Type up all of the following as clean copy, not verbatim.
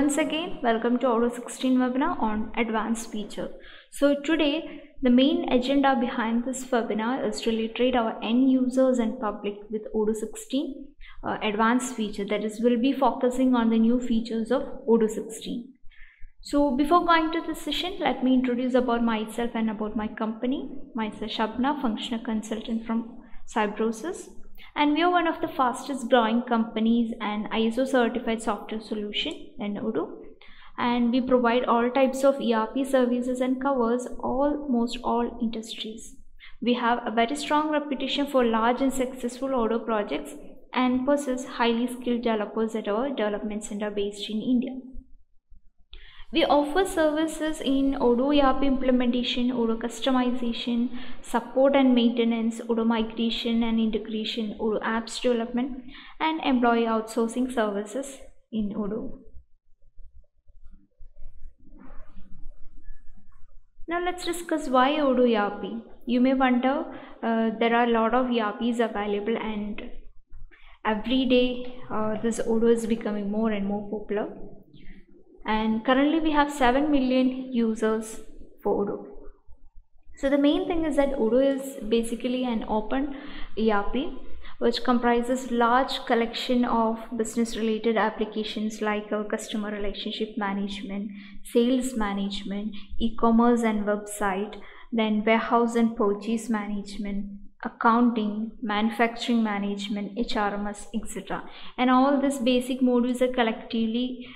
Once again, welcome to Odoo 16 webinar on advanced feature. So today, the main agenda behind this webinar is to literate our end users and public with Odoo 16 advanced feature. That is, we'll be focusing on the new features of Odoo 16. So before going to the session, let me introduce about myself and about my company. Myself Shabna, functional consultant from Cybrosys. And we are one of the fastest growing companies and ISO certified software solution in Odoo. And we provide all types of ERP services and covers almost all industries. We have a very strong reputation for large and successful Odoo projects and possess highly skilled developers at our development center based in India. We offer services in Odoo ERP implementation, Odoo customization, support and maintenance, Odoo migration and integration, Odoo apps development, and employee outsourcing services in Odoo. Now let's discuss why Odoo ERP. You may wonder, there are a lot of ERPs available and every day this Odoo is becoming more and more popular. And currently we have 7 million users for Odoo. So the main thing is that Odoo is basically an open ERP which comprises large collection of business related applications like our customer relationship management, sales management, e-commerce and website, then warehouse and purchase management, accounting, manufacturing management, HRMS, etc. And all these basic modules are collectively,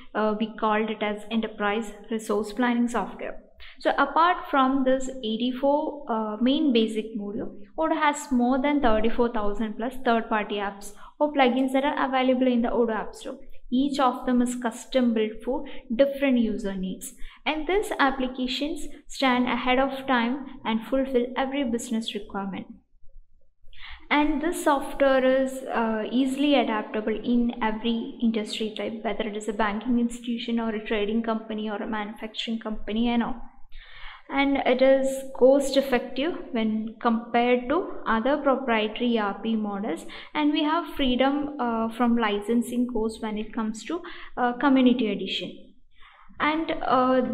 we called it as enterprise resource planning software. So apart from this 84 main basic module, Odoo has more than 34,000 plus third-party apps or plugins that are available in the Odoo App Store. Each of them is custom built for different user needs, and these applications stand ahead of time and fulfill every business requirement. And this software is easily adaptable in every industry type, whether it is a banking institution or a trading company or a manufacturing company and all. And it is cost effective when compared to other proprietary ERP models, and we have freedom from licensing costs when it comes to community edition. And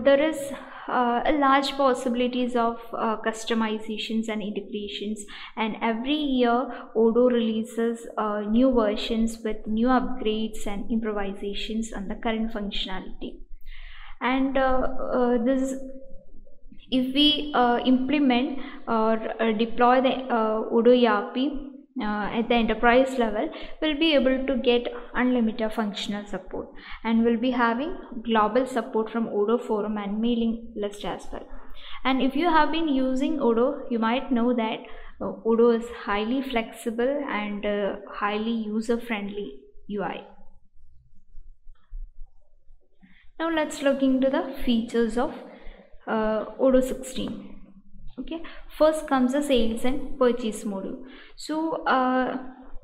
there is a large possibilities of customizations and integrations, and every year Odoo releases new versions with new upgrades and improvisations on the current functionality. And this, if we implement or deploy the Odoo ERP at the enterprise level, we'll be able to get unlimited functional support, and we'll be having global support from Odoo forum and mailing list as well. And if you have been using Odoo, you might know that Odoo is highly flexible and highly user-friendly UI. Now let's look into the features of Odoo 16. Okay, first comes the sales and purchase module. So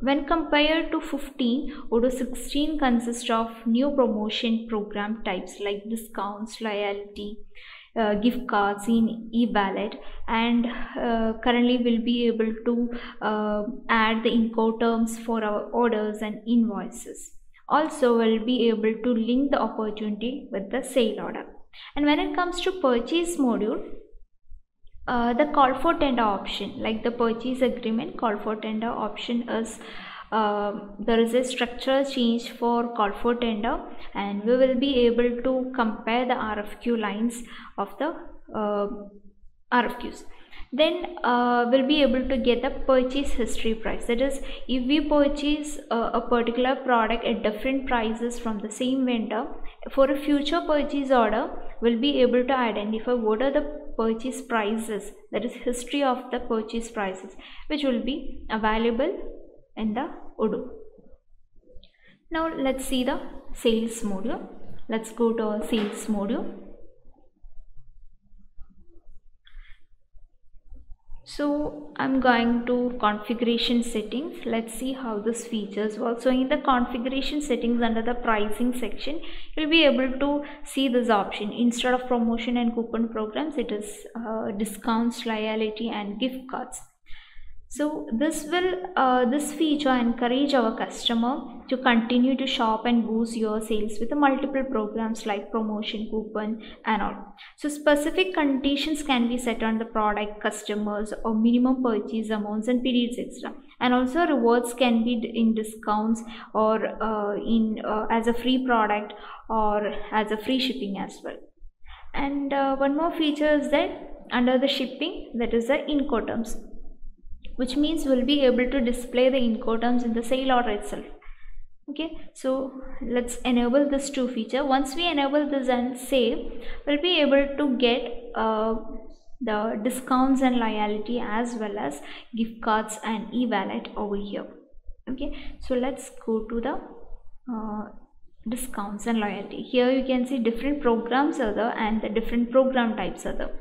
when compared to 15, Odoo 16 consists of new promotion program types like discounts, loyalty, gift cards in e-wallet, and currently we'll be able to add the Incoterms for our orders and invoices. Also, we'll be able to link the opportunity with the sale order. And when it comes to purchase module, the call for tender option, like the purchase agreement, call for tender option is, there is a structural change for call for tender, and we will be able to compare the RFQ lines of the RFQs. Then we'll be able to get the purchase history price. That is, if we purchase a particular product at different prices from the same vendor, for a future purchase order, we'll be able to identify what are the purchase prices, that is history of the purchase prices, which will be available in the Odoo. Now let's see the sales module. Let's go to our sales module. So I'm going to configuration settings. Let's see how this features work. So in the configuration settings under the pricing section, you'll be able to see this option. Instead of promotion and coupon programs, it is discounts, loyalty and gift cards. So this feature encourage our customer to continue to shop and boost your sales with multiple programs like promotion, coupon and all. So specific conditions can be set on the product, customers or minimum purchase amounts and periods, etc. And also rewards can be in discounts or as a free product or as a free shipping as well. And one more feature is that under the shipping, that is the Incoterms, which means we'll be able to display the Incoterms in the sale order itself. Okay, so let's enable this two feature. Once we enable this and save, we'll be able to get the discounts and loyalty as well as gift cards and e-wallet over here. Okay, so let's go to the discounts and loyalty. Here you can see different programs are there and the different program types are there.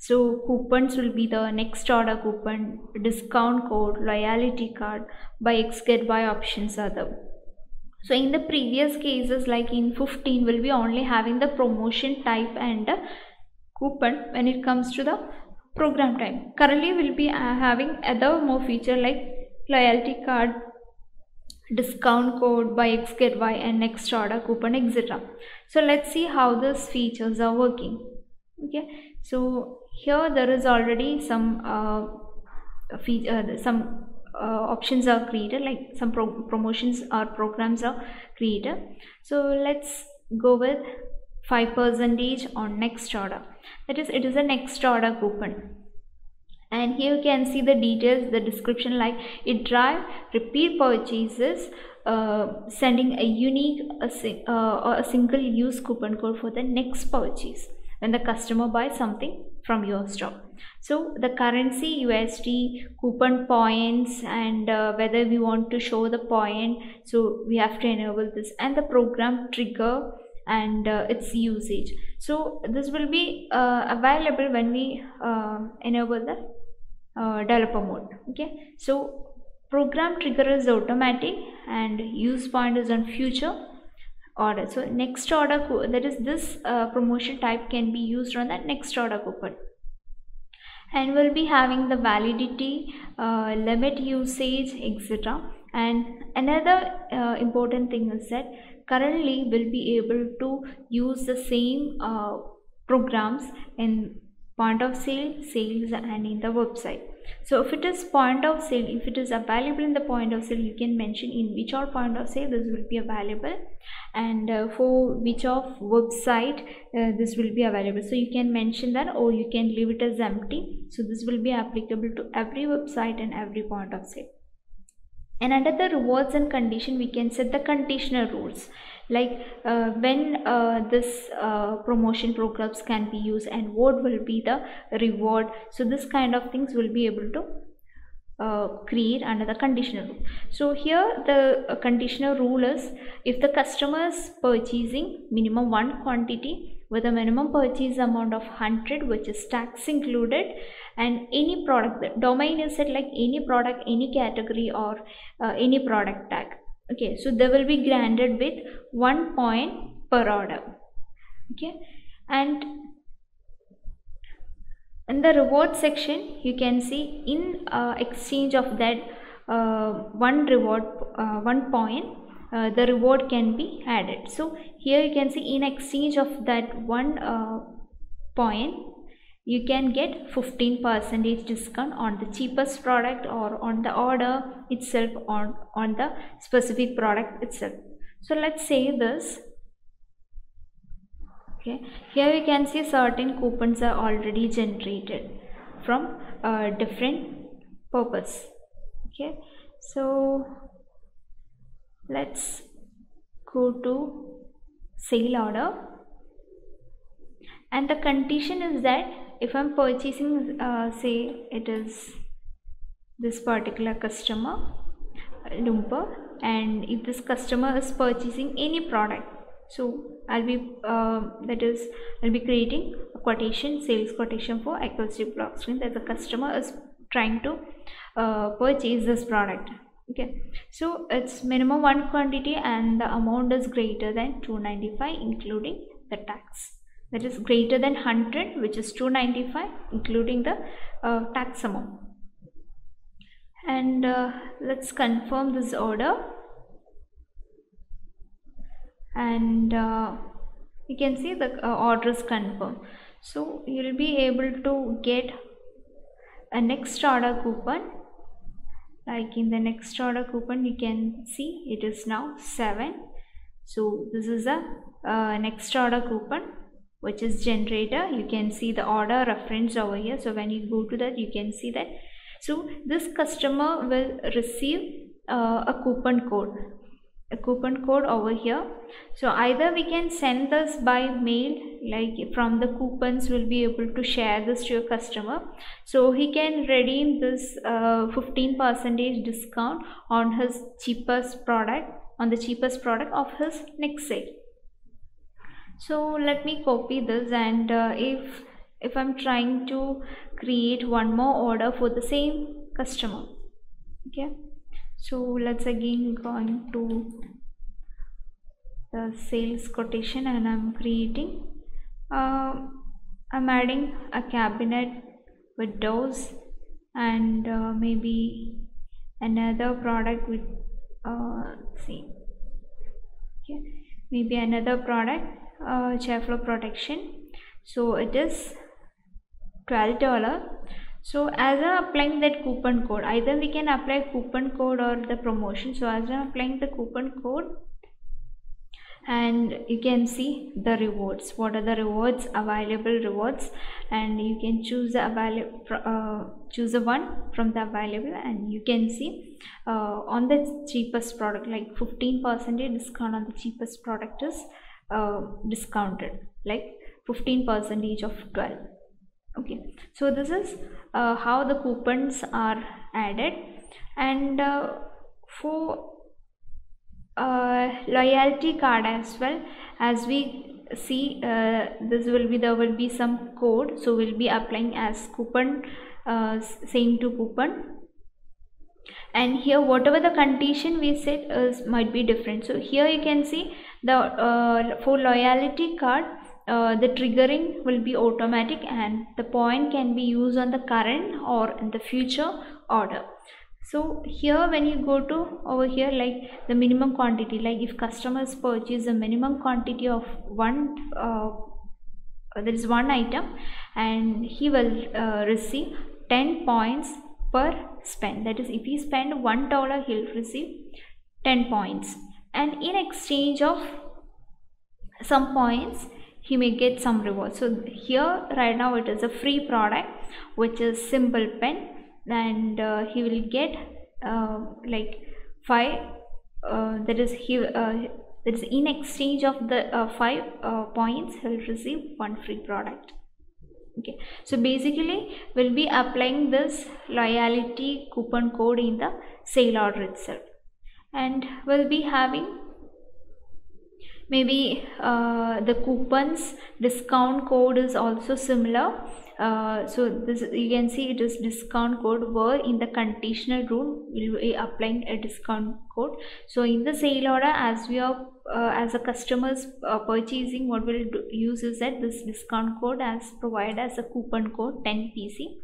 So coupons will be the next order coupon, discount code, loyalty card, buy X get buy options are there. So in the previous cases, like in 15, we'll be only having the promotion type and coupon when it comes to the program type. Currently we'll be having other more feature like loyalty card, discount code, buy X get Y and next order coupon, etc. So let's see how these features are working. Okay, so here there is already some options are created, like some promotions or programs are created. So let's go with 5% on next order, that is, it is a next order coupon. And here you can see the details, the description, like it drive repeat purchases, sending a unique or a single use coupon code for the next purchase when the customer buys something from your store. So the currency USD, coupon points, and whether we want to show the point, so we have to enable this, and the program trigger and its usage. So this will be available when we enable the developer mode. Okay, so program trigger is automatic and use point is on future order. So next order, that is, this promotion type can be used on that next order coupon. And we'll be having the validity, limit usage, etc. And another important thing is that currently we'll be able to use the same programs in point of sale, sales and in the website. So if it is point of sale, if it is available in the point of sale, you can mention in which all point of sale this will be available, and for which of website this will be available. So you can mention that, or you can leave it as empty. So this will be applicable to every website and every point of sale. And under the rewards and condition, we can set the conditional rules, like when this promotion programs can be used and what will be the reward. So this kind of things will be able to create under the conditional rule. So here the conditional rule is, if the customer is purchasing minimum one quantity with a minimum purchase amount of 100, which is tax included, and any product, the domain is set like any product, any category, or any product tag. Okay, so they will be granted with 1 point per order. Okay, and in the reward section, you can see in exchange of that one reward, 1 point, the reward can be added. So here you can see in exchange of that 1 point, you can get 15% discount on the cheapest product or on the order itself, on the specific product itself. So let's save this. Okay, here you can see certain coupons are already generated from different purpose. Okay, so let's go to sale order, and the condition is that if I'm purchasing, say it is this particular customer, Loomper, and if this customer is purchasing any product, so I'll be I'll be creating a quotation, sales quotation for Acoustic Blocks, that the customer is trying to purchase this product. Okay, so it's minimum one quantity and the amount is greater than 295 including the tax, that is greater than 100, which is 295 including the tax amount. and let's confirm this order, and you can see the order is confirmed. So you will be able to get a next order coupon. Like in the next order coupon, you can see it is now 7. So this is a next order coupon which is generator. You can see the order reference over here. So when you go to that, you can see that. So this customer will receive a coupon code over here. So either we can send this by mail, like from the coupons we'll be able to share this to your customer, so he can redeem this 15% discount on his cheapest product, on the cheapest product of his next sale. So let me copy this, and if I'm trying to create one more order for the same customer, okay. So let's again going to the sales quotation, and I'm creating, I'm adding a cabinet with doors, and maybe another product with Chair Floor Protection. So it is $12. So as I'm applying that coupon code, either we can apply coupon code or the promotion. So as I'm applying the coupon code, and you can see the rewards, what are the rewards, available rewards, and you can choose the available, choose the one from the available, and you can see on the cheapest product, like 15% discount on the cheapest product is discounted, like 15% of 12. Okay, so this is how the coupons are added. And for loyalty card as well, as we see, this will be, there will be some code, so we'll be applying as coupon, same to coupon. And here whatever the condition we set is might be different. So here you can see the for loyalty card, the triggering will be automatic, and the point can be used on the current or in the future order. So here when you go to over here, like the minimum quantity, like if customers purchase a minimum quantity of one, there is one item, and he will receive 10 points per spend. That is, if he spend $1, he'll receive 10 points, and in exchange of some points he may get some reward. So here right now it is a free product, which is Simple Pen, and he will get like 5, that is he, that is in exchange of the 5 points he'll receive one free product. Okay, so basically we'll be applying this loyalty coupon code in the sale order itself, and we'll be having maybe the coupons discount code is also similar. So this, you can see it is discount code, where in the conditional rule we will be applying a discount code. So in the sale order, as we are as a customers purchasing, what we'll do, use is that this discount code as provided as a coupon code 10 PC.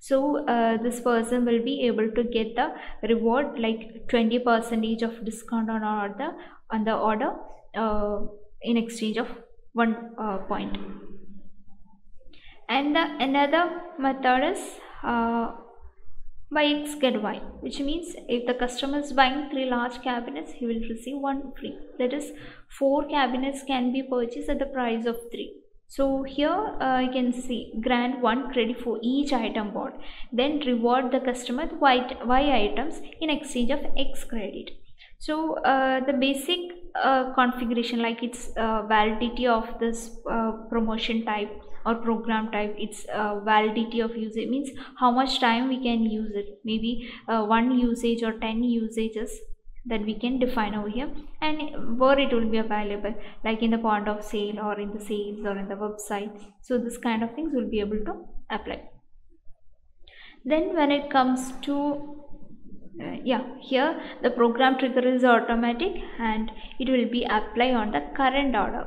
So this person will be able to get the reward, like 20% of discount on order, on the order, in exchange of one point. And the another method is buy X get Y, which means if the customer is buying 3 large cabinets, he will receive 1 free. That is, 4 cabinets can be purchased at the price of 3. So here you can see grant 1 credit for each item bought, then reward the customer with Y items in exchange of X credit. So the basic configuration, like its validity of this promotion type or program type, its validity of usage means how much time we can use it, maybe 1 usage or 10 usages that we can define over here, and where it will be available, like in the point of sale or in the sales or in the website. So this kind of things will be able to apply. Then when it comes to here the program trigger is automatic, and it will be applied on the current order.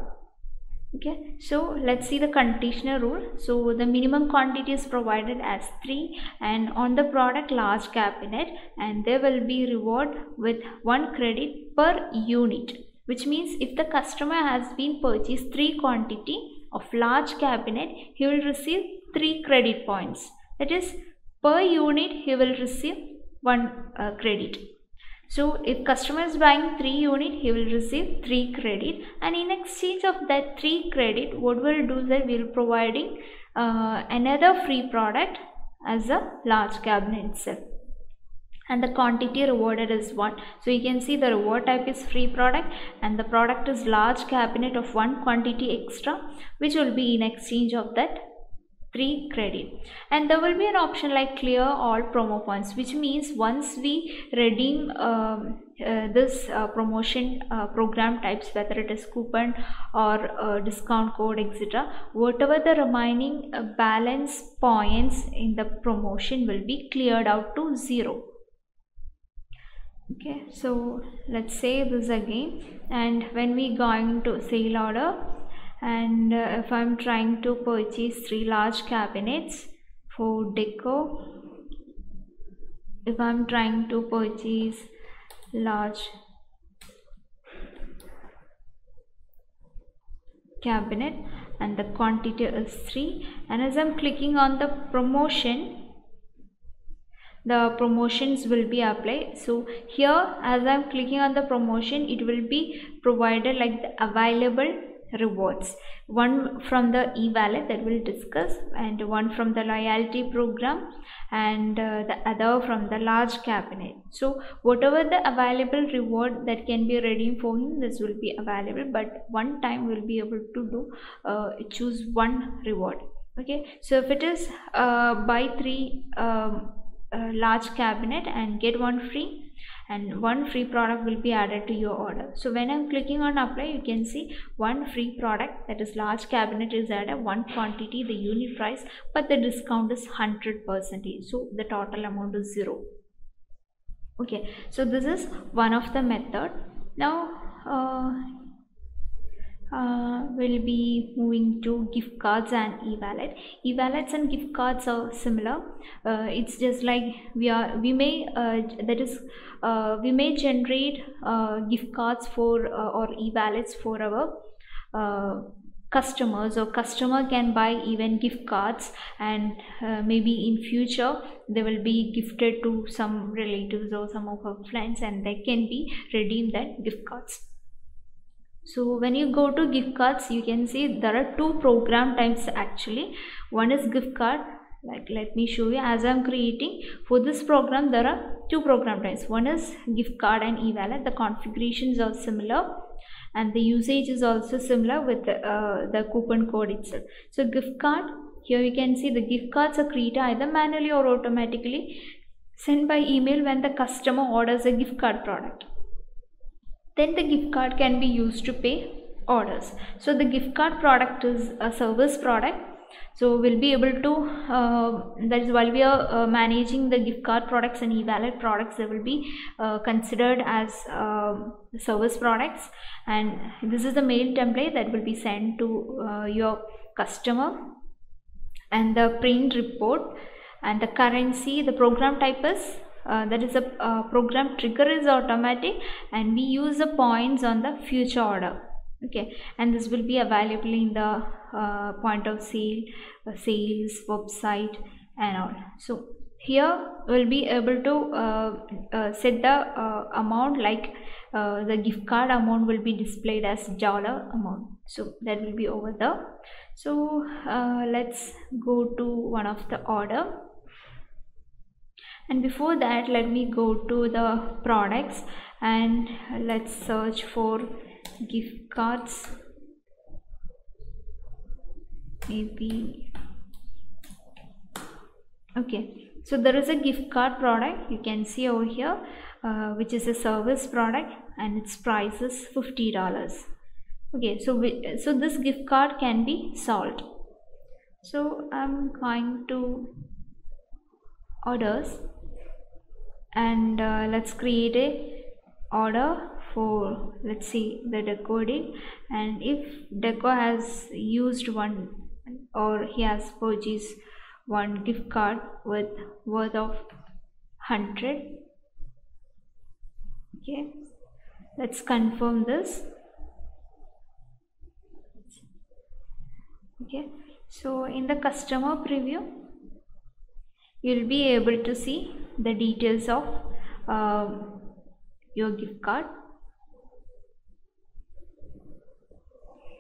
Okay, so let's see the conditional rule. So the minimum quantity is provided as 3, and on the product large cabinet, and there will be reward with 1 credit per unit, which means if the customer has been purchased 3 quantity of large cabinet, he will receive 3 credit points. That is, per unit he will receive 1 credit. So if customer is buying 3 units, he will receive 3 credit, and in exchange of that 3 credit, what we'll do is that we'll providing another free product as a large cabinet itself. And the quantity rewarded is 1. So you can see the reward type is free product, and the product is large cabinet of 1 quantity extra, which will be in exchange of that 3 credit. And there will be an option like clear all promo points, which means once we redeem this promotion program types, whether it is coupon or discount code, etc., whatever the remaining balance points in the promotion will be cleared out to 0. Okay, so let's say this again, and when we going to sale order, and if I'm trying to purchase 3 large cabinets for Deco, if I'm trying to purchase large cabinet, and the quantity is 3, and as I'm clicking on the promotion, the promotions will be applied. So here, as I'm clicking on the promotion, it will be provided like the available rewards, 1 from the e-wallet that we'll discuss, and 1 from the loyalty program, and the other from the large cabinet. So whatever the available reward that can be redeemed for him, this will be available, but one time we'll be able to do choose 1 reward. Okay, so if it is buy 3 large cabinet and get 1 free, and 1 free product will be added to your order. So when I'm clicking on apply, you can see 1 free product, that is large cabinet, is added, 1 quantity, the unit price, but the discount is 100%, so the total amount is 0. Okay, so this is one of the method. Now we'll be moving to gift cards and e-wallet. E-wallets and gift cards are similar. It's just like we may generate gift cards for or e-wallets for our customers, or customer can buy even gift cards, and maybe in future they will be gifted to some relatives or some of our friends, and they can be redeemed that gift cards. So when you go to gift cards, you can see there are 2 program types actually. One is gift card, like let me show you. As I'm creating for this program, there are 2 program types. One is gift card and e-wallet. The configurations are similar, and the usage is also similar with the coupon code itself. So gift card, here you can see the gift cards are created either manually or automatically, sent by email when the customer orders a gift card product. Then the gift card can be used to pay orders. So the gift card product is a service product. So we'll be able to, that is, while we are managing the gift card products and e-wallet products, they will be considered as service products. And this is the mail template that will be sent to your customer, and the print report, and the currency, the program type is that is a program trigger is automatic, and we use the points on the future order. Okay, and this will be available in the point of sale, sales website and all. So here we'll be able to set the amount, like the gift card amount will be displayed as dollar amount, so that will be over there. So let's go to one of the order. And before that, let me go to the products, and let's search for gift cards. Maybe, okay, so there is a gift card product, you can see over here, which is a service product, and its price is $50. Okay, so so this gift card can be sold. So I'm going to orders, and let's create a order for, let's see, the decoding. And if Deco has used one or he has purchased one gift card with worth of 100. Okay, let's confirm this. Okay, so in the customer preview, you'll be able to see the details of your gift card.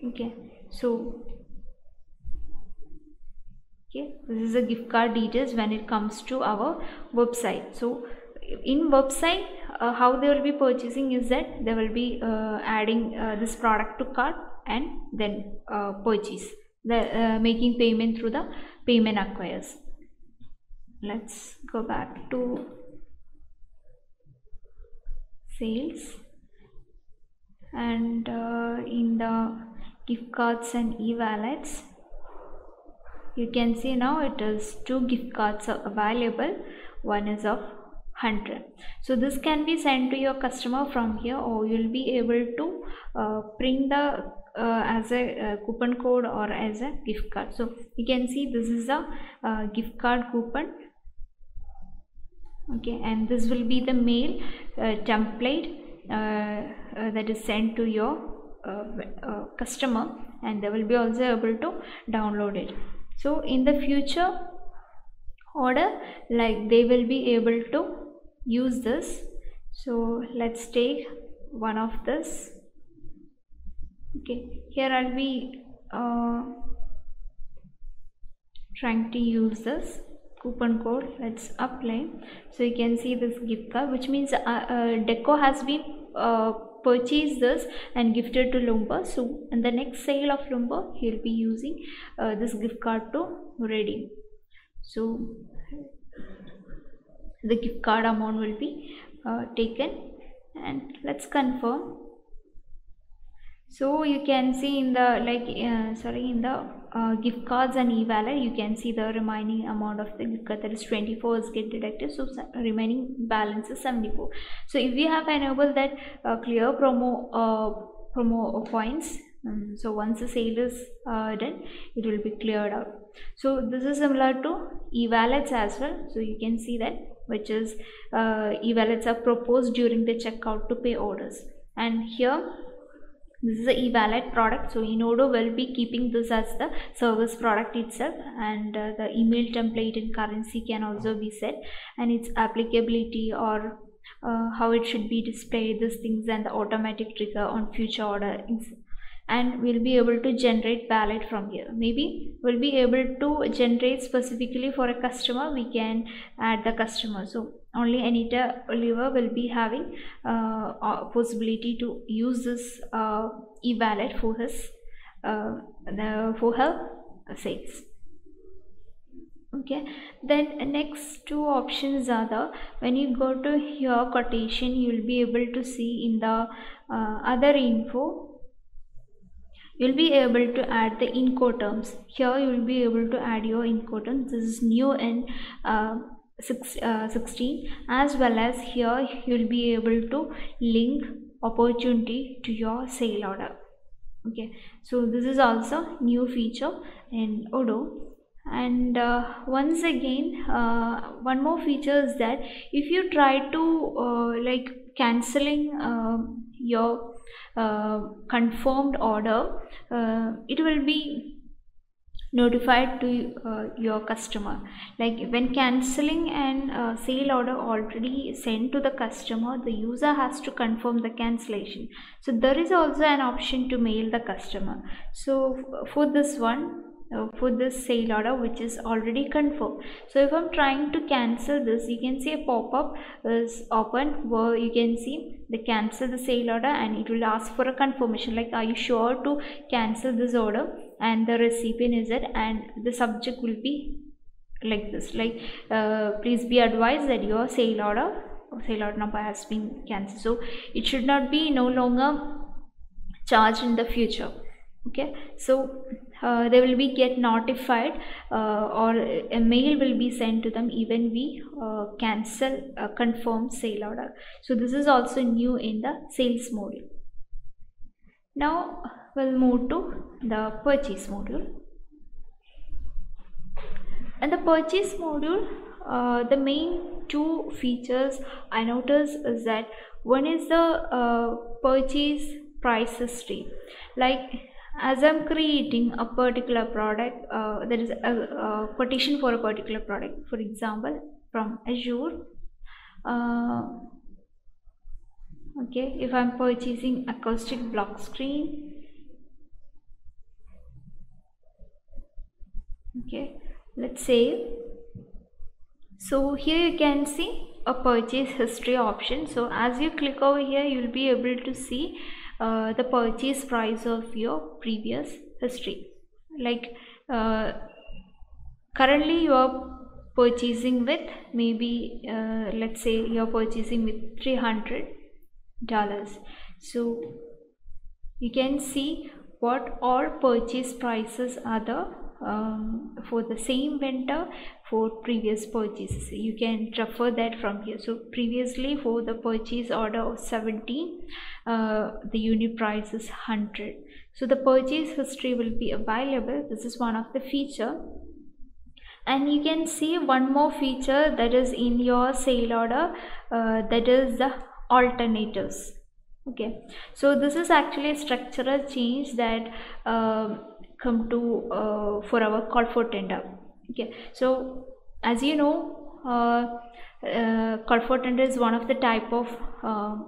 Okay, so this is the gift card details when it comes to our website. So in website, how they will be purchasing is that they will be adding this product to cart and then purchase, the making payment through the payment acquires. Let's go back to sales, and in the gift cards and e-wallets, you can see now it is 2 gift cards are available. One is of 100. So this can be sent to your customer from here, or you'll be able to print the as a coupon code or as a gift card. So you can see this is a gift card coupon. Okay, and this will be the mail template that is sent to your customer, and they will be also able to download it. So in the future order, like, they will be able to use this. So let's take one of this. Okay, here I'll be trying to use this coupon code. Let's apply. So you can see this gift card, which means Deco has been purchase this and gifted to Loomper. So in the next sale of Loomper, he'll be using this gift card to redeem. So the gift card amount will be taken, and let's confirm. So you can see in the gift cards and e-wallet, you can see the remaining amount of the gift card, that is 24 is get deducted, so remaining balance is 74. So if you have enabled that clear promo points, so once the sale is done, it will be cleared out. So this is similar to e-wallets as well. So you can see that, which is e-wallets are proposed during the checkout to pay orders, and here this is the e-wallet product. So Odoo will be keeping this as the service product itself, and the email template and currency can also be set, and its applicability or how it should be displayed, these things, and the automatic trigger on future order. And we'll be able to generate wallet from here. Maybe we'll be able to generate specifically for a customer. We can add the customer. So only Anita Oliver will be having a possibility to use this e-wallet for his for her sales. Okay, then next two options are the, when you go to here quotation, you'll be able to see in the other info, you'll be able to add the Incoterms. Here you will be able to add your Incoterms. This is new in 16, as well as here you'll be able to link opportunity to your sale order. Okay, so this is also new feature in Odoo. And once again, one more feature is that if you try to cancelling your confirmed order, it will be notified to your customer. Like, when cancelling an sale order already sent to the customer, the user has to confirm the cancellation. So there is also an option to mail the customer. So for this one, for this sale order which is already confirmed, so if I'm trying to cancel this, you can see a pop-up is open where you can see the cancel the sale order, and it will ask for a confirmation, like, are you sure to cancel this order, and the recipient is it, and the subject will be like this, like, please be advised that your sale order number has been cancelled. So it should not be no longer charged in the future. Okay, so they will be get notified or a mail will be sent to them even we cancel a confirm sale order. So this is also new in the sales module. Now we'll move to the purchase module. And the purchase module, the main two features I noticed is that one is the purchase price history. Like as I'm creating a particular product, there is a quotation for a particular product, for example from Azure. Okay, if I'm purchasing acoustic block screen, okay, let's say, so here you can see a purchase history option. So as you click over here, you'll be able to see the purchase price of your previous history. Like currently you are purchasing with maybe let's say you're purchasing with $300. So you can see what all purchase prices are the for the same vendor for previous purchases. You can refer that from here. So previously for the purchase order of 17, the unit price is 100. So the purchase history will be available. This is one of the feature. And you can see one more feature that is in your sale order, that is the alternatives. Okay, so this is actually a structural change that come to for our call for tender. Okay, so as you know, call for tender is one of the type of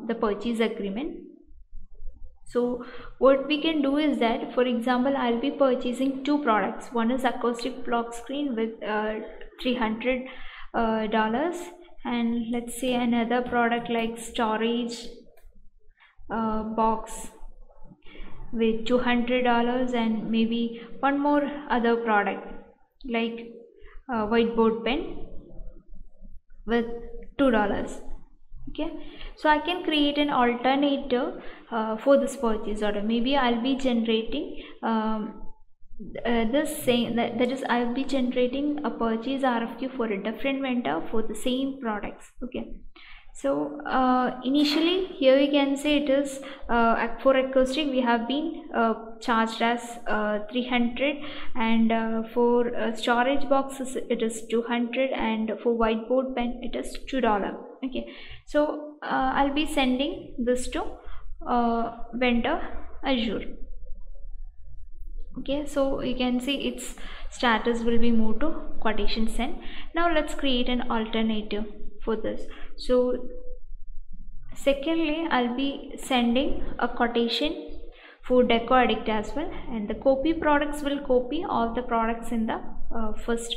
the purchase agreement. So what we can do is that, for example, I'll be purchasing two products. One is acoustic block screen with $300, and let's say another product like storage box with $200, and maybe one more other product like whiteboard pen with $2. Okay, so I can create an alternative for this purchase order. Maybe I'll be generating this same, that is, I'll be generating a purchase RFQ for a different vendor for the same products. Okay. So initially here we can say it is for acoustic we have been charged as 300, and for storage boxes it is 200, and for whiteboard pen it is $2. Okay, so I'll be sending this to vendor Azure. Okay, so you can see its status will be moved to quotation send. Now let's create an alternative for this. So secondly, I'll be sending a quotation for Deco Addict as well, and the copy products will copy all the products in the first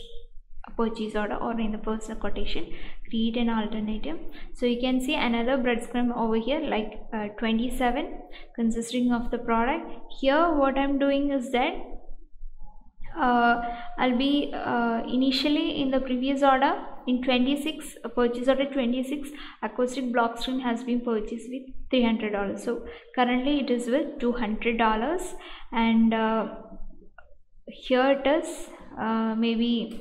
purchase order or in the first quotation. Create an alternative. So you can see another breadcrumb over here, like 27 consisting of the product. Here what I'm doing is that I'll be initially in the previous order in 26, purchase order 26, acoustic block screen has been purchased with $300. So currently it is with $200, and here it is maybe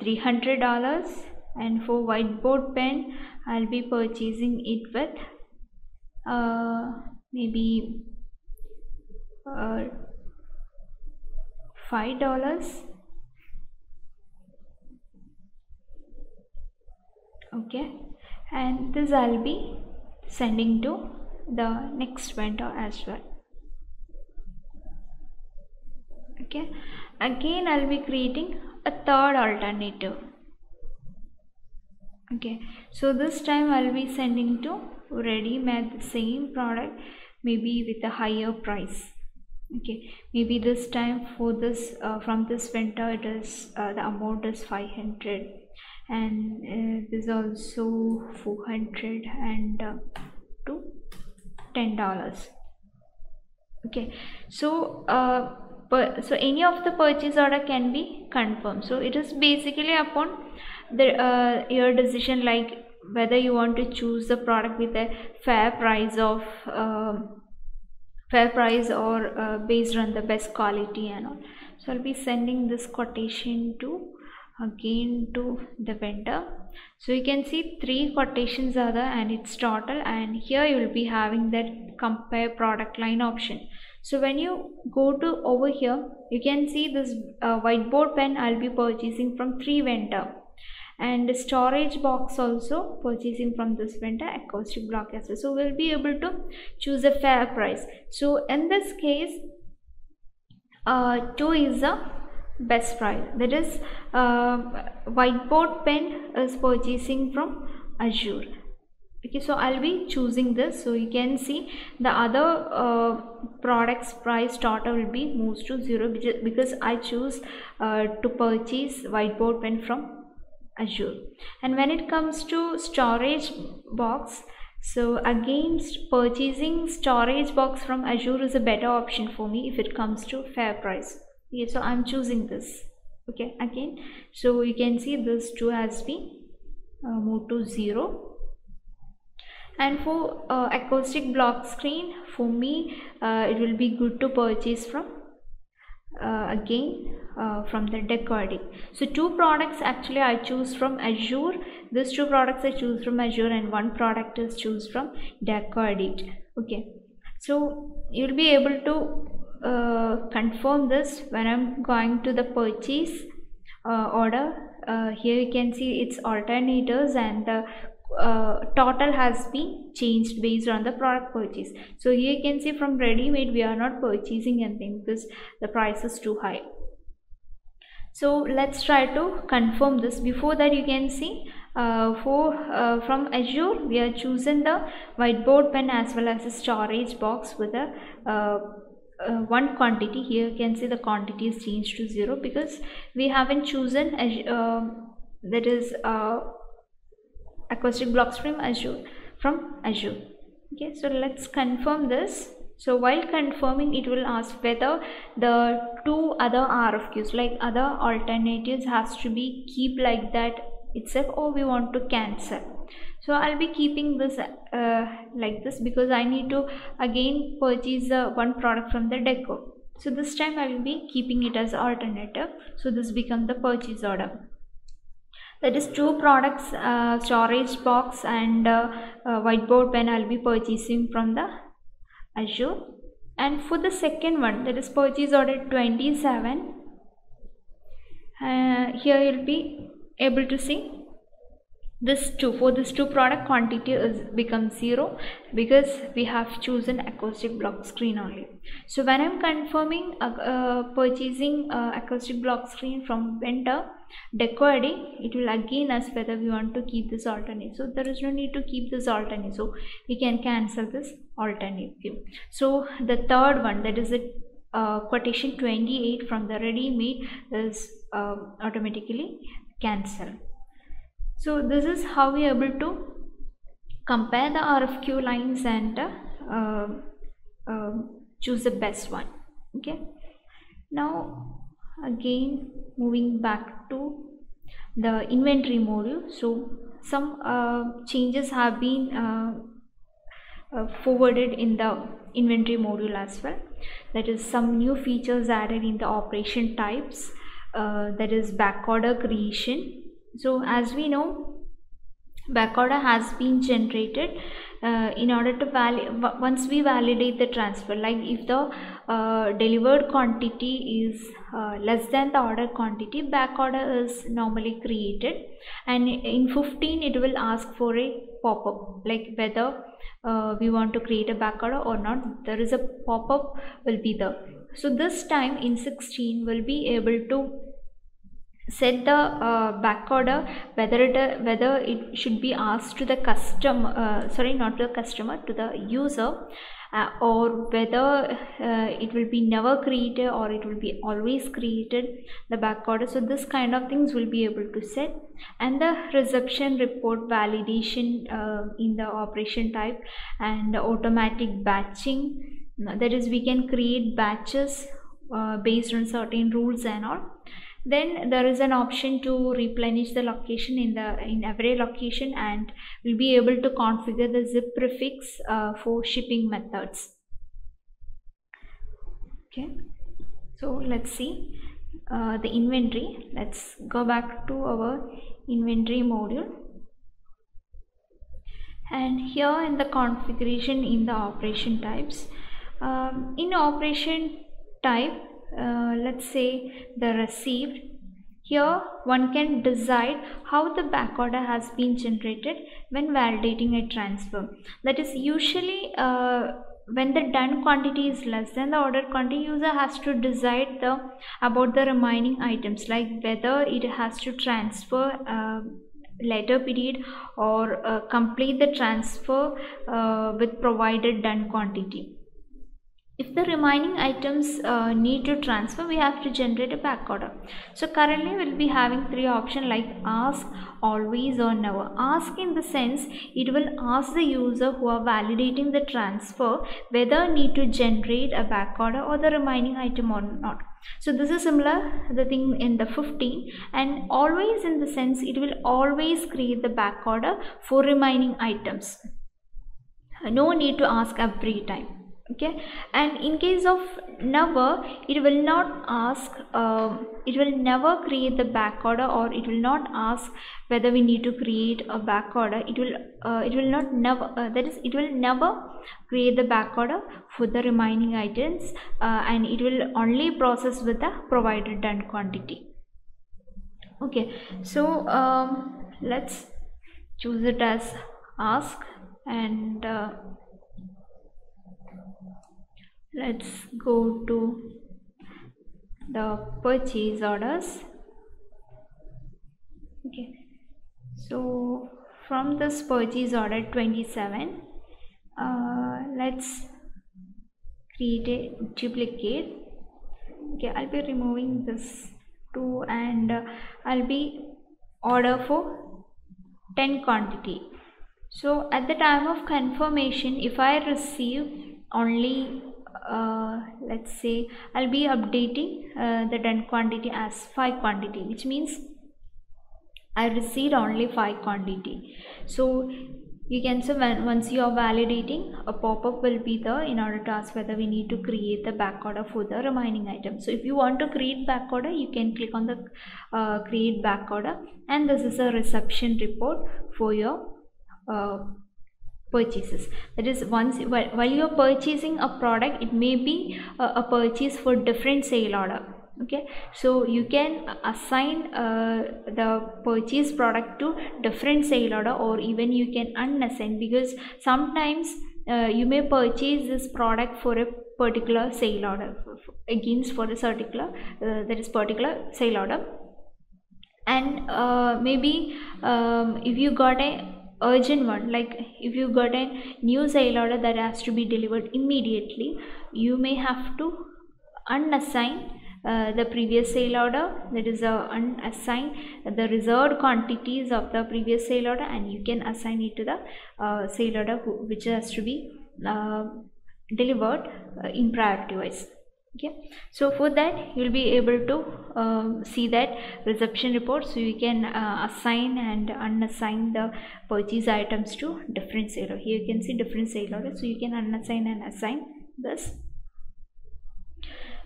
$300, and for whiteboard pen I'll be purchasing it with maybe $5. Okay, and this I'll be sending to the next vendor as well. Okay, again I'll be creating a third alternative. Okay, so this time I'll be sending to ready-made same product, maybe with a higher price. Okay, maybe this time for this from this vendor it is the amount is 500, and this also 400, and to $10. Okay, so so any of the purchase order can be confirmed. So it is basically upon the your decision, like whether you want to choose the product with a fair price of fair price or based on the best quality and all. So I'll be sending this quotation to again to the vendor. So you can see three quotations are there and it's total, and here you will be having that compare product line option. So when you go to over here, you can see this whiteboard pen I'll be purchasing from three vendor, and storage box also purchasing from this vendor, acoustic block as well. So we'll be able to choose a fair price. So in this case, 2 is the best price, that is whiteboard pen is purchasing from Azure. Okay, so I'll be choosing this. So you can see the other products price total will be moves to 0 because I choose to purchase whiteboard pen from Azure. And when it comes to storage box, so again purchasing storage box from Azure is a better option for me if it comes to fair price. Okay, so I'm choosing this. Okay, again, so you can see this 2 has been moved to 0. And for acoustic block screen, for me it will be good to purchase from from the Deco. So 2 products actually I choose from Azure. These 2 products I choose from Azure and 1 product is choose from Deco. Okay, so you'll be able to confirm this when I'm going to the purchase order. Here you can see it's alternators and the total has been changed based on the product purchase. So here you can see from ready-made we are not purchasing anything because the price is too high. So let's try to confirm this. Before that, you can see from Azure we are choosing the whiteboard pen as well as the storage box with a 1 quantity. Here you can see the quantity is changed to 0 because we haven't chosen acoustic blocks from Azure. Okay, so let's confirm this. So while confirming, it will ask whether the 2 other RFQs, like other alternatives, has to be keep like that itself or we want to cancel. So I'll be keeping this like this because I need to again purchase 1 product from the Deco. So this time I will be keeping it as alternative. So this becomes the purchase order. That is 2 products, storage box and whiteboard pen I'll be purchasing from the Azure. And for the second one, that is purchase order 27, here you'll be able to see this 2. For this 2 product, quantity becomes 0 because we have chosen acoustic block screen only. So when I'm confirming purchasing acoustic block screen from vendor Decorating, it will again ask whether we want to keep this alternate. So there is no need to keep this alternate, so we can cancel this alternative. So the 3rd one, that is a quotation 28 from the ready made, is automatically cancelled. So this is how we are able to compare the RFQ lines and choose the best one. Okay, now again moving back to the inventory module. So some changes have been forwarded in the inventory module as well. That is some new features added in the operation types, that is backorder creation. So as we know, backorder has been generated in order to once we validate the transfer, like if the delivered quantity is less than the order quantity, backorder is normally created. And in 15 it will ask for a pop-up, like whether we want to create a backorder or not. There is a pop-up will be there. So this time in 16 we'll be able to set the backorder, whether it should be asked to the customer, to the user, or whether it will be never created or it will be always created, the backorder. So this kind of things will be able to set. And the reception report validation in the operation type and automatic batching, that is we can create batches based on certain rules and all. Then there is an option to replenish the location in every location, and we'll be able to configure the zip prefix for shipping methods. Okay, so let's see. the inventory. Let's go back to our inventory module, and here in the configuration, in the operation types, in operation type, let's say the received. Here one can decide how the back order has been generated when validating a transfer. That is usually when the done quantity is less than the order quantity, user has to decide about the remaining items, like whether it has to transfer later period or complete the transfer with provided done quantity. If the remaining items need to transfer, we have to generate a back order. So currently we'll be having three options like ask, always or never. Ask in the sense it will ask the user who are validating the transfer whether need to generate a back order or the remaining item or not. So this is similar the thing in the 15, and always in the sense it will always create the back order for remaining items. No need to ask every time. Okay, and in case of never, it will not ask, it will never create the back order, or it will not ask whether we need to create a back order. It will never create the back order for the remaining items, and it will only process with the provided done quantity. Okay, so let's choose it as ask, and let's go to the purchase orders. Okay, so from this purchase order 27, let's create a duplicate. Okay, I'll be removing this 2, and I'll be order for 10 quantity. So at the time of confirmation, if I receive only let's say I'll be updating the done quantity as 5 quantity, which means I received only 5 quantity. So you can say when once you are validating, a pop-up will be there in order to ask whether we need to create the back order for the remaining item. So if you want to create back order, you can click on the create back order, and this is a reception report for your purchases. That is, once while you are purchasing a product, it may be a purchase for different sale order. Okay, so you can assign the purchase product to different sale order, or even you can unassign, because sometimes you may purchase this product for a particular sale order particular sale order, and maybe if you got a urgent one, like if you got a new sale order that has to be delivered immediately, you may have to unassign the previous sale order, that is unassign the reserved quantities of the previous sale order, and you can assign it to the sale order which has to be delivered in priority wise. Okay, so for that you'll be able to see that reception report, so you can assign and unassign the purchase items to different sale order. Here you can see different sale order, so you can unassign and assign this.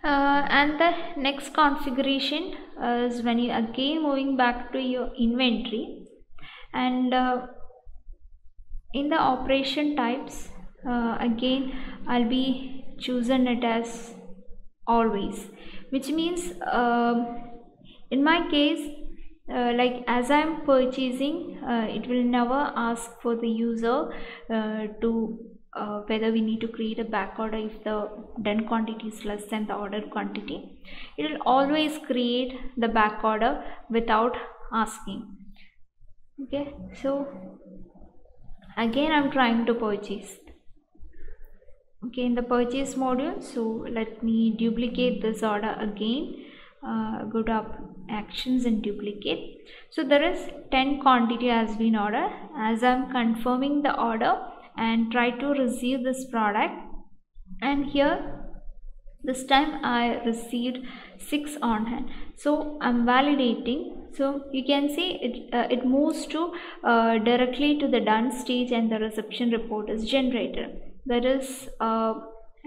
And the next configuration is when you again moving back to your inventory, and in the operation types, again I'll be choosing it as always, which means in my case, like as I am purchasing, it will never ask for the user to whether we need to create a back order if the done quantity is less than the order quantity. It will always create the back order without asking. Okay, so again I'm trying to purchase. Okay, in the purchase module, so let me duplicate this order again. Go to actions and duplicate. So there is 10 quantity has been ordered. As I'm confirming the order and try to receive this product, and here this time I received 6 on hand, so I'm validating. So you can see it moves to directly to the done stage, and the reception report is generated. That is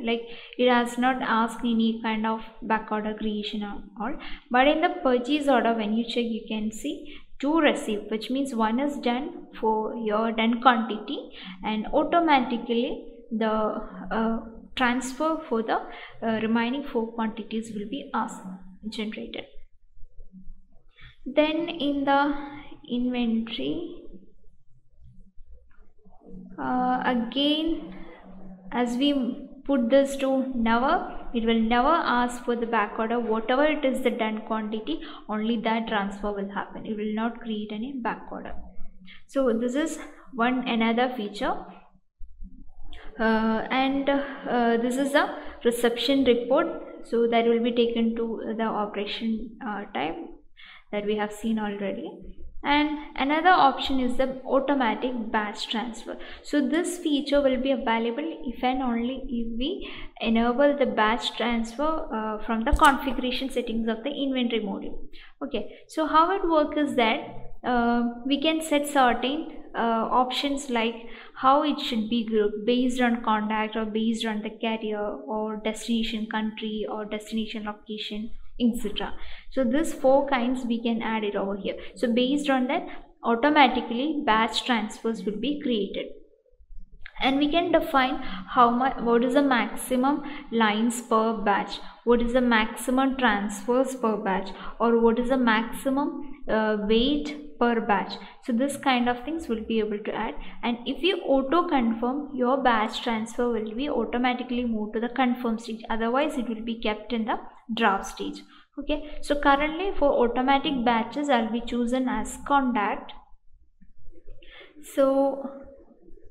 like it has not asked any kind of back order creation or all. But in the purchase order, when you check, you can see to receive, which means one is done for your done quantity, and automatically the transfer for the remaining 4 quantities will be asked, generated. Then in the inventory, again, as we put this to never, it will never ask for the back order. Whatever it is the done quantity, only that transfer will happen. It will not create any back order. So this is one another feature. This is a reception report, so that will be taken to the operation type that we have seen already. And another option is the automatic batch transfer. So this feature will be available if and only if we enable the batch transfer from the configuration settings of the inventory module. Okay, so how it works is that we can set certain options like how it should be grouped based on contact or based on the carrier or destination country or destination location, etc. So this 4 kinds we can add it over here. So based on that, automatically batch transfers will be created, and we can define how much, what is the maximum lines per batch, what is the maximum transfers per batch, or what is the maximum weight per batch. So this kind of things will be able to add. And if you auto confirm, your batch transfer will be automatically moved to the confirm stage, otherwise it will be kept in the draft stage. Okay, so currently for automatic batches I'll be chosen as contact. So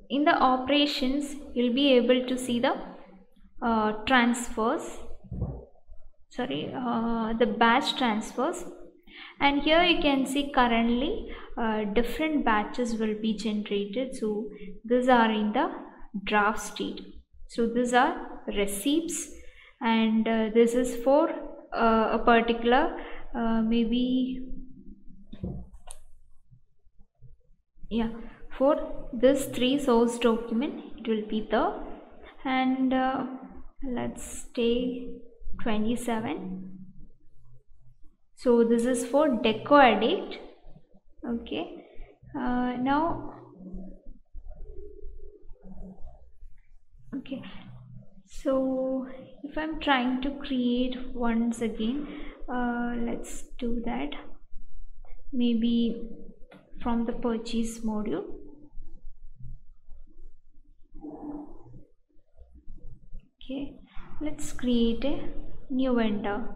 in the operations you'll be able to see the the batch transfers, and here you can see currently different batches will be generated. So these are in the draft state, so these are receipts, and this is for a particular for this 3 source document it will be the, and let's take 27. So this is for Deco edit. Okay, now okay, so if I'm trying to create once again, let's do that maybe from the purchase module. Okay, let's create a new vendor.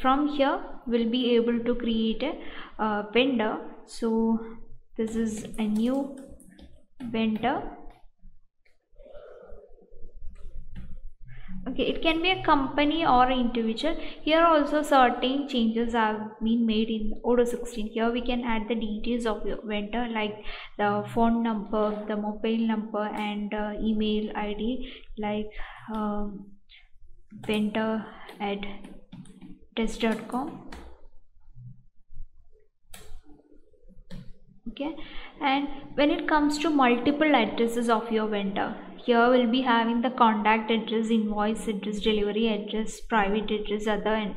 From here we'll be able to create a vendor. So this is a new vendor. Okay, it can be a company or individual. Here also certain changes have been made in Odoo 16. Here we can add the details of your vendor like the phone number, the mobile number, and email ID like vendor@test.com. Okay, and when it comes to multiple addresses of your vendor, here we'll be having the contact address, invoice address, delivery address, private address, other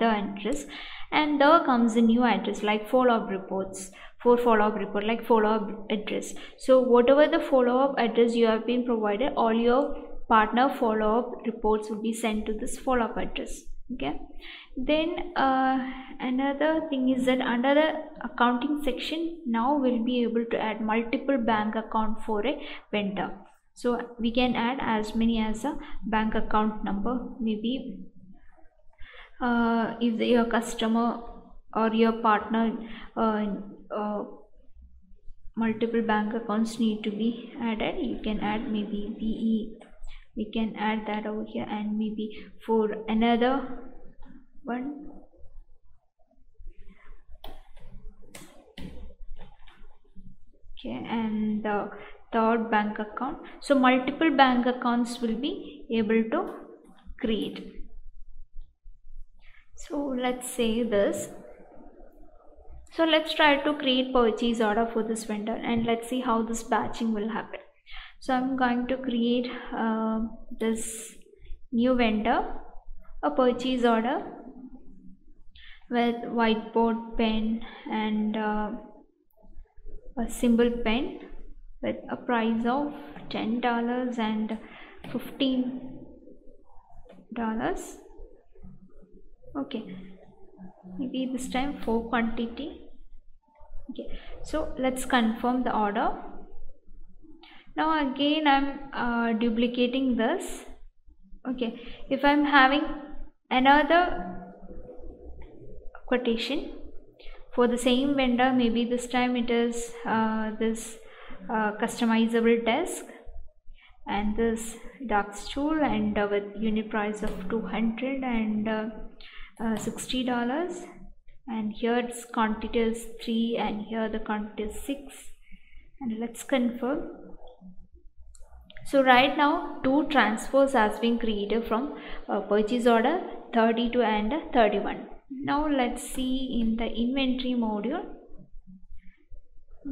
address, and there comes a new address like follow-up reports, for follow-up report like follow-up address. So whatever the follow-up address you have been provided, all your partner follow-up reports will be sent to this follow-up address. Okay, then another thing is that under the accounting section, now we'll be able to add multiple bank account for a vendor. So we can add as many as a bank account number. Maybe if your customer or your partner multiple bank accounts need to be added, you can add maybe BE. We can add that over here, and maybe for another one, okay, and the third bank account. So multiple bank accounts will be able to create. So let's say this. So let's try to create purchase order for this vendor, and let's see how this batching will happen. So I'm going to create this new vendor, a purchase order with whiteboard pen and a simple pen with a price of $10 and $15. Okay, maybe this time for quantity. Okay, so let's confirm the order. Now again I'm duplicating this. Okay, if I'm having another quotation for the same vendor, maybe this time it is this customizable desk and this dark stool, and with unit price of $260, and here its quantity is 3 and here the quantity is 6, and let's confirm. So right now two transfers has been created from purchase order 32 and 31. Now let's see in the inventory module.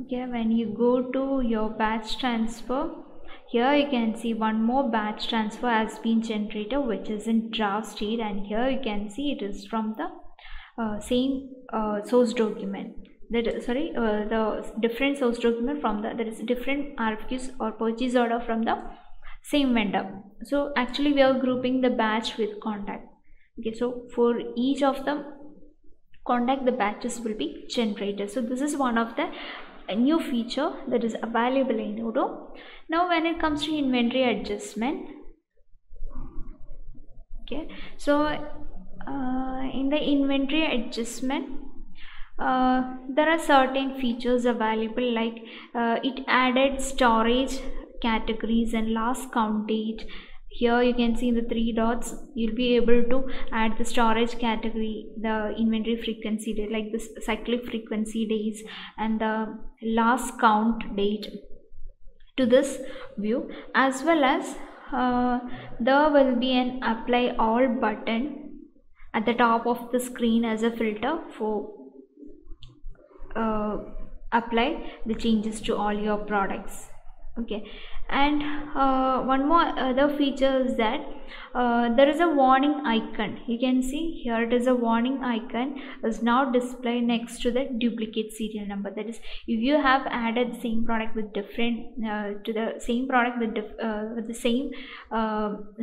Okay, when you go to your batch transfer, here you can see one more batch transfer has been generated, which is in draft state, and here you can see it is from the same source document, the different source document from the, that is different RFQs or purchase order from the same vendor. So actually we are grouping the batch with contact. Okay, so for each of them contact the batches will be generated. So this is one of the new feature that is available in Odoo. Now when it comes to inventory adjustment, okay, so in the inventory adjustment there are certain features available, like it added storage categories and last count date. Here you can see in the 3 dots you'll be able to add the storage category, the inventory frequency date, like this cyclic frequency days and the last count date to this view, as well as there will be an apply all button at the top of the screen as a filter for apply the changes to all your products. Okay, and one more other feature is that there is a warning icon. You can see here it is a warning icon is now displayed next to the duplicate serial number. That is, if you have added same product with different to the same product with the same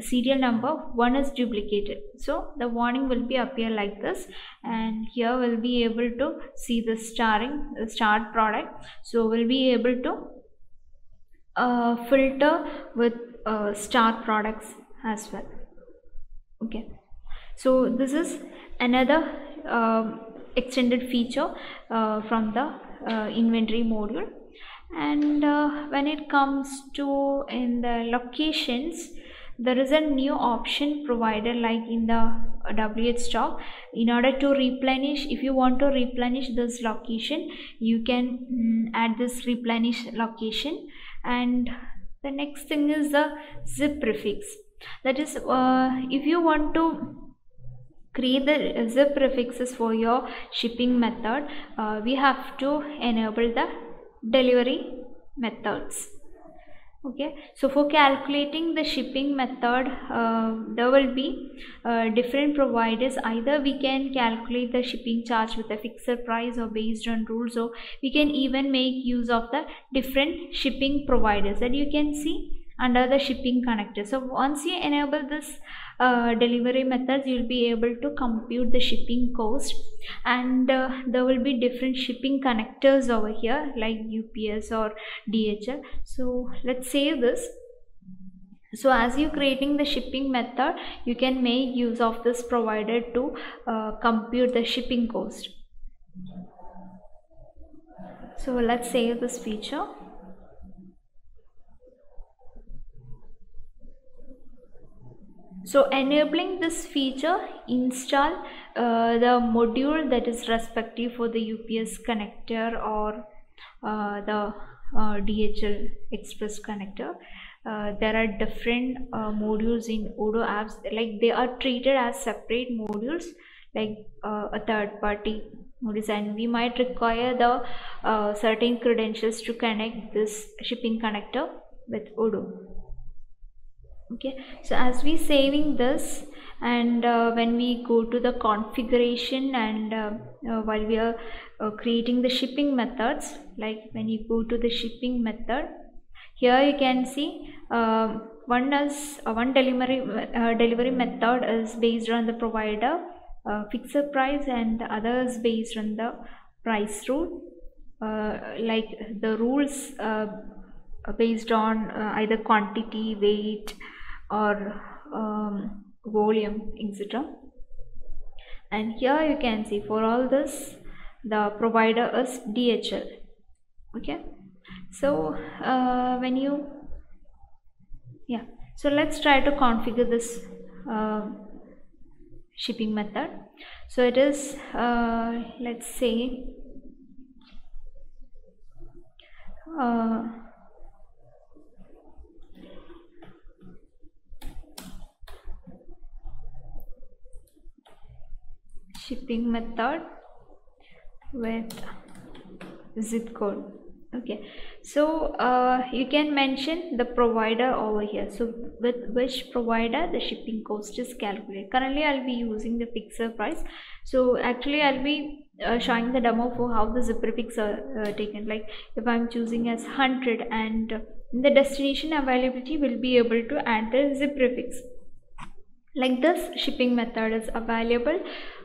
serial number, one is duplicated, so the warning will be appear like this, and here we'll be able to see the starred product. So we'll be able to filter with star products as well. Okay, so this is another extended feature from the inventory module. And when it comes to in the locations, there is a new option provided, like in the WH stock, in order to replenish, if you want to replenish this location, you can add this replenish location. And the next thing is the zip prefix. That is, if you want to create the zip prefixes for your shipping method, we have to enable the delivery methods. Okay, so for calculating the shipping method, there will be different providers. Either we can calculate the shipping charge with a fixed price or based on rules, or we can even make use of the different shipping providers that you can see under the shipping connector. So once you enable this delivery methods, you'll be able to compute the shipping cost, and there will be different shipping connectors over here, like UPS or DHL. So let's save this. So as you're creating the shipping method, you can make use of this provider to compute the shipping cost. So let's save this feature. So enabling this feature, install the module that is respective for the UPS connector or the DHL Express connector. There are different modules in Odoo apps, like they are treated as separate modules, like a third party modules, and we might require the certain credentials to connect this shipping connector with Odoo. Okay, so as we saving this, and when we go to the configuration, and while we are creating the shipping methods, like when you go to the shipping method, here you can see one delivery method is based on the provider fixed price, and the other is based on the price rule. Like the rules based on either quantity, weight, or volume, etc. And here you can see for all this the provider is DHL. Okay, so when you so let's try to configure this shipping method. So it is let's say shipping method with zip code. Okay, so you can mention the provider over here, so with which provider the shipping cost is calculated. Currently I'll be using the fixed price, so actually I'll be showing the demo for how the zipper picks are taken. Like if I'm choosing as 100 and the destination availability, will be able to add the zip prefix. Like this shipping method is available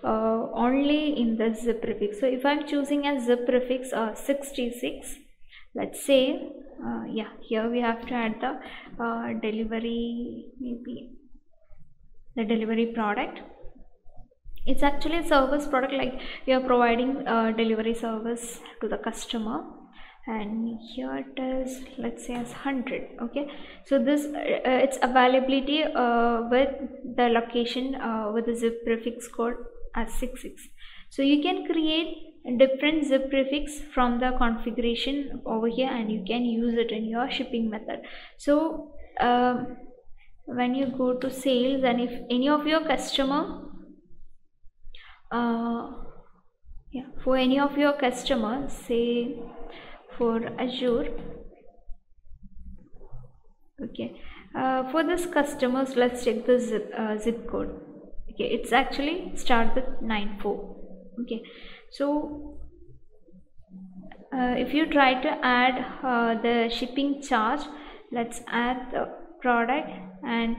only in the zip prefix. So if I'm choosing a zip prefix 66, let's say, here we have to add the delivery, maybe the delivery product. It's actually a service product, like we are providing delivery service to the customer. And here it is, let's say as 100. Okay, so this its availability with the location with the zip prefix code as 66. So you can create different zip prefix from the configuration over here, and you can use it in your shipping method. So when you go to sales, and if any of your customer say for Azure, okay, for this customers, let's check the zip code. Okay, it's actually start with 94. Okay, so if you try to add the shipping charge, let's add the product and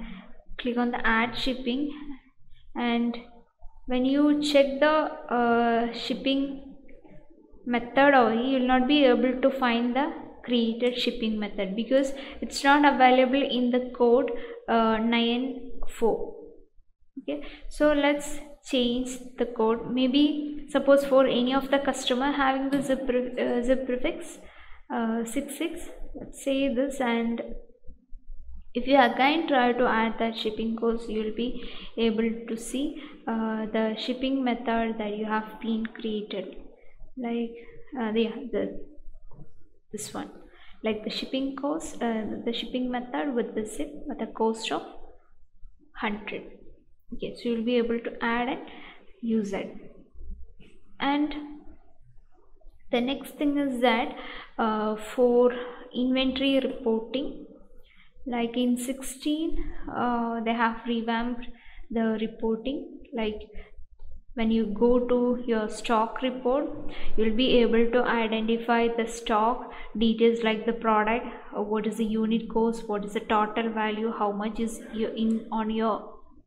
click on the add shipping, and when you check the shipping method or you will not be able to find the created shipping method because it's not available in the code 94. Okay, so let's change the code. Maybe suppose for any of the customer having the zip prefix 66, let's say this, and if you again try to add that shipping codes, you will be able to see the shipping method that you have been created. Like this one, like the shipping cost, the shipping method with the zip with a cost of 100. Okay, so you'll be able to add and use it. And the next thing is that for inventory reporting, like in 16 they have revamped the reporting. Like when you go to your stock report, you'll be able to identify the stock details like the product, what is the unit cost, what is the total value, how much is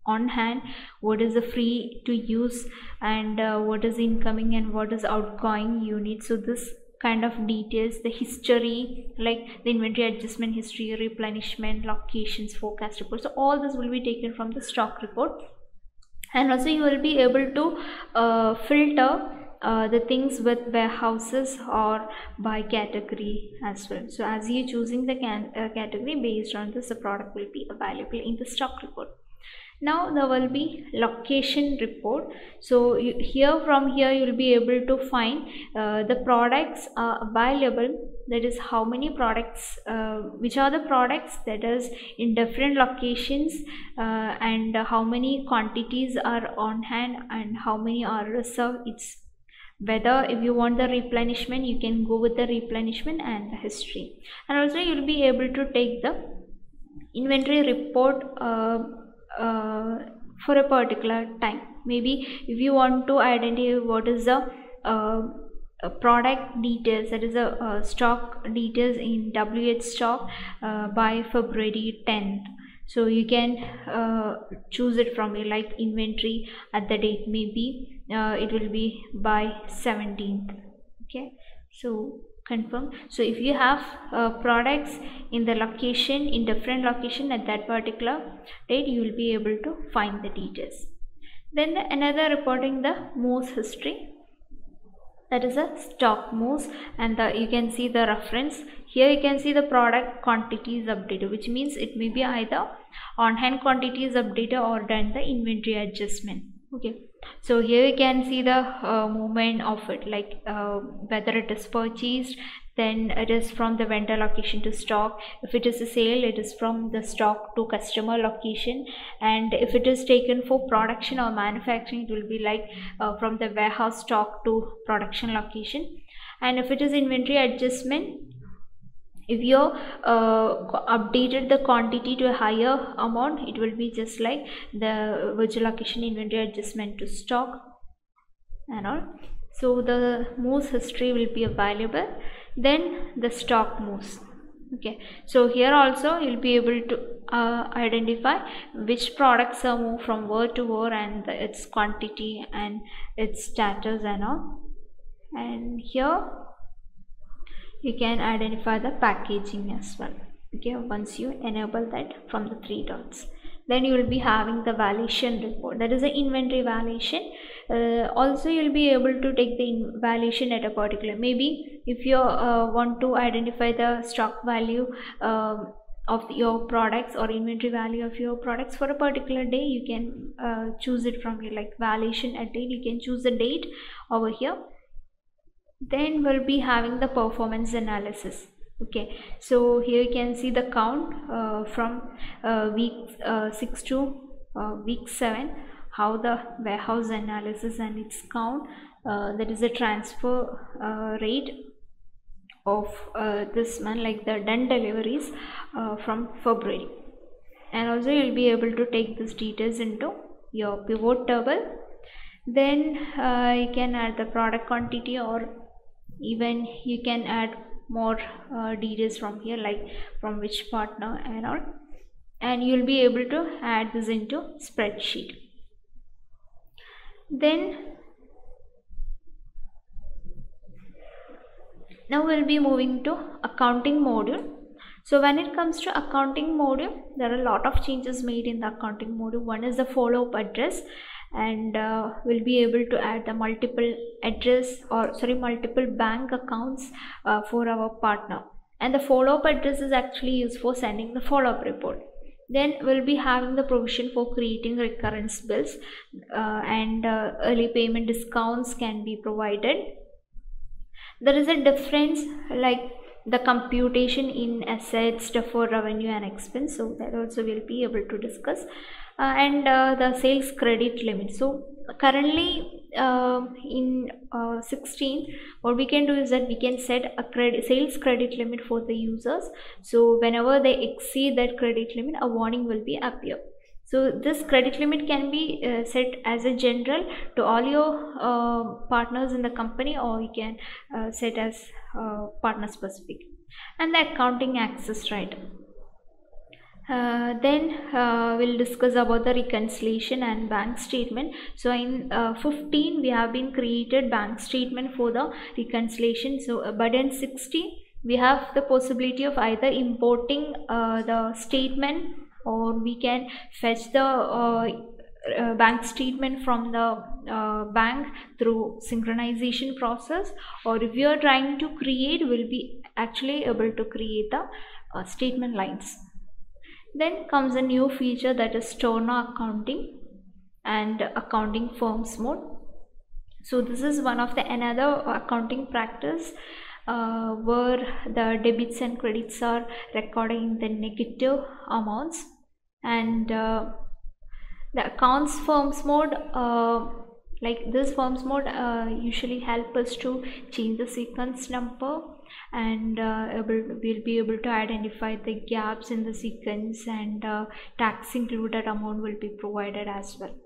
on hand, what is the free to use, and what is incoming and what is outgoing unit. So this kind of details, the history, like the inventory adjustment history, replenishment, locations, forecast report. So all this will be taken from the stock report. And also you will be able to filter the things with warehouses or by category as well. So as you choosing the category, based on this the product will be available in the stock report. Now there will be location report. So from here you will be able to find the products are available, that is how many products, which are the products that is in different locations, and how many quantities are on hand and how many are reserved. It's whether if you want the replenishment, you can go with the replenishment and the history. And also you'll be able to take the inventory report for a particular time. Maybe if you want to identify what is the product details, that is the stock details in WH stock by February 10th. So you can choose it from your like inventory at the date. Maybe it will be by 17th. Okay, so confirm. So if you have products in the location, in different location at that particular date, you will be able to find the details. Then another reporting the moves history. That is a stock moves, and you can see the reference here. You can see the product quantities updated, which means it may be either on hand quantities updated or done the inventory adjustment. Okay, so here you can see the movement of it, like whether it is purchased, then it is from the vendor location to stock. If it is a sale, it is from the stock to customer location. And if it is taken for production or manufacturing, it will be like from the warehouse stock to production location. And if it is inventory adjustment, if you updated the quantity to a higher amount, it will be just like the virtual location inventory adjustment to stock and all. So the moves history will be available. Then the stock moves. Okay, so here also you'll be able to identify which products are moved from where to where, and its quantity and its status and all. And here you can identify the packaging as well. Okay, once you enable that from the three dots, then you will be having the valuation report, that is the inventory valuation. Also you'll be able to take the valuation at a particular, maybe if you want to identify the stock value of your products or inventory value of your products for a particular day, you can choose it from your like valuation at date. You can choose the date over here. Then we'll be having the performance analysis. Okay, so here you can see the count from week 6 to week 7, how the warehouse analysis and its count, that is the transfer rate of this month, like the done deliveries from February. And also you'll be able to take these details into your pivot table. Then you can add the product quantity, or even you can add more details from here, like from which partner and all. And you'll be able to add this into spreadsheet. Then now we'll be moving to accounting module. So when it comes to accounting module, there are a lot of changes made in the accounting module. One is the follow-up address, and we'll be able to add the multiple address, or sorry, multiple bank accounts for our partner. And the follow-up address is actually used for sending the follow-up report. Then we'll be having the provision for creating recurrence bills, and early payment discounts can be provided. There is a difference like the computation in assets, deferred revenue and expense, so that also we'll be able to discuss. And the sales credit limit. So currently in 16, what we can do is that we can set a sales credit limit for the users. So whenever they exceed that credit limit, a warning will be appear. So this credit limit can be set as a general to all your partners in the company, or you can set as partner specific. And the accounting access right. Then we'll discuss about the reconciliation and bank statement. So in 15 we have been created bank statement for the reconciliation. So but in 16 we have the possibility of either importing the statement, or we can fetch the bank statement from the bank through synchronization process, or if you are trying to create, we'll be actually able to create the statement lines. Then comes a new feature, that is Storno accounting and accounting firms mode. So this is one of the another accounting practice where the debits and credits are recorded in the negative amounts. And the accounts firms mode Like this forms mode usually help us to change the sequence number, and we'll be able to identify the gaps in the sequence, and tax included amount will be provided as well.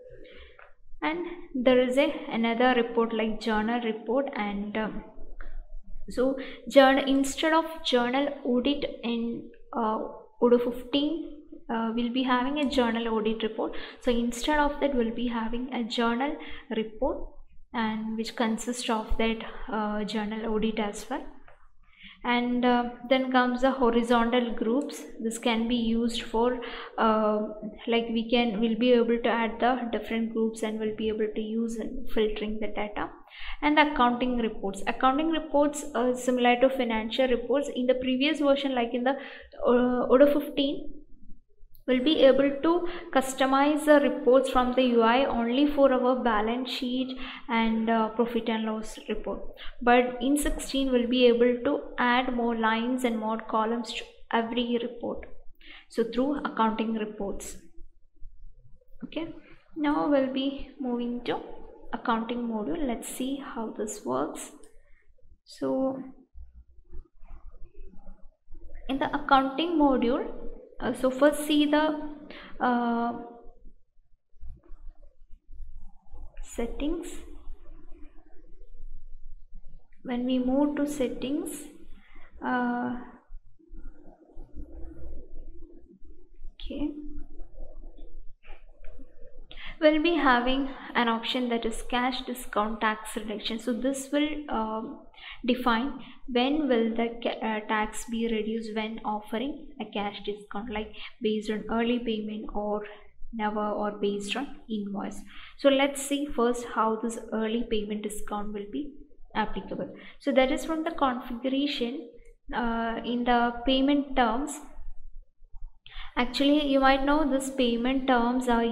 And there is another report like journal report, and so journal, instead of journal audit in Odoo 15, we'll be having a journal audit report. So instead of that, we'll be having a journal report, and which consists of that journal audit as well. And then comes the horizontal groups. This can be used for like we'll be able to add the different groups, and we'll be able to use in filtering the data. And the accounting reports. Accounting reports are similar to financial reports. In the previous version, like in the Odoo 15, we'll be able to customize the reports from the UI only for our balance sheet and profit and loss report. But in 16, we'll be able to add more lines and more columns to every report. So through accounting reports. Okay, now we'll be moving to accounting module. Let's see how this works. So in the accounting module, so first see the settings. When we move to settings, okay, we'll be having an option that is cash discount tax reduction. So this will define when will the tax be reduced when offering a cash discount, like based on early payment or never, or based on invoice. So let's see first how this early payment discount will be applicable. So that is from the configuration. In the payment terms, actually you might know this payment terms are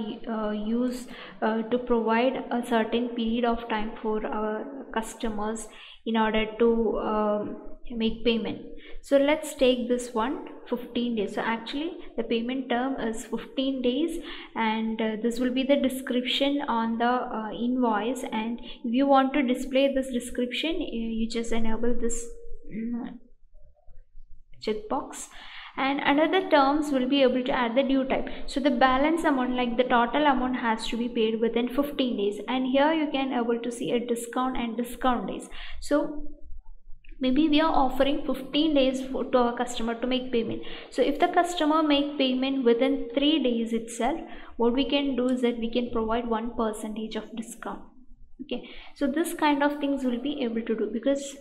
used to provide a certain period of time for our customers in order to make payment. So let's take this one, 15 days. So actually the payment term is 15 days, and this will be the description on the invoice. And if you want to display this description, you just enable this checkbox. And under the terms, we'll be able to add the due type. So the balance amount, like the total amount, has to be paid within 15 days. And here you can able to see a discount and discount days. So maybe we are offering 15 days to our customer to make payment. So if the customer make payment within 3 days itself, what we can do is that we can provide 1% of discount. Okay, so this kind of things we'll be able to do, because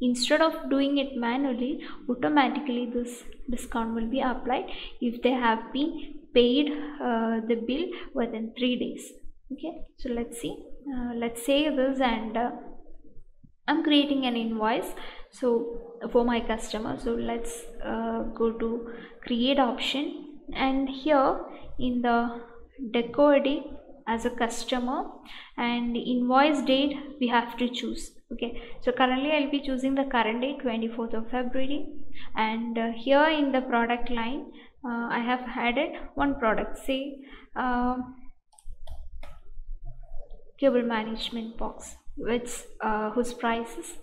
instead of doing it manually, automatically this discount will be applied if they have been paid the bill within 3 days. Okay, so let's see, let's save this, and I'm creating an invoice so for my customer. So let's go to create option, and here in the Deco edit as a customer and invoice date we have to choose. Okay, so currently I'll be choosing the current date, 24th of February, and here in the product line I have added one product, say cable management box, which whose price is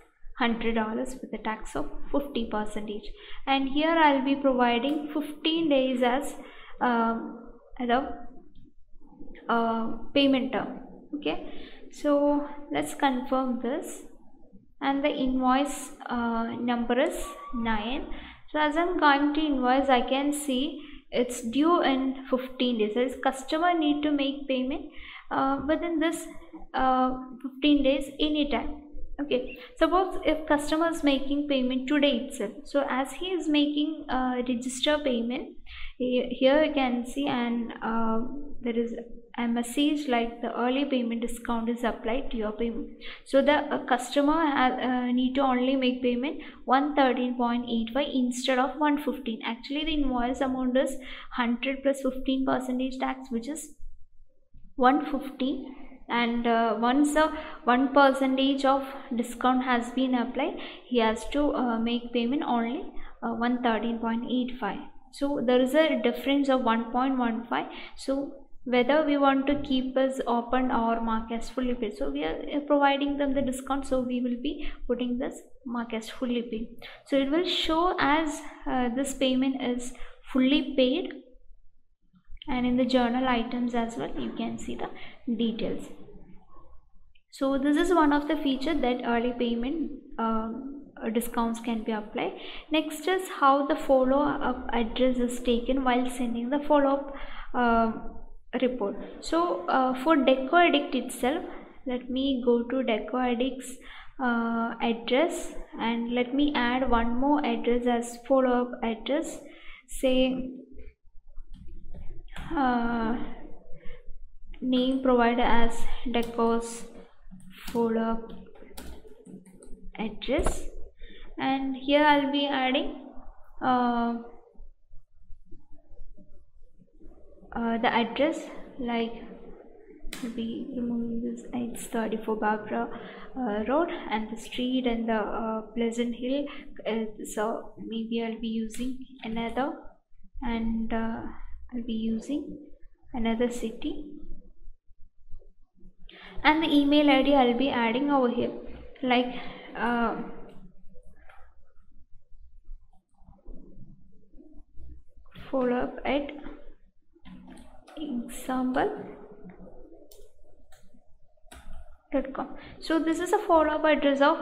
$100 with a tax of 50%, and here I'll be providing 15 days as the payment term. Okay, so let's confirm this, and the invoice number is 9. So as I'm going to invoice, I can see it's due in 15 days. That is, customer need to make payment within this 15 days anytime. Okay, suppose if customer is making payment today itself, so as he is making register payment, here you can see, and there is a message like the early payment discount is applied to your payment. So the customer need to only make payment 113.85 instead of 115. Actually the invoice amount is 100 plus 15% tax, which is 150, and once a 1% of discount has been applied, he has to make payment only 113.85. so there is a difference of 1.15. so whether we want to keep as open or mark as fully paid. So we are providing them the discount, so we will be putting this mark as fully paid. So it will show as this payment is fully paid, and in the journal items as well you can see the details. So this is one of the features that early payment discounts can be applied. Next is how the follow up address is taken while sending the follow up report. So for Deco Addict itself, let me go to Deco Addict's address and let me add one more address as follow up address, say name provided as Deco's follow up address, and here I'll be adding the address, like I'll be removing this, it's 34 Barbara Road, and the street and the Pleasant Hill, so maybe I'll be using another, and I'll be using another city, and the email ID I'll be adding over here, like follow up at example.com. So this is a follow up address of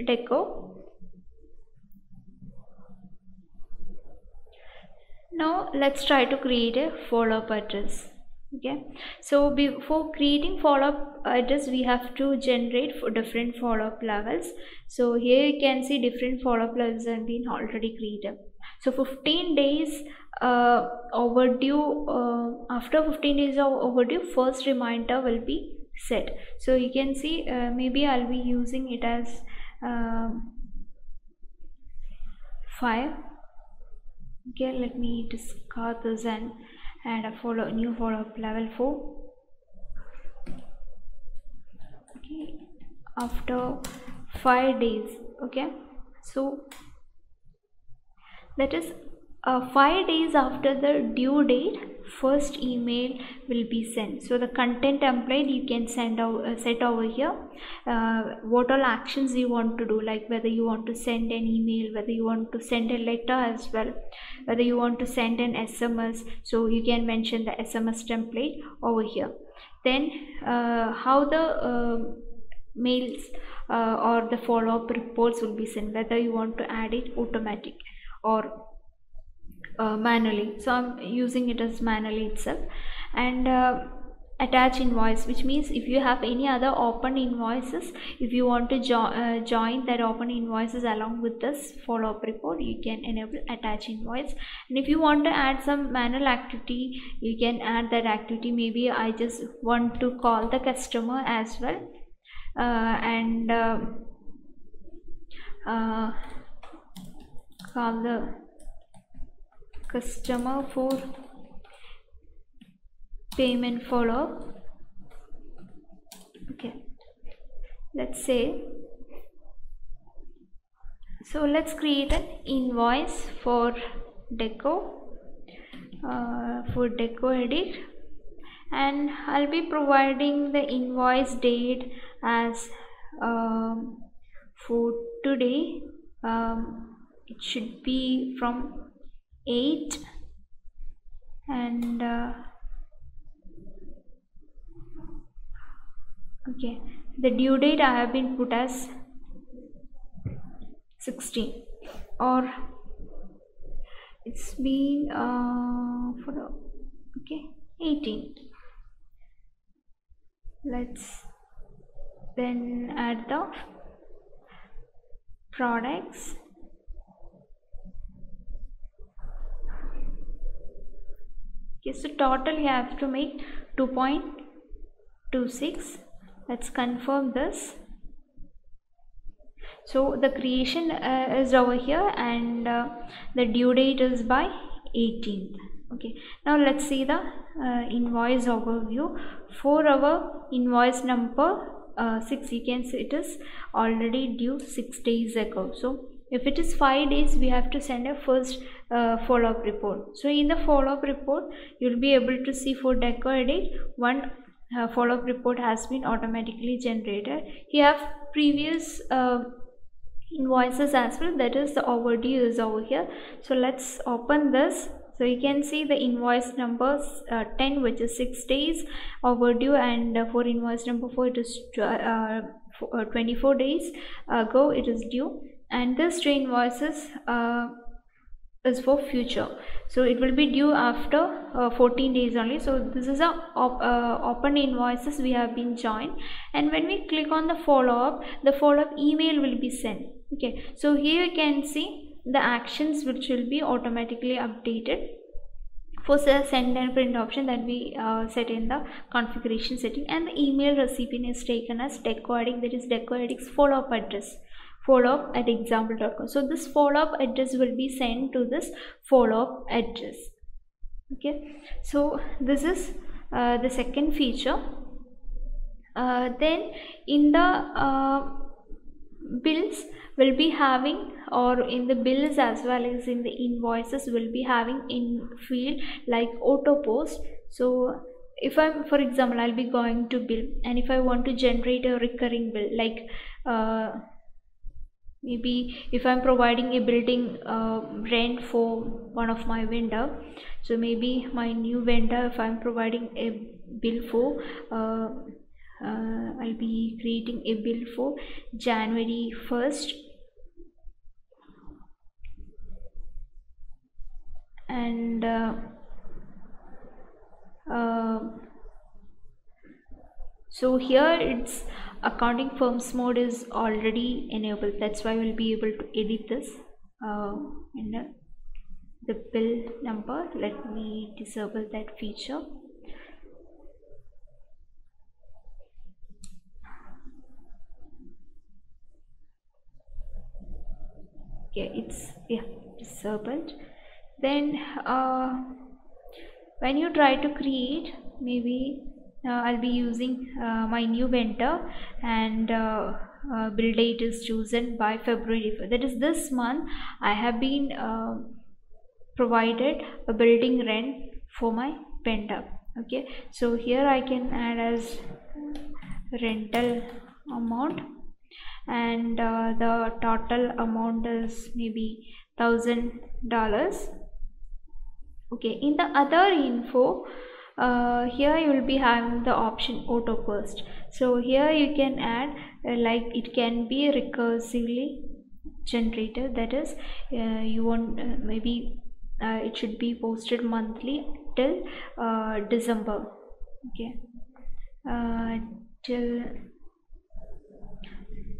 Deco. Now let's try to create a follow up address. Okay, so before creating follow up address we have to generate for different follow up levels. So here you can see different follow up levels have been already created. So 15 days overdue, after 15 days of overdue, first reminder will be set. So you can see maybe I'll be using it as 5. Okay, let me discard this and add a new follow-up level 4. Okay, after 5 days. Okay, so that is 5 days after the due date, first email will be sent. So the content template you can send out, set over here, what all actions you want to do, like whether you want to send an email, whether you want to send a letter as well, whether you want to send an SMS. So you can mention the SMS template over here. Then how the mails or the follow-up reports will be sent, whether you want to add it automatic or manually. So I'm using it as manually itself. And attach invoice, which means if you have any other open invoices, if you want to join that open invoices along with this follow-up report, you can enable attach invoice. And if you want to add some manual activity, you can add that activity. Maybe I just want to call the customer as well, and call the customer for payment follow-up. Okay, let's say, so let's create an invoice for Deco Edit, and I'll be providing the invoice date as for today. It should be from 8, and okay, the due date I have been put as 16, or it's been for okay 18. Let's then add the products. Okay, so total you have to make 2.26. let's confirm this. So the creation is over here, and the due date is by 18th. Okay, now let's see the invoice overview. For our invoice number 6, you can see it is already due 6 days ago. So If it is 5 days, we have to send a first follow-up report. So in the follow-up report, you'll be able to see for Deco edit, one follow-up report has been automatically generated. You have previous invoices as well, that is the overdue is over here. So let's open this. So you can see the invoice numbers 10, which is 6 days overdue, and for invoice number 4, it is 24 days ago it is due, and this 3 invoices is for future, so it will be due after 14 days only. So this is a open invoices we have been joined, and when we click on the follow-up, the follow-up email will be sent. Okay, so here you can see the actions which will be automatically updated for the send and print option that we set in the configuration setting, and the email recipient is taken as Deco, that is Deco follow-up address, follow-up at example.com. So this follow-up address will be sent to this follow-up address. Okay, so this is the second feature. Then in the bills will be having, or in the bills as well as in the invoices, will be having in field like auto post. So if I'm, for example, I'll be going to bill, and if I want to generate a recurring bill, like maybe if I'm providing a building rent for one of my vendor, so maybe my new vendor, if I'm providing a bill for I'll be creating a bill for January 1st and so here it's accounting firms mode is already enabled, that's why we'll be able to edit this in the bill number. Let me disable that feature. Yeah, it's disabled. Then when you try to create, maybe I'll be using my new vendor, and bill date is chosen by February, that is this month. I have been provided a building rent for my vendor. Okay, so here I can add as rental amount, and the total amount is maybe $1,000. Okay, in the other info, here you will be having the option auto post. So here you can add like it can be recursively generated, that is you want maybe it should be posted monthly till December. Okay, till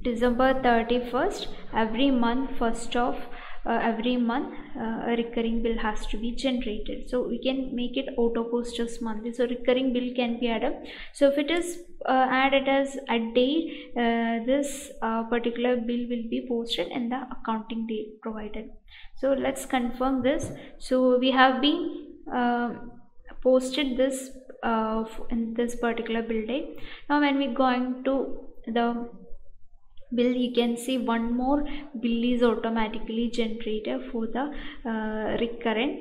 December 31st, every month, first of every month a recurring bill has to be generated. So we can make it auto post as monthly, so recurring bill can be added. So if it is added as a date, this particular bill will be posted and the accounting date provided. So let's confirm this. So we have been posted this in this particular bill date. Now when we're going to the bill, you can see one more bill is automatically generated for the recurrent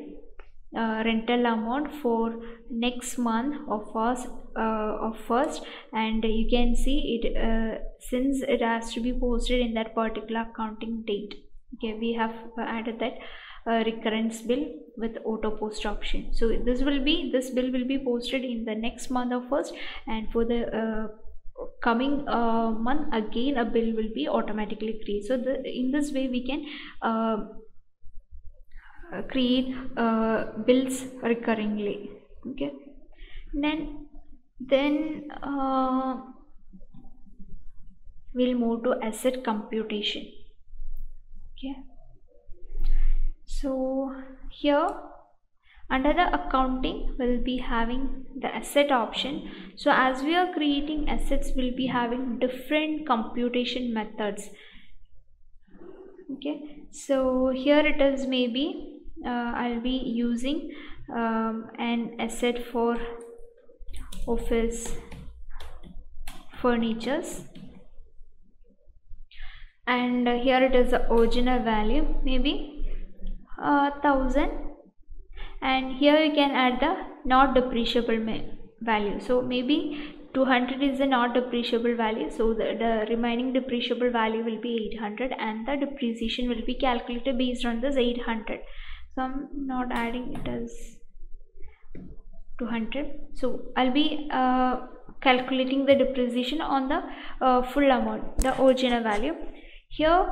rental amount for next month of first, and you can see it since it has to be posted in that particular accounting date. Okay, we have added that recurrence bill with auto post option. So this bill will be posted in the next month of first, and for the coming month again a bill will be automatically created. So in this way we can create bills recurringly. Okay, then we'll move to asset computation. Okay, so here under the accounting we'll be having the asset option. So as we are creating assets, we'll be having different computation methods. Okay, so here it is, maybe I'll be using an asset for office furnitures. and here it is the original value, maybe 1000, and here you can add the not depreciable value, so maybe 200 is the not depreciable value, so the remaining depreciable value will be 800, and the depreciation will be calculated based on this 800. So I'm not adding it as 200, so I'll be calculating the depreciation on the full amount, the original value. Here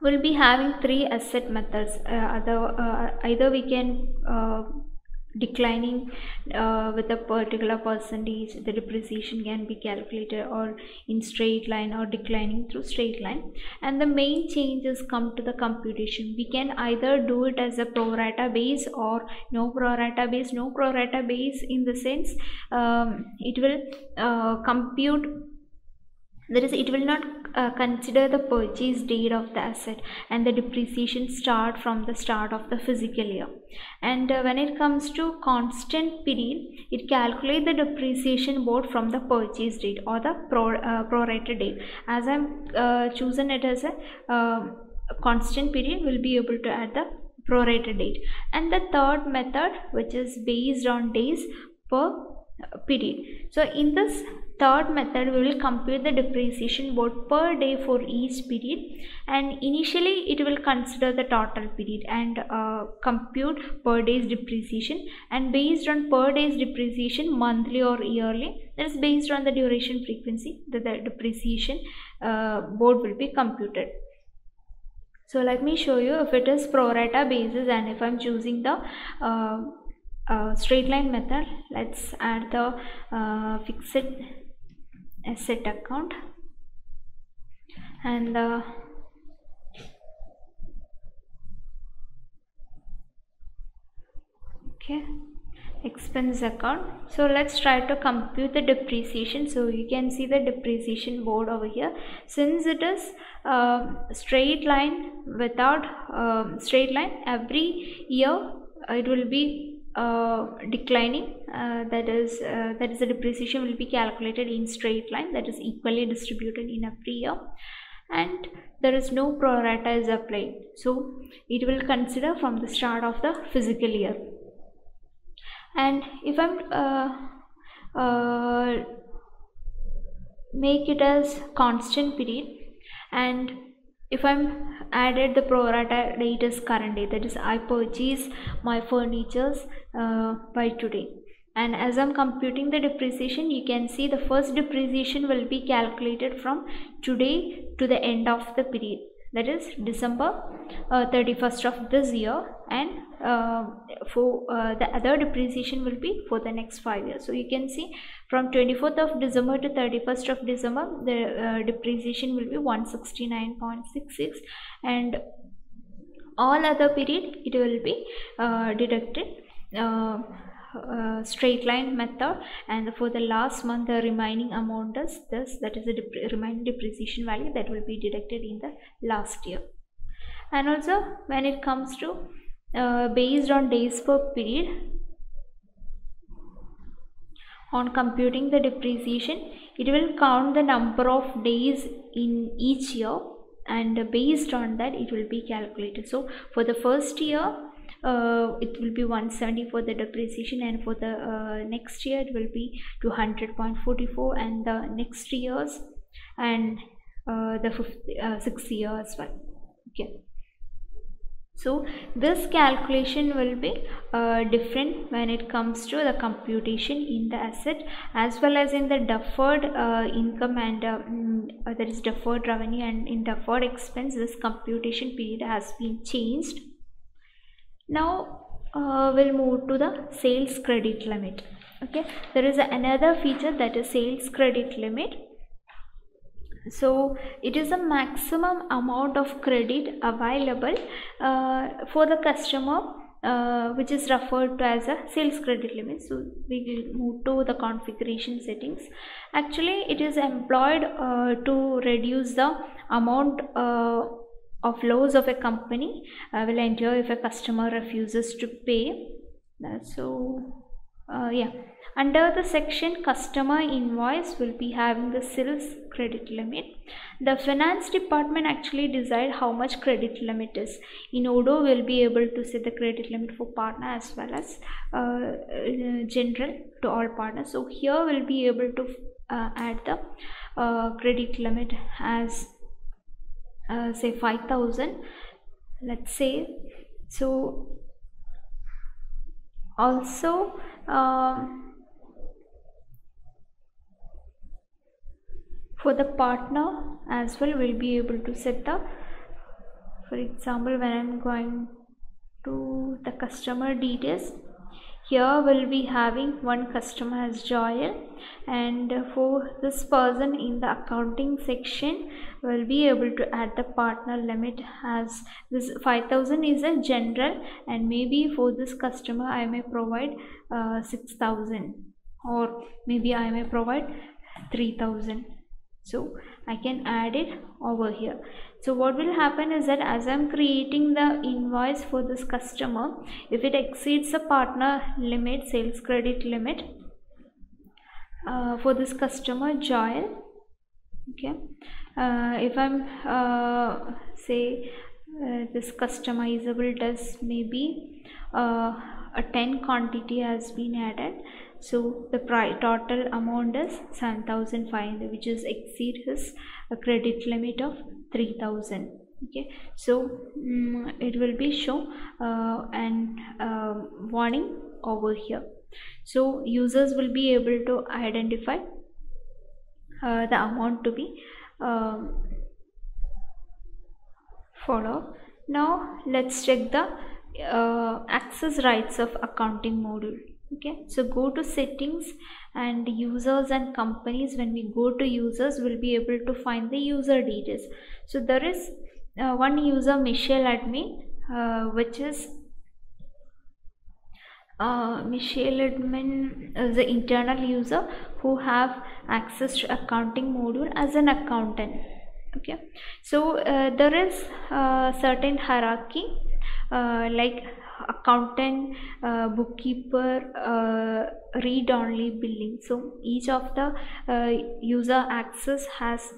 we'll be having three asset methods, either we can declining with a particular percentage, the depreciation can be calculated, or in straight line, or declining through straight line. And the main changes come to the computation. We can either do it as a pro rata base or no pro rata base. No pro rata base in the sense it will compute, that is, it will not consider the purchase date of the asset, and the depreciation start from the start of the physical year. And when it comes to constant period, it calculates the depreciation both from the purchase date or the prorated date. As I'm chosen it as a constant period, we'll be able to add the prorated date. And the third method, which is based on days per period. So in this third method, we will compute the depreciation both per day for each period, and initially it will consider the total period and compute per day's depreciation, and based on per day's depreciation, monthly or yearly, that is based on the duration frequency, the depreciation board will be computed. So let me show you if it is pro rata basis and if I'm choosing the straight line method. Let's add the fixed asset account and the expense account. So let's try to compute the depreciation. So you can see the depreciation board over here. Since it is straight line without straight line, every year it will be declining, that is the depreciation will be calculated in straight line, that is equally distributed in every year, and there is no pro rata is applied, so it will consider from the start of the physical year. And if I'm make it as constant period, and if I'm added the pro rata date is current day, that is I purchase my furnitures by today, and as I'm computing the depreciation, you can see the first depreciation will be calculated from today to the end of the period, that is December 31st of this year, and for the other depreciation will be for the next 5 years. So you can see from 24th of December to 31st of December the depreciation will be 169.66, and all other period it will be deducted straight line method, and for the last month the remaining amount is this, that is the remaining depreciation value that will be deducted in the last year. And also when it comes to based on days per period, on computing the depreciation, it will count the number of days in each year, and based on that it will be calculated. So for the first year it will be 170 for the depreciation, and for the next year it will be 200.44, and the next years, and the 6th year as well. Okay, so this calculation will be different when it comes to the computation in the asset, as well as in the deferred income and that is deferred revenue, and in deferred expense this computation period has been changed. Now we'll move to the sales credit limit. Okay, there is another feature, that is sales credit limit. So it is a maximum amount of credit available for the customer, which is referred to as a sales credit limit. So we will move to the configuration settings. Actually it is employed to reduce the amount of loss of a company will endure if a customer refuses to pay. So under the section customer invoice, will be having the sales credit limit. The finance department actually decide how much credit limit is. In Odoo, we'll be able to set the credit limit for partner as well as general to all partners. So here we'll be able to add the credit limit as say 5,000, let's say. So also for the partner as well, we'll be able to set the, for example, when I'm going to the customer details, here we'll be having one customer as Joel, and for this person in the accounting section, we'll be able to add the partner limit as this 5,000 is a general, and maybe for this customer I may provide 6,000, or maybe I may provide 3,000. So I can add it over here. So what will happen is that as I'm creating the invoice for this customer, if it exceeds the partner limit, sales credit limit for this customer Joel, okay, if I'm say this customizable desk, maybe a 10 quantity has been added. So the total amount is 7,500, which is exceed his credit limit of 3,000. Okay, so it will be show and warning over here. So users will be able to identify the amount to be followed. Now let's check the access rights of accounting module. Okay, so go to settings and users and companies. When we go to users, we'll be able to find the user details. So there is one user, Michelle admin, which is Michelle admin is the internal user who have access to accounting module as an accountant. Okay, so there is a certain hierarchy like accountant, bookkeeper, read-only billing. So each of the user access has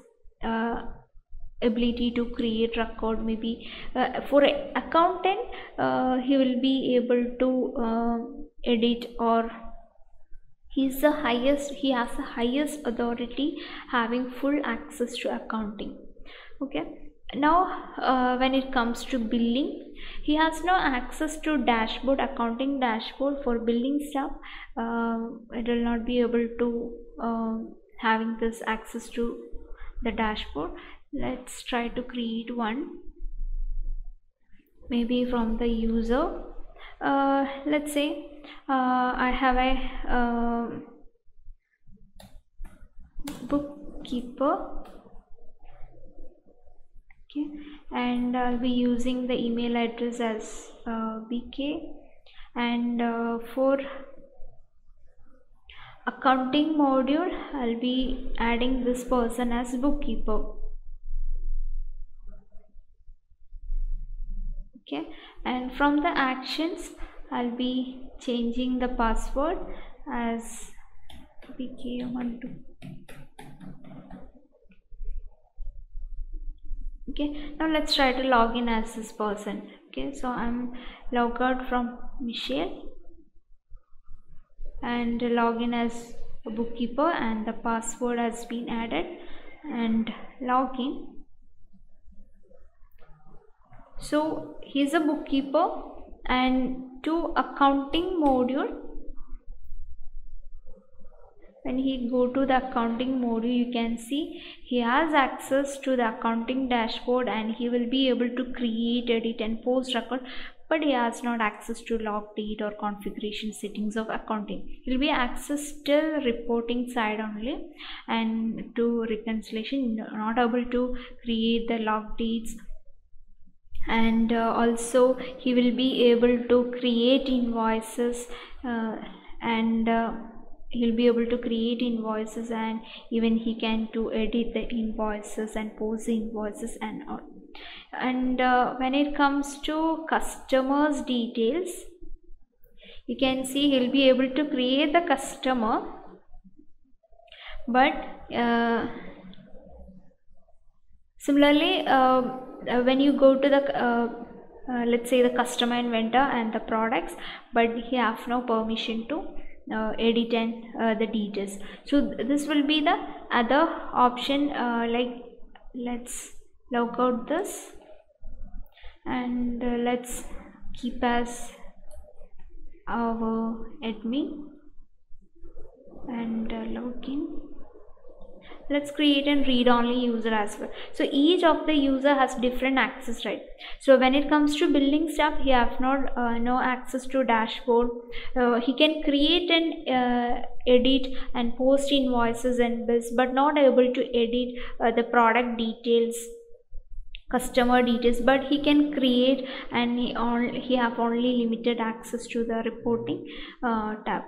ability to create record. Maybe for accountant, he will be able to edit, or he's the highest, he has the highest authority having full access to accounting. Okay, now when it comes to billing, he has no access to dashboard, accounting dashboard for billing stuff. It will not be able to having this access to the dashboard. Let's try to create one, maybe from the user. Let's say I have a bookkeeper. Okay. And I'll be using the email address as BK, and for accounting module I'll be adding this person as bookkeeper. Okay, and from the actions I'll be changing the password as BK12. Okay, now let's try to log in as this person. Okay, so I'm logged out from Michelle and log in as a bookkeeper, and the password has been added, and log in. So he's a bookkeeper, and to accounting module, when he go to the accounting module, you can see he has access to the accounting dashboard, and he will be able to create, edit and post record, but he has not access to log date or configuration settings of accounting. He will be access till reporting side only, and to reconciliation, not able to create the log dates. And also he will be able to create invoices, and he'll be able to create invoices, and even he can to edit the invoices and post the invoices and all. And when it comes to customers details, you can see he'll be able to create the customer, but Similarly, when you go to the let's say the customer inventor and the products, but he have no permission to edit and the details. So this will be the other option. Like let's log out this and let's keep as our admin and login. Let's create and read only user as well. So each of the user has different access, right? So when it comes to building stuff, he have not no access to dashboard. He can create and edit and post invoices and bills, but not able to edit the product details, customer details. But he can create, and he have only limited access to the reporting tab.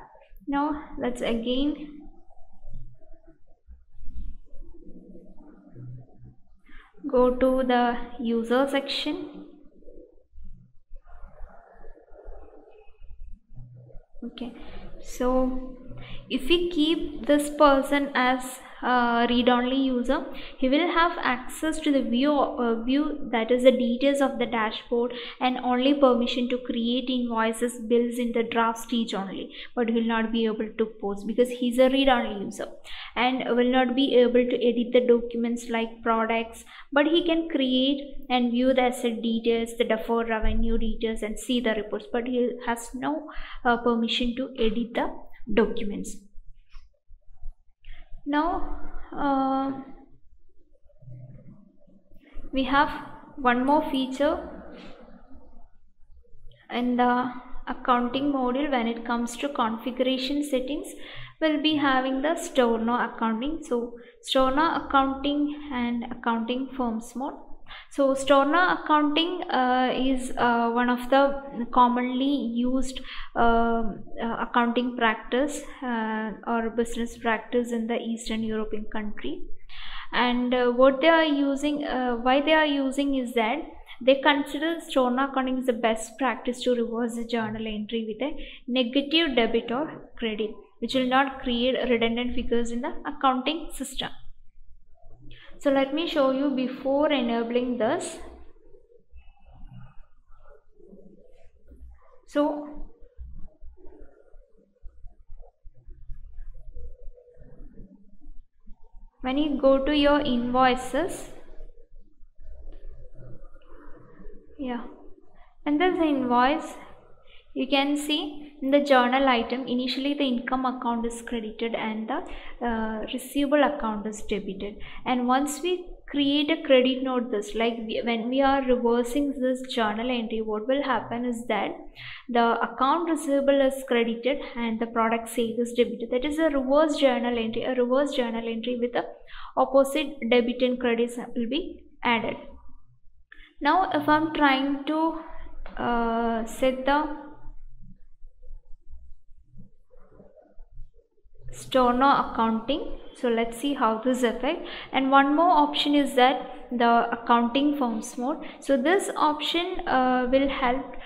Now let's again go to the user section. Okay, so if we keep this person as read-only user, he will have access to the view that is the details of the dashboard, and only permission to create invoices, bills in the draft stage only, but will not be able to post because he's a read-only user, and will not be able to edit the documents like products, but he can create and view the asset details, the deferred revenue details, and see the reports, but he has no permission to edit the documents. Now we have one more feature in the accounting module. When it comes to configuration settings, we'll be having the Storno accounting. So Storno accounting and accounting firms mode. So Storno accounting is one of the commonly used accounting practice or business practice in the Eastern European country. And what they are using, why they are using is that they consider Storno accounting is the best practice to reverse the journal entry with a negative debit or credit, which will not create redundant figures in the accounting system. So let me show you before enabling this. So when you go to your invoices, and this invoice, you can see in the journal item, initially the income account is credited and the receivable account is debited. And once we create a credit note, this like when we are reversing this journal entry, what will happen is that the account receivable is credited and the product sale is debited. That is a reverse journal entry. A reverse journal entry with the opposite debit and credits will be added. Now if I'm trying to set the Storno accounting, so let's see how this affects. And one more option is that the accounting firms mode. So this option will help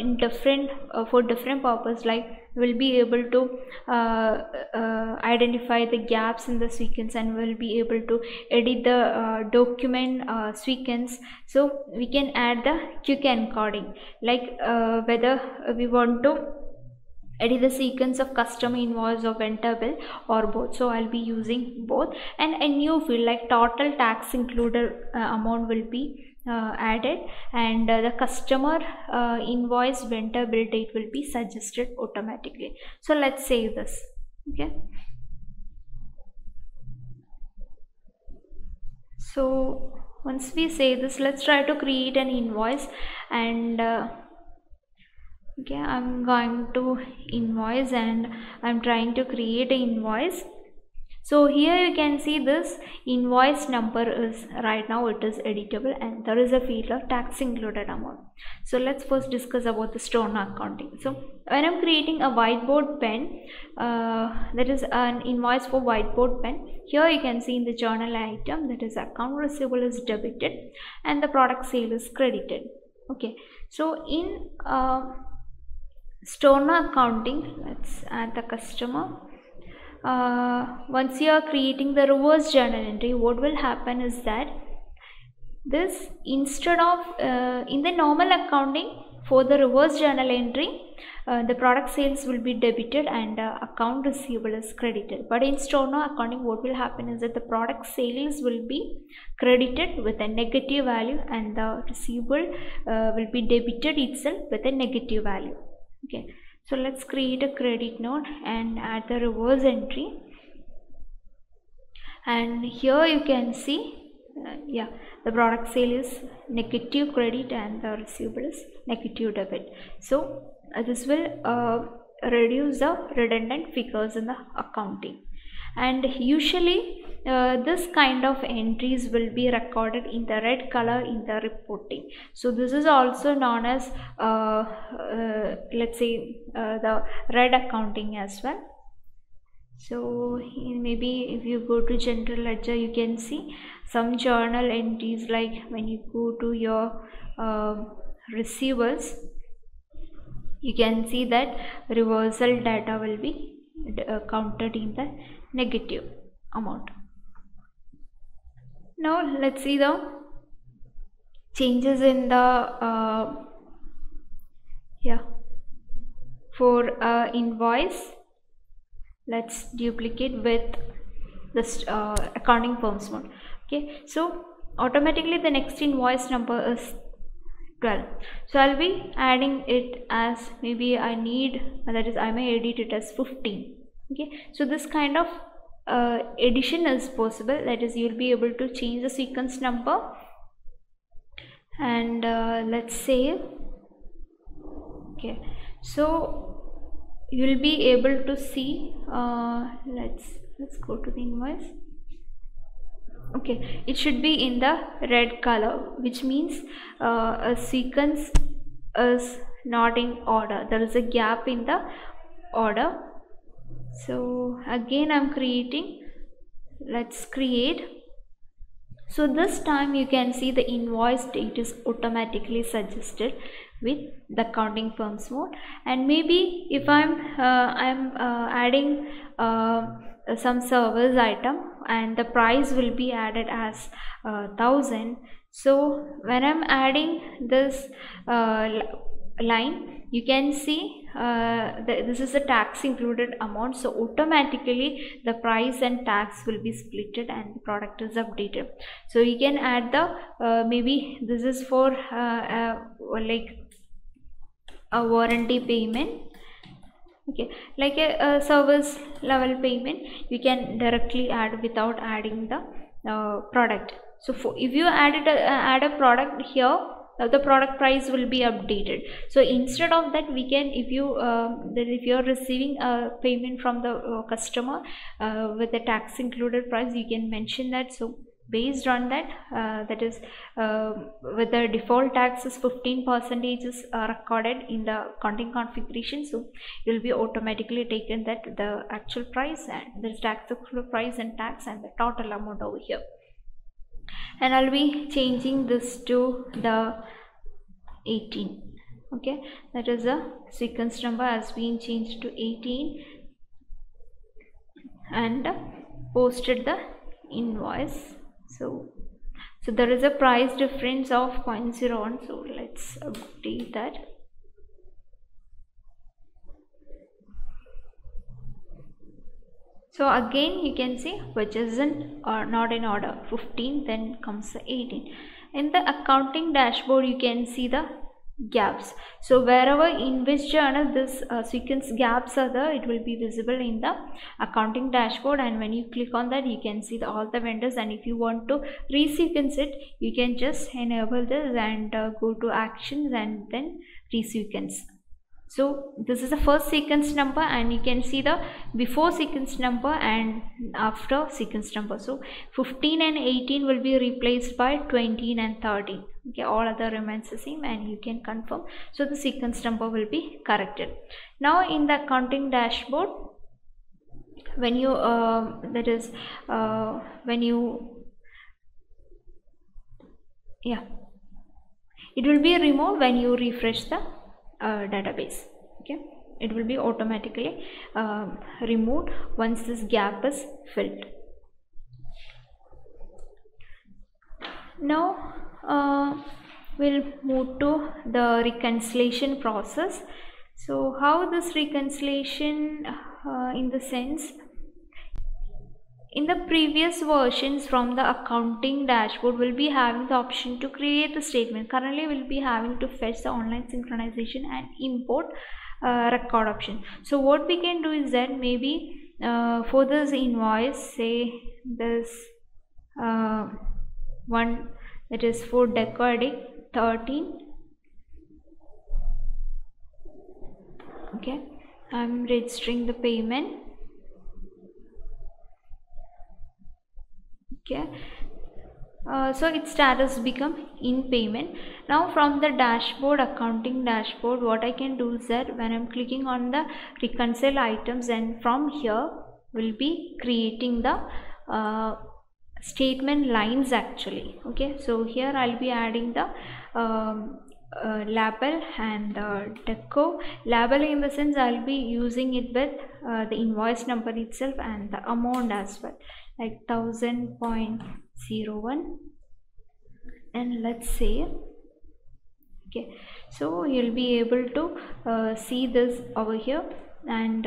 in different for different purpose, like will be able to identify the gaps in the sequence, and will be able to edit the document sequence. So we can add the quick encoding, like whether we want to edit the sequence of customer invoice or vendor bill or both. So I'll be using both. And a new field like total tax included amount will be added, and the customer invoice vendor bill date will be suggested automatically. So let's save this. Okay, so once we save this, let's try to create an invoice. And okay, I'm going to invoice and I'm trying to create an invoice. So here you can see this invoice number is right now it is editable, and there is a field of tax included amount. So let's first discuss about the Storno accounting. So when I'm creating a whiteboard pen, that is an invoice for whiteboard pen, here you can see in the journal item, that is account receivable is debited and the product sale is credited. Okay, so in Storno accounting, let's add the customer. Once you are creating the reverse journal entry, what will happen is that this instead of in the normal accounting for the reverse journal entry, the product sales will be debited and account receivable is credited. But in Storno accounting, what will happen is that the product sales will be credited with a negative value and the receivable will be debited itself with a negative value. Okay, so let's create a credit note and add the reverse entry. And here you can see, the product sale is negative credit and the receivable is negative debit. So this will reduce the redundant figures in the accounting. And usually this kind of entries will be recorded in the red color in the reporting. So this is also known as the red accounting as well. So maybe if you go to general ledger, you can see some journal entries, like when you go to your receivables, you can see that reversal data will be counted in the negative amount. Now let's see the changes in the for invoice. Let's duplicate with this accounting firms mode. Okay, so automatically the next invoice number is 12, so I'll be adding it as, maybe I need, that is, I may edit it as 15. Okay, so this kind of addition is possible, that is, you'll be able to change the sequence number. And let's save. Okay, so you will be able to see, let's go to the invoice. Okay, it should be in the red color, which means a sequence is not in order, there is a gap in the order. So again I'm creating, let's create. So this time you can see the invoice date is automatically suggested with the accounting firms mode. And maybe if I'm adding some service item and the price will be added as 1000. So when I'm adding this line, you can see this is a tax included amount, so automatically the price and tax will be splitted and the product is updated. So you can add the maybe this is for a warranty payment. Okay, like a service level payment, you can directly add without adding the product. So if you add a product here, the product price will be updated. So instead of that, we can, if you are receiving a payment from the customer with the tax included price, you can mention that. So based on that, with the default taxes 15% is recorded in the accounting configuration, so it will be automatically taken that the actual price and the taxable price and tax and the total amount over here. And I'll be changing this to the 18. Okay, that is the sequence number has been changed to 18 and posted the invoice. So there is a price difference of 0.01, so let's update that. So again you can see, which isn't or not in order, 15, then comes the 18. In the accounting dashboard you can see the gaps. So wherever, in which journal this sequence gaps are there, it will be visible in the accounting dashboard. And when you click on that, you can see all the vendors. And if you want to resequence it, you can just enable this and go to actions and then resequence. So this is the first sequence number, and you can see the before sequence number and after sequence number. So 15 and 18 will be replaced by 20 and 13. Okay, all other remains the same, and you can confirm. So the sequence number will be corrected. Now in the accounting dashboard, it will be removed when you refresh the database. Okay, it will be automatically removed once this gap is filled. Now we'll move to the reconciliation process. So how this reconciliation in the sense, in the previous versions from the accounting dashboard, we'll be having the option to create the statement. Currently we'll be having to fetch the online synchronization and import record option. So what we can do is that maybe for this invoice, say this one that is for Deco 13, okay, I'm registering the payment. Okay, so its status become in payment. Now from the dashboard, accounting dashboard, what I can do is that when I'm clicking on the reconcile items, and from here we'll be creating the statement lines actually. Okay, so here I'll be adding the label and the Deco label, in the sense I'll be using it with the invoice number itself and the amount as well, like 1000.01, and let's say, okay, so you'll be able to see this over here, and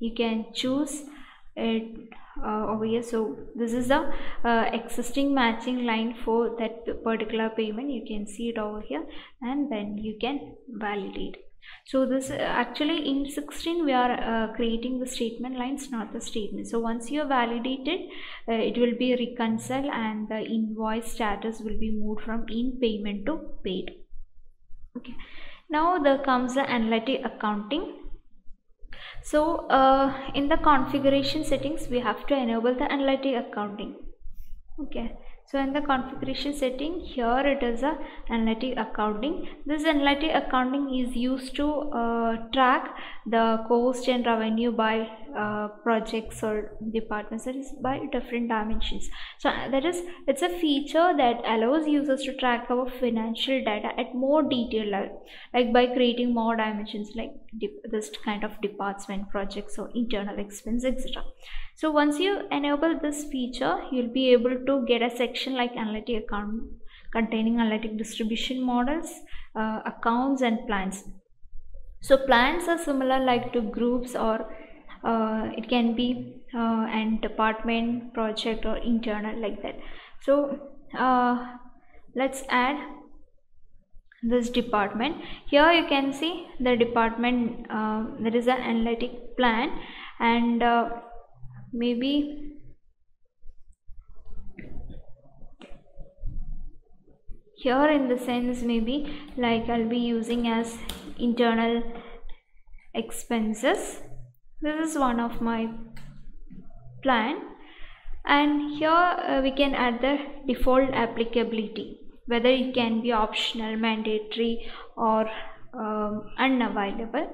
you can choose it over here. So this is the existing matching line for that particular payment. You can see it over here, and then you can validate. So this actually in 16 we are creating the statement lines, not the statement. So once you are validated, it will be reconciled and the invoice status will be moved from in payment to paid. Okay, now there comes the analytic accounting. So in the configuration settings we have to enable the analytic accounting. Okay, so in the configuration setting, here it is a analytic accounting. This analytic accounting is used to track the cost and revenue by projects or departments, that is by different dimensions. So that is, it's a feature that allows users to track our financial data at more detailed level, like by creating more dimensions like this kind of department, projects, or internal expense, etc. So once you enable this feature, you'll be able to get a section like analytic account containing analytic distribution models, accounts, and plans. So plans are similar like to groups, or it can be and department, project, or internal, like that. So let's add this department. Here you can see the department, there is an analytic plan, and maybe here in the sense, maybe like I'll be using as internal expenses. This is one of my plan, and here we can add the default applicability, whether it can be optional, mandatory, or unavailable.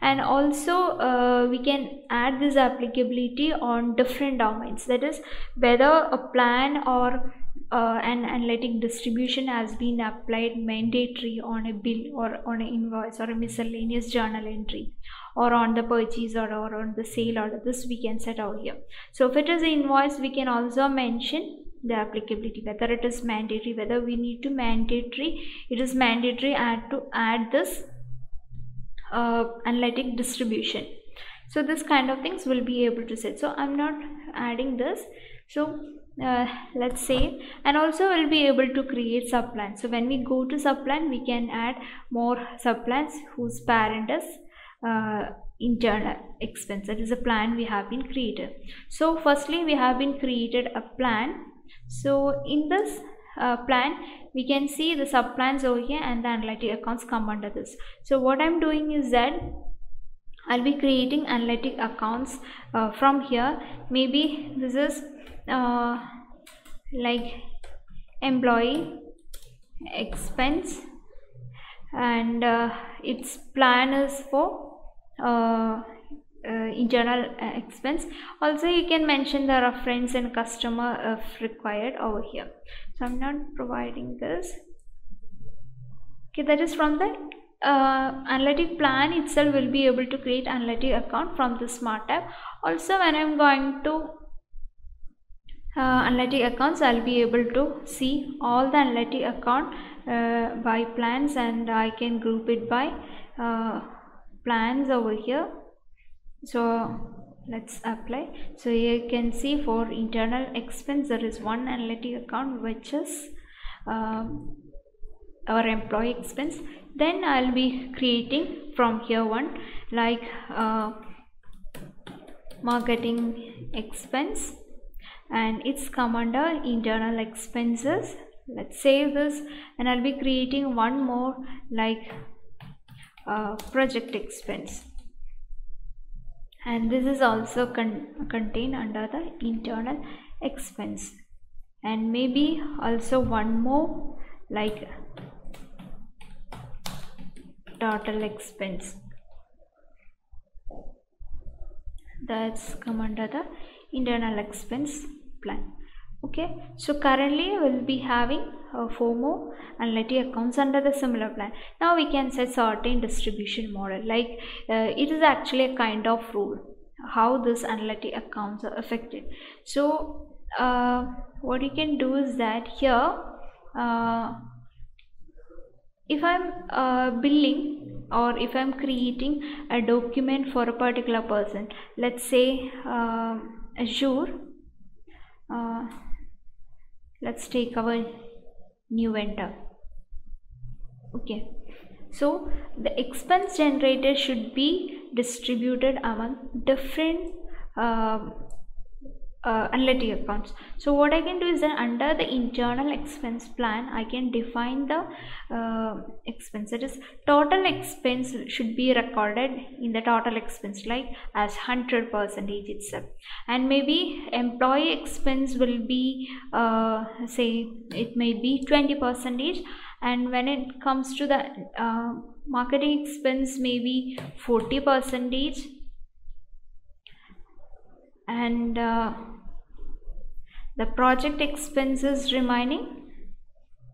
And also we can add this applicability on different domains, that is whether a plan or an analytic distribution has been applied mandatory on a bill or on an invoice or a miscellaneous journal entry, or on the purchase, or on the sale order. This we can set out here. So if it is an invoice, we can also mention the applicability, whether it is mandatory, whether we need to mandatory, it is mandatory to add this analytic distribution. So this kind of things will be able to set. So I'm not adding this. So let's say, and also we'll be able to create subplans. So when we go to subplan, we can add more subplans whose parent is internal expense. That is a plan we have been created. So firstly, we have been created a plan. So in this plan, we can see the subplans over here, and the analytic accounts come under this. So what I'm doing is that I'll be creating analytic accounts from here. Maybe this is like employee expense, and its plan is for internal expense. Also you can mention the reference and customer if required over here. So I'm not providing this. Okay, that is from the analytic plan itself will be able to create analytic account from the smart app. Also when I'm going to analytic accounts, I'll be able to see all the analytic account by plans, and I can group it by plans over here. So let's apply. So you can see for internal expense there is one analytic account, which is our employee expense. Then I'll be creating from here one like marketing expense, and it's come under internal expenses. Let's save this, and I'll be creating one more like project expense, and this is also contained under the internal expense, and maybe also one more like total expense that's come under the internal expense plan. Okay, so currently we'll be having 4 more analytic accounts under the similar plan. Now we can set certain distribution model, like it is actually a kind of rule how this analytic accounts are affected. So what you can do is that here if I'm billing, or if I'm creating a document for a particular person, let's say Azure, let's take our new vendor. Okay, so the expense generator should be distributed among different analytic accounts. So what I can do is that under the internal expense plan, I can define the expense, that is total expense should be recorded in the total expense like as 100% itself, and maybe employee expense will be say it may be 20%, and when it comes to the marketing expense maybe 40%, and the project expenses remaining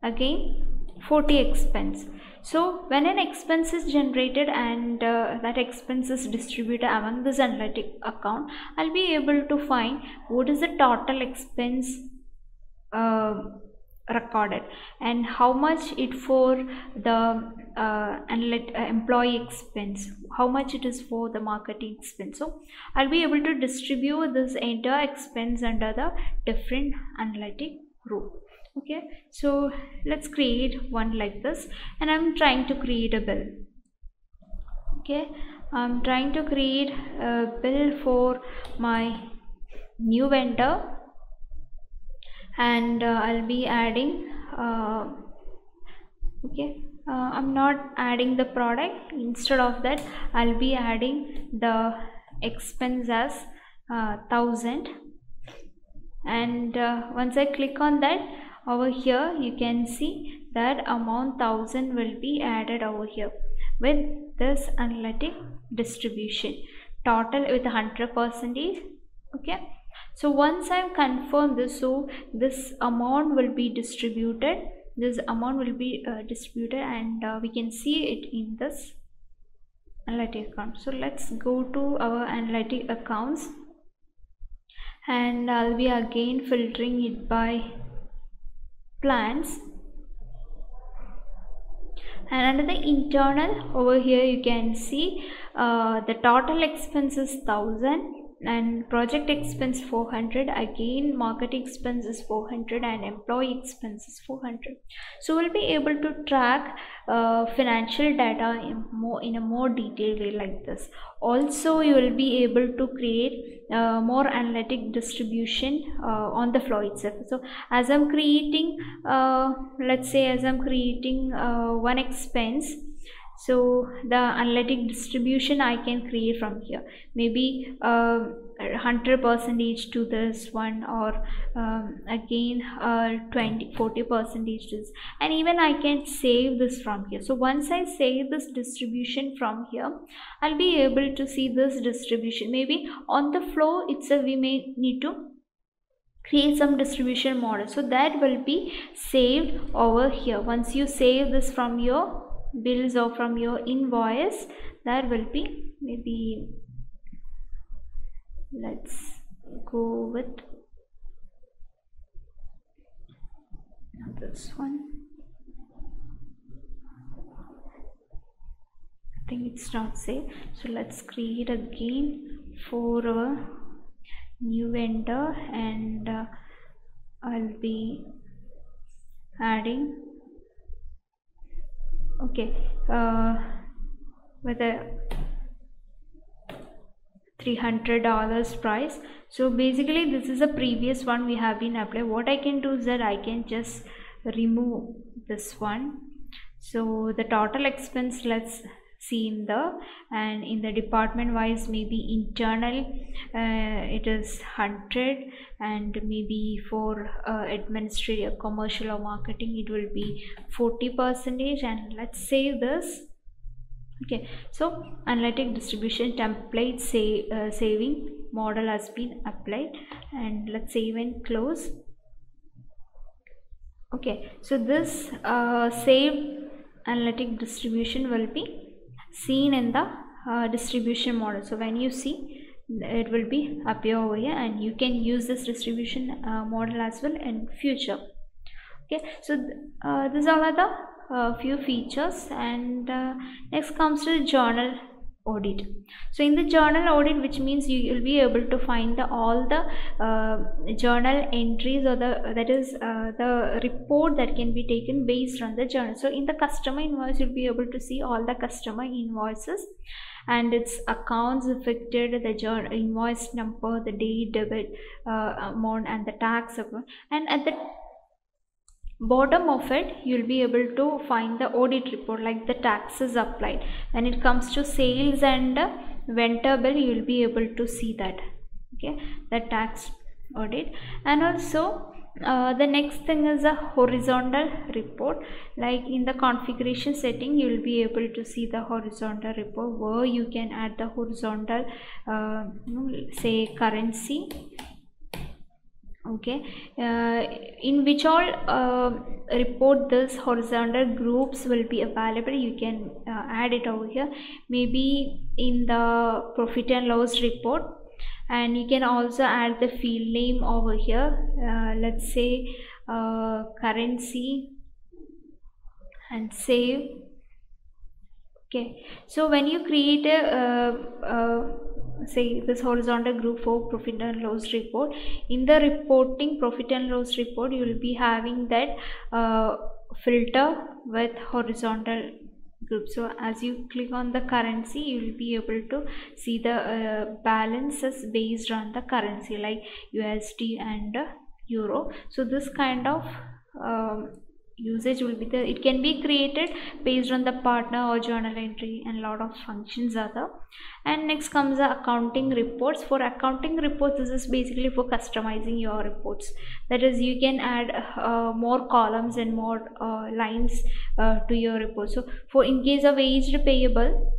again 40%. So when an expense is generated and that expense is distributed among this analytic account, I'll be able to find what is the total expense recorded and how much it for the employee expense, how much it is for the marketing expense. So I'll be able to distribute this entire expense under the different analytic rule. Okay, so let's create one like this, and I'm trying to create a bill. Okay, I'm trying to create a bill for my new vendor, and I'll be adding I'm not adding the product. Instead of that, I'll be adding the expense as 1000, and once I click on that over here, you can see that amount 1000 will be added over here with this analytic distribution total with 100%. Okay, so once I've confirmed this, so this amount will be distributed, and we can see it in this analytic account. So let's go to our analytic accounts, and I'll be again filtering it by plans, and under the internal over here you can see the total expenses 1000, and project expense 400, again marketing expense is 400, and employee expense is 400. So we'll be able to track financial data in a more detailed way like this. Also you will be able to create more analytic distribution on the flow itself. So as I'm creating one expense, so the analytic distribution I can create from here, maybe 100% to this one, or again 40% to this, and even I can save this from here. So once I save this distribution from here, I'll be able to see this distribution. Maybe on the flow itself we may need to create some distribution model, so that will be saved over here. Once you save this from your bills or from your invoice, that will be, maybe let's go with Now this one. I think it's not safe. So let's create again for a new vendor, and I'll be adding, okay, with a $300 price. So basically this is a previous one we have been applied. What I can do is that I can just remove this one. So the total expense, let's see in the, and in the department wise, maybe internal it is 100, and maybe for administrative, commercial or marketing it will be 40%, and let's save this. Okay, so analytic distribution template saving model has been applied, and let's save and close. Okay, so this saved analytic distribution will be seen in the distribution model. So when you see, it will be appear over here, and you can use this distribution model as well in future. Okay, so these all are the few features, and next comes to the journal audit. So in the journal audit, which means you will be able to find the, all the journal entries, or the, that is the report that can be taken based on the journal. So in the customer invoice, you'll be able to see all the customer invoices and its accounts affected, the journal invoice number, the date, debit amount, and the tax amount. And at the bottom of it, you'll be able to find the audit report, like the taxes applied. When it comes to sales and vendor bill, you'll be able to see that, okay, the tax audit. And also the next thing is a horizontal report, like in the configuration setting you'll be able to see the horizontal report, where you can add the horizontal say currency. Okay, in which all report this horizontal groups will be available, you can add it over here, maybe in the profit and loss report. And you can also add the field name over here, let's say currency, and save. Okay, so when you create a say this horizontal group for profit and loss report, in the reporting profit and loss report you will be having that filter with horizontal group. So as you click on the currency, you will be able to see the balances based on the currency, like USD and euro. So this kind of usage will be there. It can be created based on the partner or journal entry, and lot of functions are there. And next comes the accounting reports. For accounting reports, this is basically for customizing your reports, that is you can add more columns and more lines to your report. So for in case of aged payable,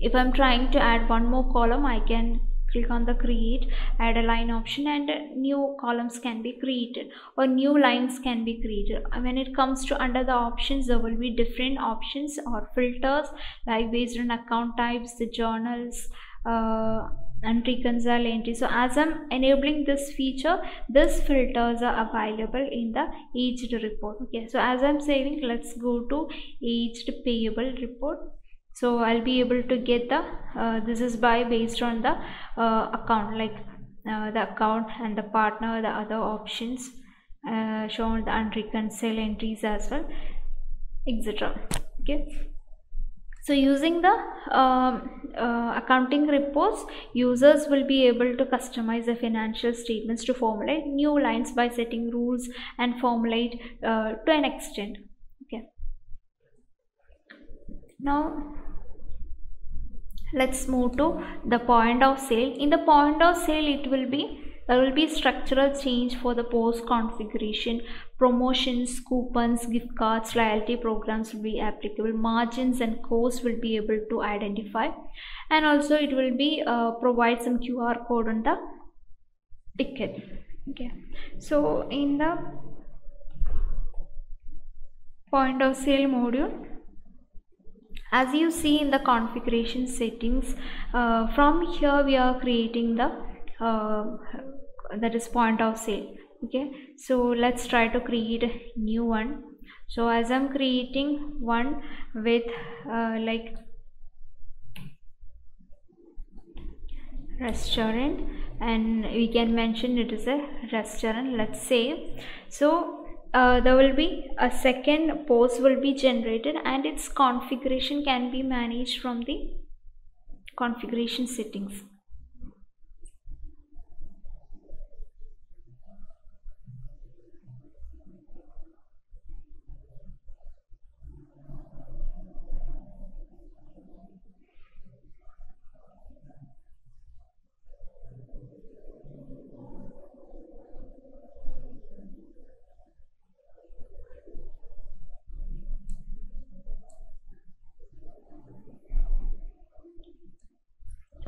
if I'm trying to add one more column, I can click on the create, add a line option, and new columns can be created or new lines can be created. When it comes to under the options, there will be different options or filters, like based on account types, the journals, and reconcile entry. So as I'm enabling this feature, these filters are available in the aged report. Okay, so as I'm saving, let's go to aged payable report. So I'll be able to get the this is by based on the account, like the account and the partner, the other options shown, the unreconciled entries as well, etc. Okay, so using the accounting reports, users will be able to customize the financial statements to formulate new lines by setting rules and formulate to an extent. Okay, now let's move to the point of sale. In the point of sale, it will be, there will be structural change for the post configuration. Promotions, coupons, gift cards, loyalty programs will be applicable. Margins and costs will be able to identify, and also it will be provide some QR code on the ticket. Okay, so in the point of sale module, as you see in the configuration settings, from here we are creating the that is point of sale. Okay, So let's try to create a new one. So as I'm creating one with like restaurant, and we can mention it is a restaurant, let's say. So there will be a second post will be generated, and its configuration can be managed from the configuration settings.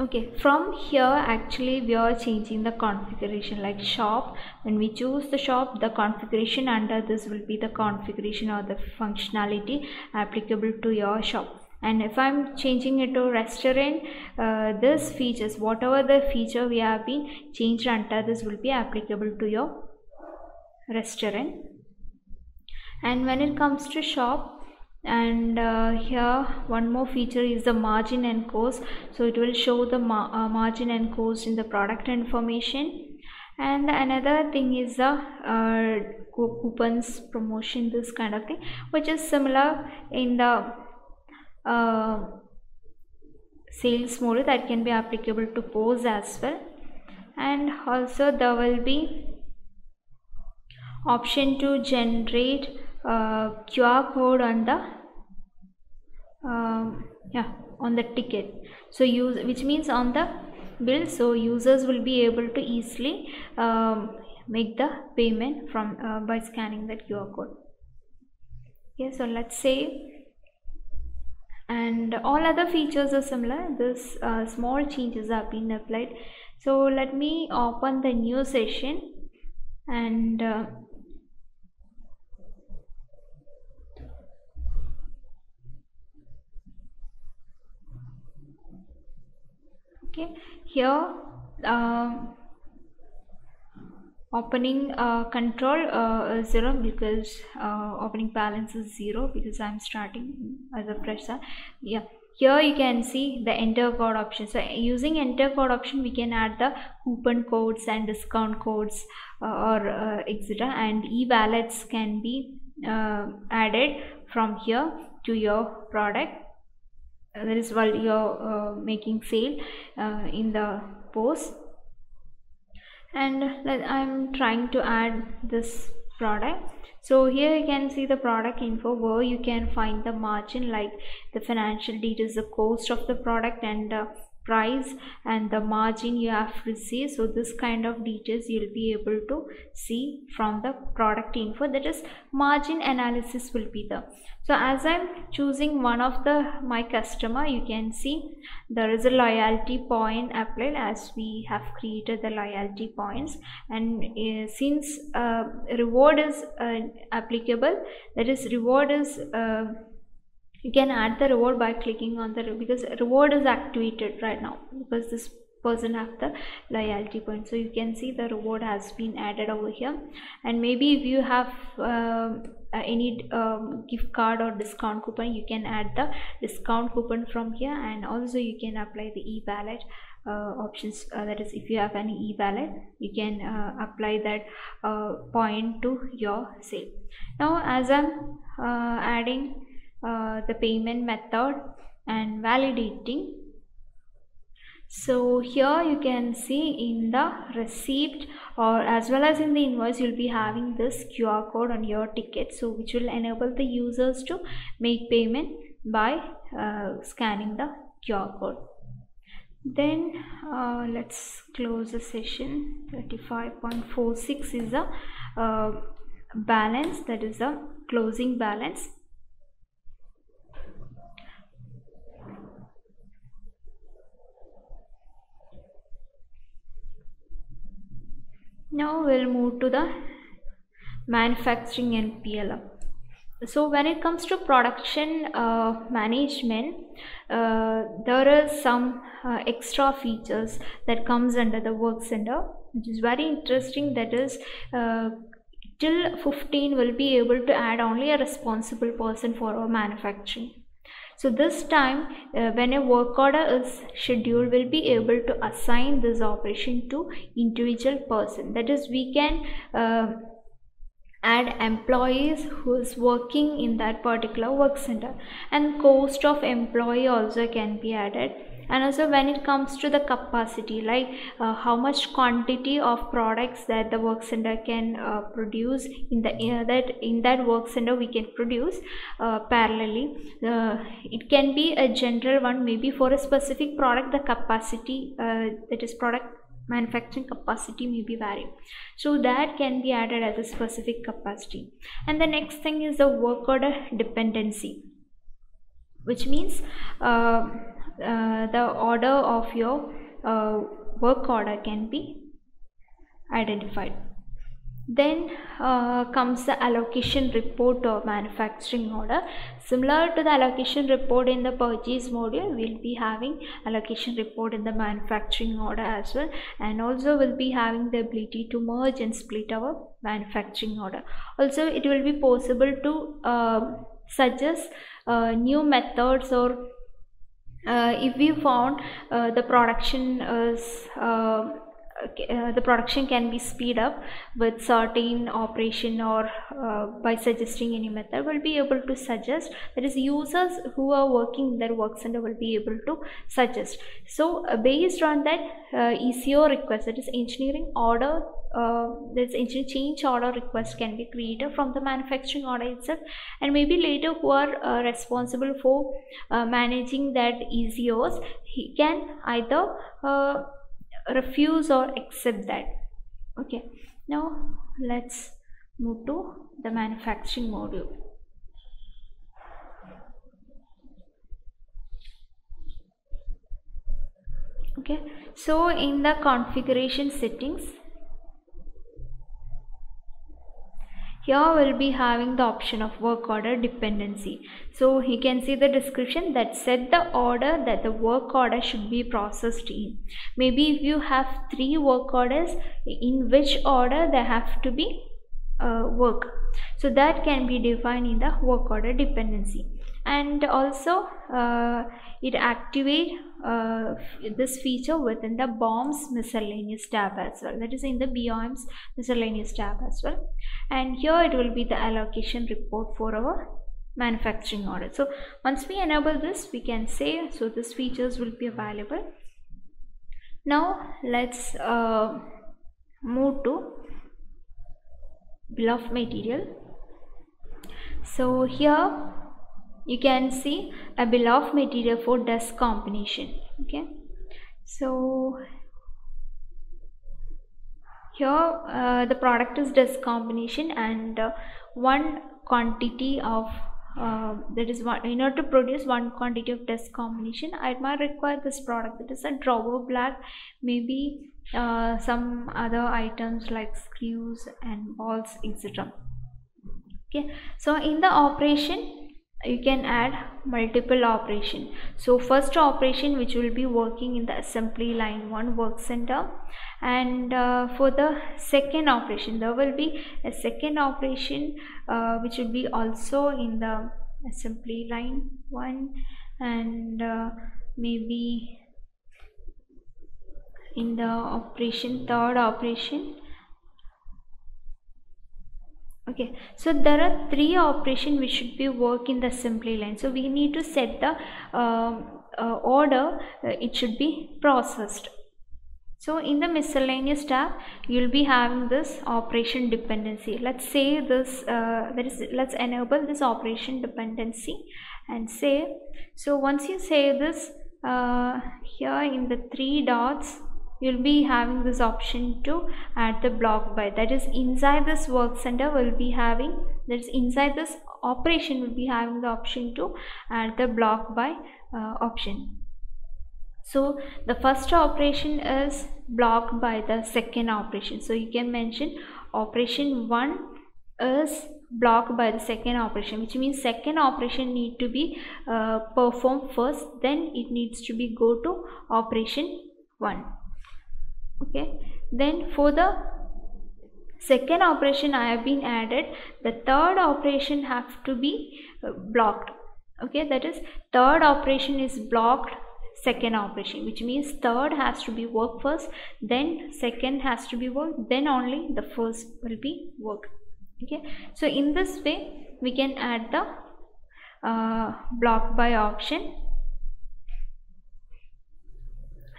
Okay, from here actually we are changing the configuration, like shop. When we choose the shop, the configuration under this will be the configuration or the functionality applicable to your shop. And if I'm changing it to restaurant, this features, whatever the feature we have been changed under, this will be applicable to your restaurant. And when it comes to shop, and here one more feature is the margin and cost. So it will show the margin and cost in the product information. And another thing is the coupons, promotion, this kind of thing, which is similar in the sales model, that can be applicable to POS as well. And also there will be option to generate QR code on the on the ticket, so use, which means on the bill, so users will be able to easily make the payment from by scanning that QR code. Okay, so let's save. And all other features are similar. This small changes have been applied. So let me open the new session, and okay, here opening control 0, because opening balance is 0, because I'm starting as a fresher. Yeah, here you can see the enter code option. So using enter code option, we can add the coupon codes and discount codes or etc. And e-wallets can be added from here to your product. That is while you're making sale in the post. And I'm trying to add this product. So here you can see the product info, where you can find the margin, like the financial details, the cost of the product, and the price, and the margin you have received. So this kind of details you'll be able to see from the product info, that is margin analysis will be there. So as I'm choosing one of my customer, you can see there is a loyalty point applied, as we have created the loyalty points. And since reward is applicable, that is reward is you can add the reward by clicking on the, because reward is activated right now, because this person have the loyalty point. So you can see the reward has been added over here. And maybe if you have any gift card or discount coupon, you can add the discount coupon from here. And also you can apply the e-wallet options, that is if you have any e-wallet, you can apply that point to your sale. Now as I'm adding the payment method and validating, so here you can see in the receipt or as well as in the invoice, you'll be having this QR code on your ticket, so which will enable the users to make payment by scanning the QR code. Then let's close the session. 35.46 is the balance, that is the closing balance. Now we'll move to the manufacturing and PLM. So when it comes to production management, there is some extra features that comes under the work center, which is very interesting. That is till 15 will be able to add only a responsible person for our manufacturing. So this time when a work order is scheduled, we'll be able to assign this operation to individual person. That is, we can add employees who is working in that particular work center, and cost of employee also can be added. And also when it comes to the capacity, like how much quantity of products that the work center can produce in that work center we can produce parallelly. It can be a general one, maybe for a specific product the capacity that is product manufacturing capacity may be varied, so that can be added as a specific capacity. And the next thing is the work order dependency, which means the order of your work order can be identified. Then comes the allocation report or manufacturing order. Similar to the allocation report in the purchase module, we'll be having allocation report in the manufacturing order as well, and also we'll be having the ability to merge and split our manufacturing order. Also it will be possible to suggest new methods, or if we found the production can be speed up with certain operation, or by suggesting any method, we'll be able to suggest. That is, users who are working in their work center will be able to suggest. So based on that ECO request, that is engineering order, this engineering change order request can be created from the manufacturing order itself, and maybe later who are responsible for managing that ECOs, he can either refuse or accept that. Okay, now let's move to the manufacturing module. Okay, so in the configuration settings, here we'll be having the option of work order dependency. So you can see the description that set the order that the work order should be processed in. Maybe if you have 3 work orders, in which order they have to be work. So that can be defined in the work order dependency. And also it activates this feature within the BOM's miscellaneous tab as well, that is in the BOM's miscellaneous tab as well. And here it will be the allocation report for our manufacturing order. So once we enable this, we can say so these features will be available. Now let's move to bill of material. So here you can see a bill of material for desk combination. Okay, so here the product is desk combination, and one quantity of that is one, in order to produce one quantity of desk combination, I might require this product, that is a drawer black, maybe some other items like screws and balls, etc. Okay, so in the operation you can add multiple operation. So first operation, which will be working in the assembly line 1 work center, and for the second operation there will be a second operation which will be also in the assembly line 1, and maybe in the third operation. Okay, so there are 3 operations which should be work in the assembly line. So we need to set the order it should be processed. So in the miscellaneous tab, you'll be having this operation dependency. Let's say this, let's enable this operation dependency and say, so once you say this, here in the 3 dots, you'll be having this option to add the block by. That is, inside this work center will be having, that is inside this operation will be having the option to add the block by option. So the first operation is blocked by the second operation. So you can mention operation 1 is blocked by the second operation, which means second operation need to be performed first, then it needs to be go to operation 1. Okay, then for the second operation I have been added, the third operation have to be blocked. Okay, that is, third operation is blocked second operation, which means third has to be work first, then second has to be work, then only the first will be work. Okay, so in this way we can add the block by option.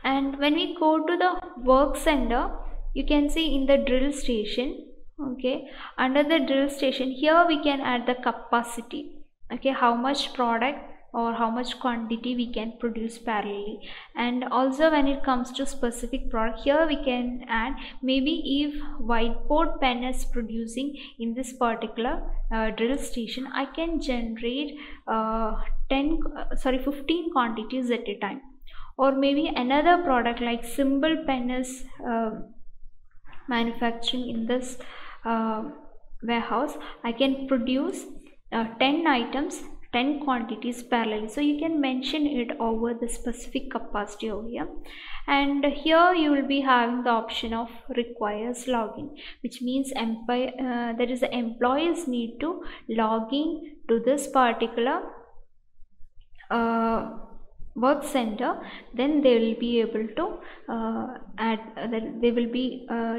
And when we go to the work center, you can see in the drill station, okay, under the drill station here we can add the capacity, okay, how much product or how much quantity we can produce parallelly. And also when it comes to specific product, here we can add, maybe if whiteboard pen is producing in this particular drill station, I can generate 15 quantities at a time. Or maybe another product like Simple Pen is manufacturing in this warehouse, I can produce 10 items, 10 quantities parallelly. So you can mention it over the specific capacity over here. And here you will be having the option of requires login, which means the employees need to log in to this particular work center, then they will be able to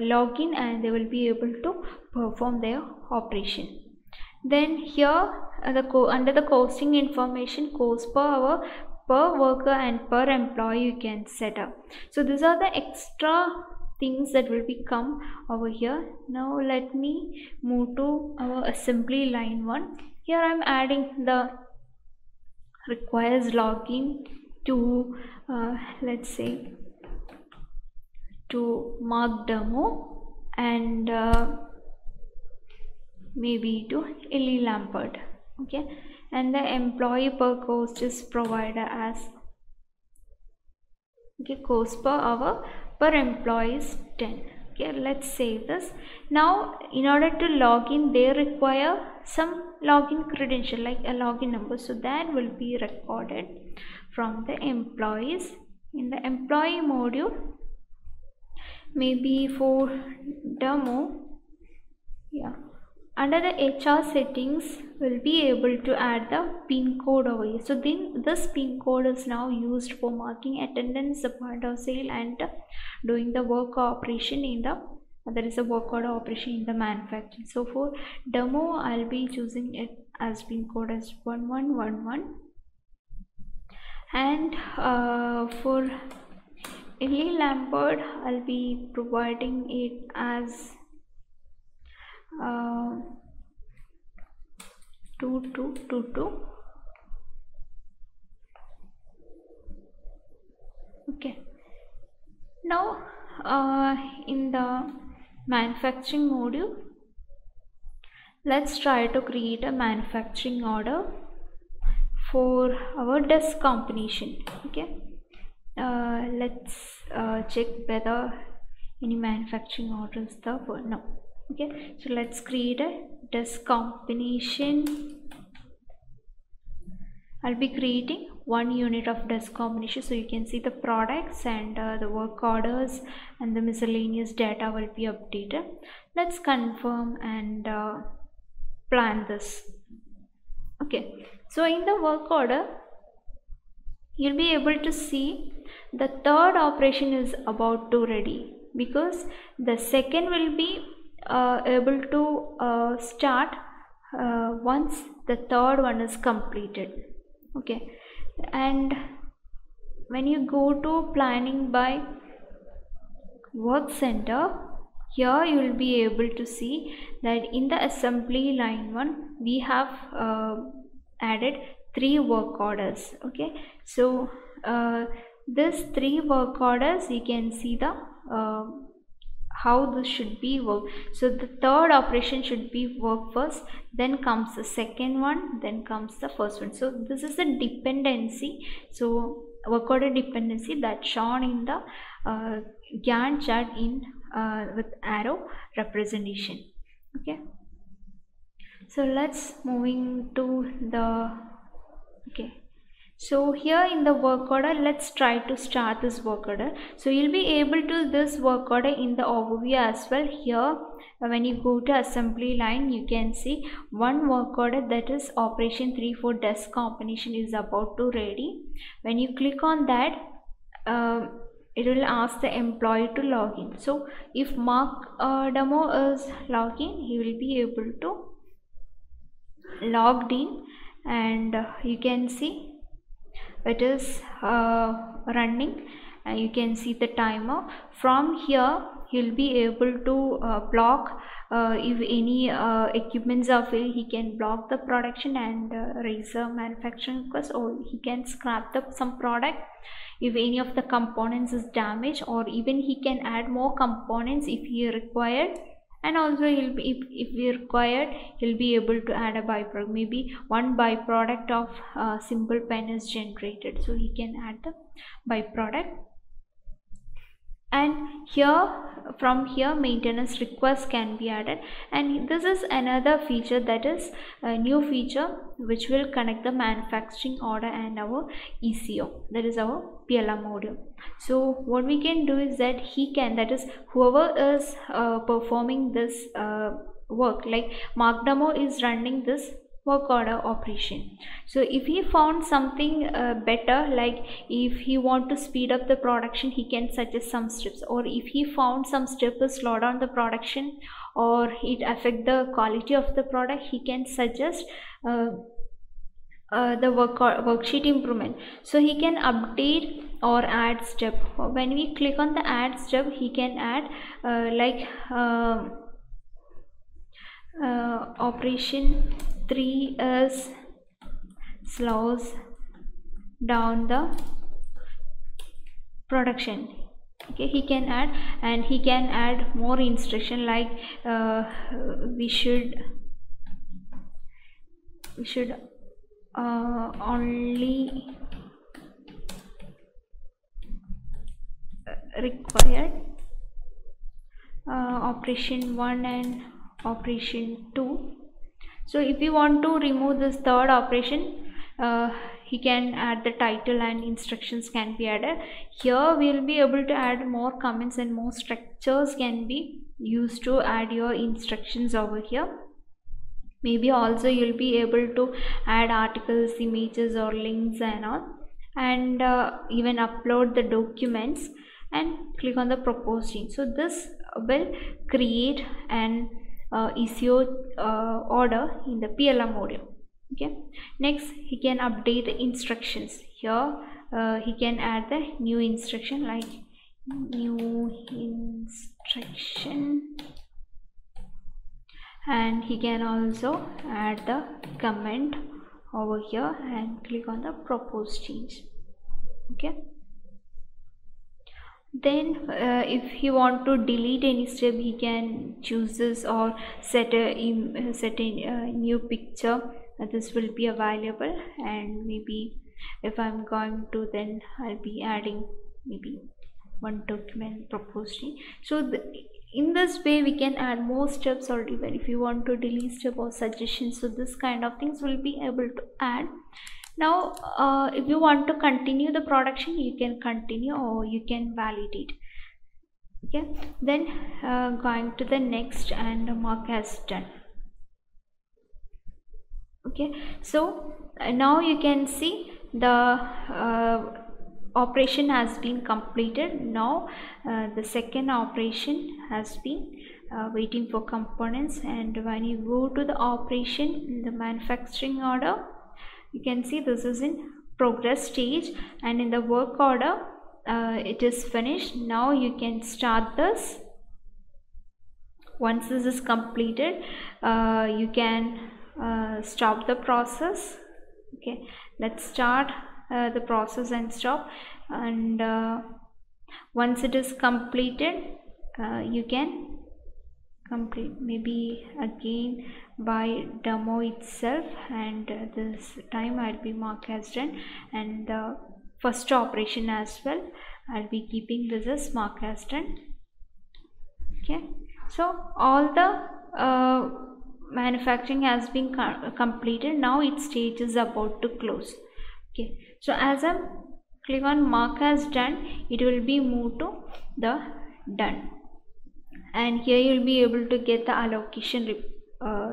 log in and they will be able to perform their operation. Then here under the costing information, cost per hour, per worker and per employee you can set up. So these are the extra things that will become over here. Now let me move to our assembly line one. Here I am adding the requires login to let's say to Mark Demo and maybe to Ellie Lampert, okay, and the employee per cost is provided as, okay, cost per hour per employee is 10. Okay, let's save this. Now in order to log in, they require some login credential like a login number, so that will be recorded from the employees in the employee module. Maybe for demo, yeah, under the HR settings will be able to add the pin code over here. So then this pin code is now used for marking attendance, the point of sale, and doing the work operation in the work order operation in the manufacturing. So for demo I'll be choosing it as pin code as 1111, and for Ellie Lampert I'll be providing it as 2222. Okay, now in the manufacturing module, let's try to create a manufacturing order for our desk combination. Okay, let's check whether any manufacturing order is there or no. Okay, so let's create a desk combination. I'll be creating 1 unit of desk combination, so you can see the products and the work orders and the miscellaneous data will be updated. Let's confirm and plan this. Okay, so in the work order you'll be able to see the third operation is about to ready, because the second will be able to start once the third one is completed. Okay, and when you go to planning by work center, here you will be able to see that in the assembly line one we have added 3 work orders. Okay, so this 3 work orders, you can see the how this should be worked. So the third operation should be work first, then comes the second one, then comes the first one. So this is the dependency, so work order dependency that's shown in the Gantt chart in with arrow representation. Okay, so let's moving to the, okay, So here in the work order, let's try to start this work order. So you'll be able to this work order in the overview as well. Here when you go to assembly line, you can see one work order, that is operation 3 for desk combination, is about to ready. When you click on that, it will ask the employee to log in. So if Mark Demo is logging, he will be able to logged in, and you can see it is running, and you can see the timer. From here you'll be able to block if any equipments are filled, he can block the production and raise the manufacturing cost, or he can scrap up some product if any of the components is damaged, or even he can add more components if he required. And also he'll be, if we required, he'll be able to add a byproduct. Maybe one byproduct of Simple Pen is generated, so he can add the byproduct. And here, from here, maintenance request can be added. And this is another feature, that is a new feature which will connect the manufacturing order and our ECO, that is our PLM module. So what we can do is that he can, that is whoever is performing this work, like Mark Demo is running this work order operation. So if he found something better, like if he want to speed up the production, he can suggest some steps, or if he found some step to slow down the production or it affect the quality of the product, he can suggest the worksheet improvement. So he can update or add step. When we click on the add step, he can add operation 3 is slows down the production. Okay, he can add, and he can add more instruction, like we should only require operation 1 and operation 2. So if you want to remove this third operation, he can add the title and instructions can be added. Here we will be able to add more comments and more structures can be used to add your instructions over here. Maybe also you'll be able to add articles, images or links and all, and even upload the documents and click on the proposing. So this will create an ECO order in the PLM module. Okay, next he can update the instructions. Here he can add the new instruction, like new instruction, and he can also add the comment over here and click on the proposed change. Okay, then if he want to delete any step, he can choose this, or set a new picture, this will be available. And maybe if I'm going to, then I'll be adding maybe one document proposing. So in this way we can add more steps, or even if you want to delete step or suggestions, so this kind of things will be able to add. Now if you want to continue the production, you can continue, or you can validate. Okay, then going to the next, and Mark has done. Okay, so now you can see the operation has been completed. Now the second operation has been waiting for components. And when you go to the operation in the manufacturing order, you can see this is in progress stage, and in the work order it is finished. Now you can start this. Once this is completed, you can stop the process. Okay, let's start the process and stop. And once it is completed, you can complete maybe again by Demo itself, and this time I'll be marked as done, and the first operation as well I'll be keeping this as marked as done. Okay, so all the manufacturing has been completed. Now its stage is about to close. Okay, so as I click on mark as done, it will be moved to the done, and here you will be able to get the allocation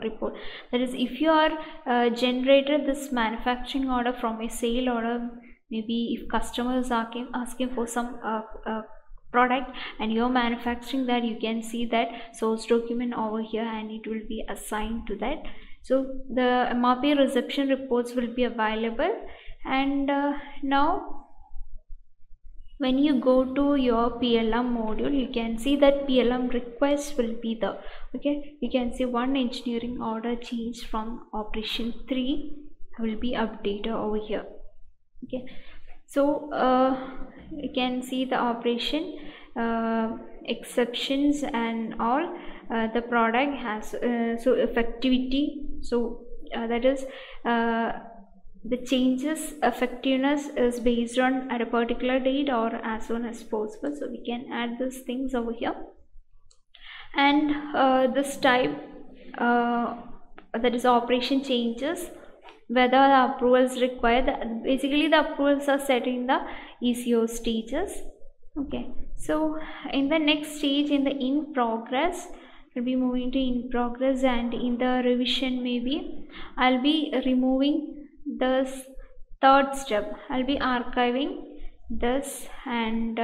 report. That is, if you are generated this manufacturing order from a sale order, maybe if customers are asking for some product and you're manufacturing that, you can see that source document over here and it will be assigned to that. So the MRP reception reports will be available. And now when you go to your PLM module, you can see that PLM request will be there. Okay, you can see one engineering order change from operation 3 will be updated over here. Okay, so you can see the operation exceptions and all, the product has so effectivity, so that is the changes effectiveness is based on at a particular date or as soon as possible, so we can add these things over here. And this type, that is operation changes, whether the approvals required, basically the approvals are set in the ECO stages. Okay, so in the next stage, in the in progress, we'll be moving to in progress, and in the revision, maybe I'll be removing this third step. I'll be archiving this and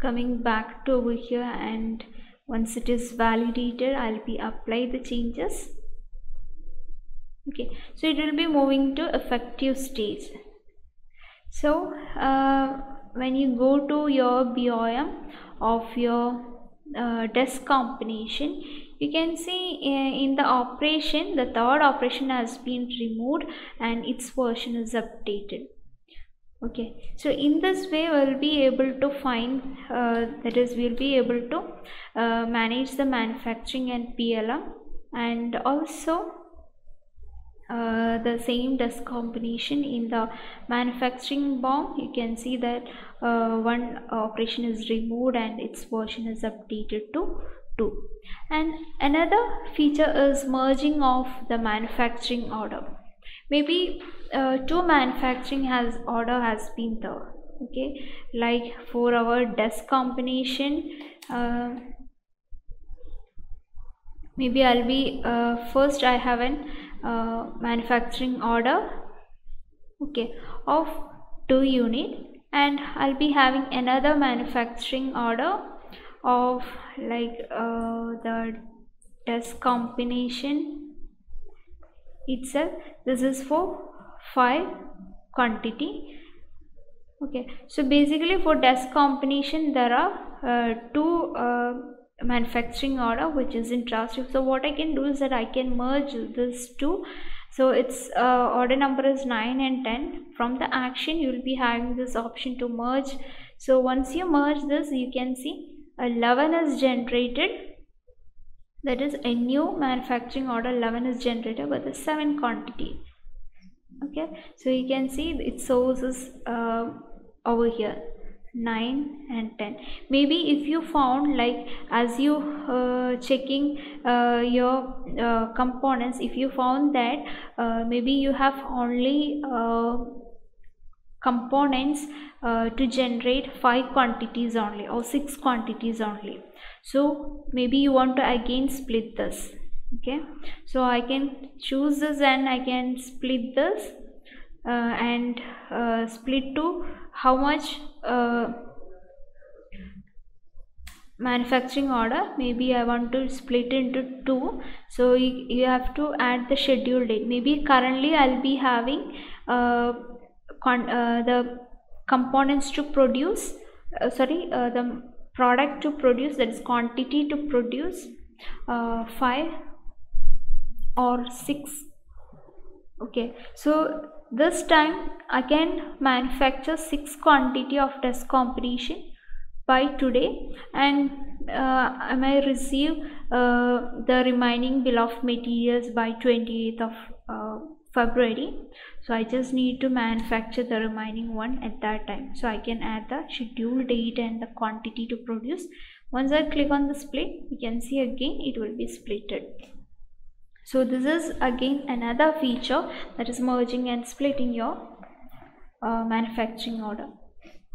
coming back to over here, and once it is validated, I'll be apply the changes. Okay, so it will be moving to effective stage. So when you go to your BOM of your desk combination, you can see in the operation, the third operation has been removed and its version is updated. Okay, so in this way we'll be able to find, that is, we'll be able to manage the manufacturing and PLM, and also the same desk combination in the manufacturing BOM. You can see that one operation is removed and its version is updated to 2. And another feature is merging of the manufacturing order. Maybe two manufacturing order has been there. Okay, like for our desk combination, maybe I'll be first I have an manufacturing order, okay, of 2 units, and I'll be having another manufacturing order of like the desk combination itself. This is for 5 quantity. Okay, so basically for desk combination there are two manufacturing order which is interesting. So what I can do is that I can merge this 2. So its order number is 9 and 10. From the action you will be having this option to merge. So once you merge this, you can see 11 is generated, that is a new manufacturing order 11 is generated with a 7 quantity. Okay, so you can see its source is over here 9 and 10. Maybe if you found, like, as you checking your components, if you found that maybe you have only components to generate 5 quantities only or 6 quantities only, so maybe you want to again split this. Okay, so I can choose this and I can split this and split to how much manufacturing order. Maybe I want to split into 2, so you have to add the schedule date. Maybe currently I'll be having the components to produce, the product to produce, that is quantity to produce 5 or 6. Okay, so this time I can manufacture 6 quantity of desk combination by today, and I may receive the remaining bill of materials by 28th of February. So I just need to manufacture the remaining one at that time, so I can add the schedule date and the quantity to produce. Once I click on the split, you can see again it will be splitted. So this is again another feature that is merging and splitting your manufacturing order.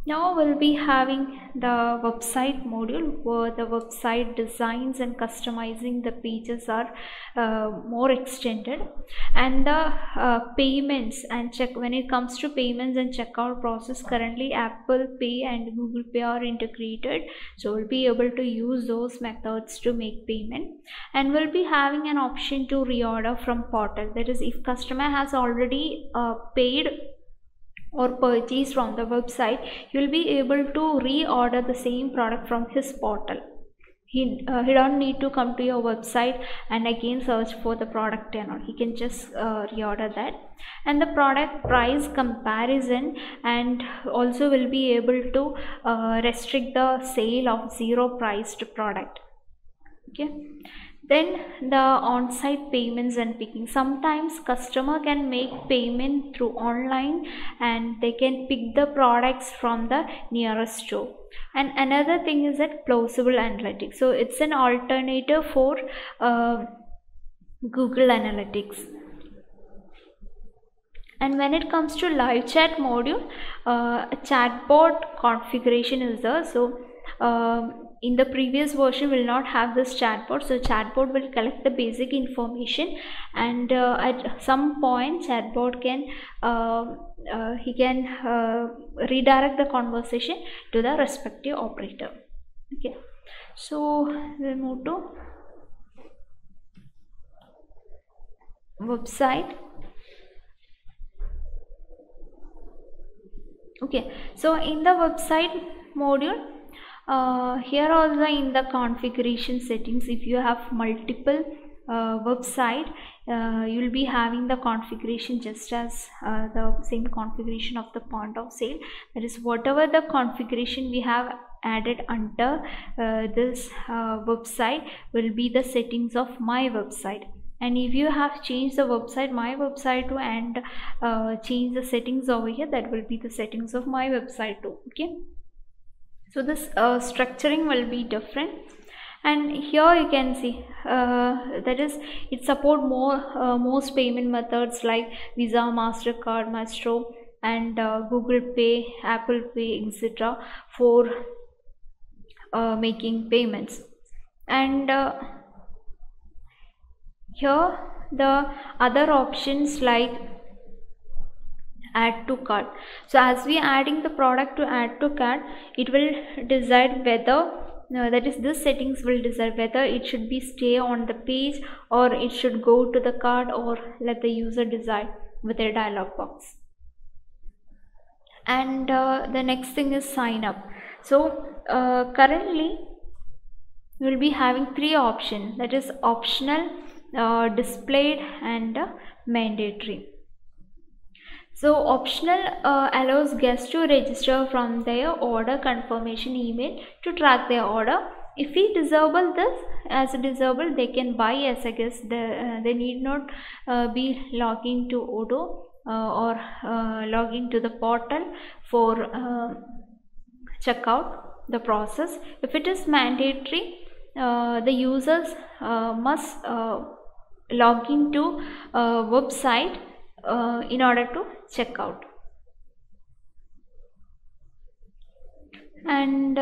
Now we'll be having the website module, where the website designs and customizing the pages are more extended, and the payments and check. When it comes to payments and checkout process, currently Apple Pay and Google Pay are integrated, so we'll be able to use those methods to make payment. And we'll be having an option to reorder from portal, that is if customer has already paid or purchase from the website, you will be able to reorder the same product from his portal. He don't need to come to your website and again search for the product and all. He can just reorder that. And the product price comparison, and also will be able to restrict the sale of zero priced product. Okay. Then the on-site payments and picking. Sometimes customer can make payment through online and they can pick the products from the nearest store. And another thing is that plausible analytics. So it's an alternative for Google Analytics. And when it comes to live chat module, chatbot configuration is there. So in the previous version will not have this chatbot, so chatbot will collect the basic information, and at some point chatbot can redirect the conversation to the respective operator. Okay, so we'll move to website. Okay, so in the website module, here also in the configuration settings, if you have multiple website, you'll be having the configuration just as the same configuration of the point of sale. That is, whatever the configuration we have added under this website will be the settings of my website. And if you have changed the website, my website to, and change the settings over here, that will be the settings of my website too. Okay. So this structuring will be different. And here you can see that is, it support more most payment methods like Visa, MasterCard, Maestro, and Google Pay, Apple Pay, etc. for making payments. And here the other options like add to cart. So as we adding the product to add to cart, it will decide whether that is, this settings will decide whether it should be stay on the page or it should go to the cart, or let the user decide with their dialog box. And the next thing is sign up. So currently we will be having three options, that is optional, displayed, and mandatory. So optional allows guests to register from their order confirmation email to track their order. If we disable this as a disable, they can buy as a guest. They need not be logging to Odoo or logging to the portal for checkout the process. If it is mandatory, the users must log into website in order to check out. And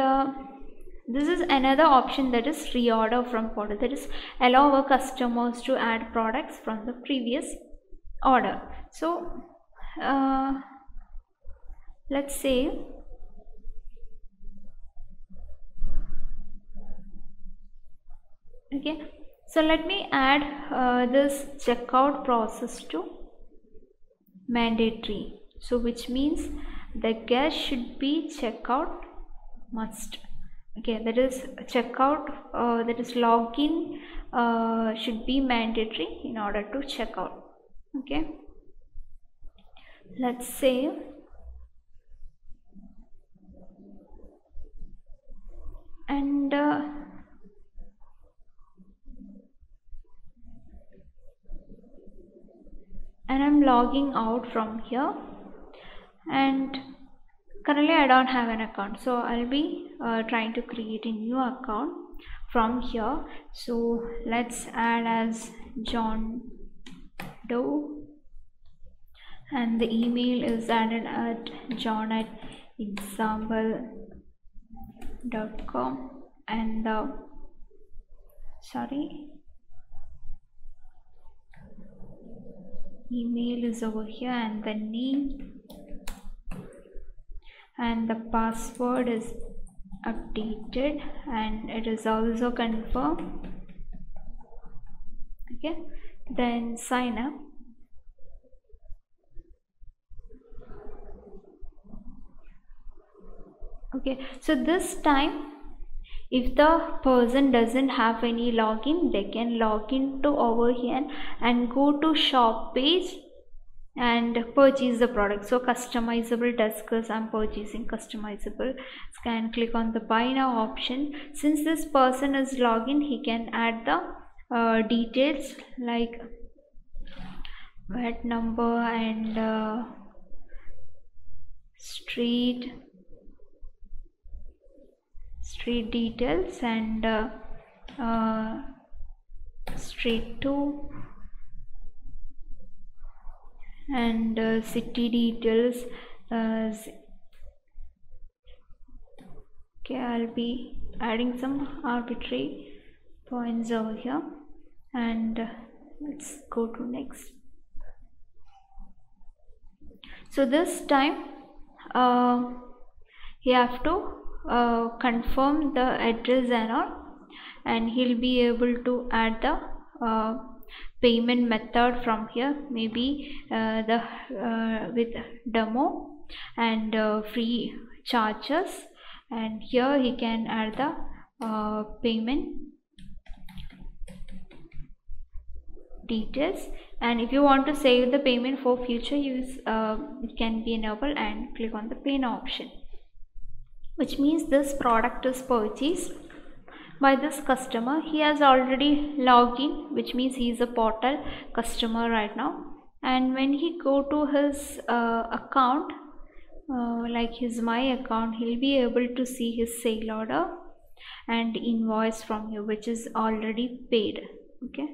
this is another option, that is reorder from portal, that is allow our customers to add products from the previous order. So let's say okay, so let me add this checkout process to mandatory, so which means the guest should be checkout must. Okay, that is checkout that is login should be mandatory in order to check out. Okay, let's say and I'm logging out from here, and currently I don't have an account, so I'll be trying to create a new account. from here. So let's add as John Doe, and the email is added at john@example.com, and the email is over here, and the name and the password is updated, and it is also confirmed. Okay, then sign up. Okay, so this time if the person doesn't have any login, they can log in to over here and go to shop page and purchase the product. So customizable desk, I'm purchasing customizable. Can click on the buy now option. Since this person is logged in, he can add the details like VAT number and street details and street 2 and city details as okay. I'll be adding some arbitrary points over here, and let's go to next. So this time you have to confirm the address and all, and he'll be able to add the payment method from here, maybe with demo and free charges, and here he can add the payment details. And if you want to save the payment for future use, it can be enabled, and click on the pay now option, which means this product is purchased by this customer. He has already logged in, which means he is a portal customer right now. And when he go to his account, like his my account, he'll be able to see his sale order and invoice from you, which is already paid. Okay,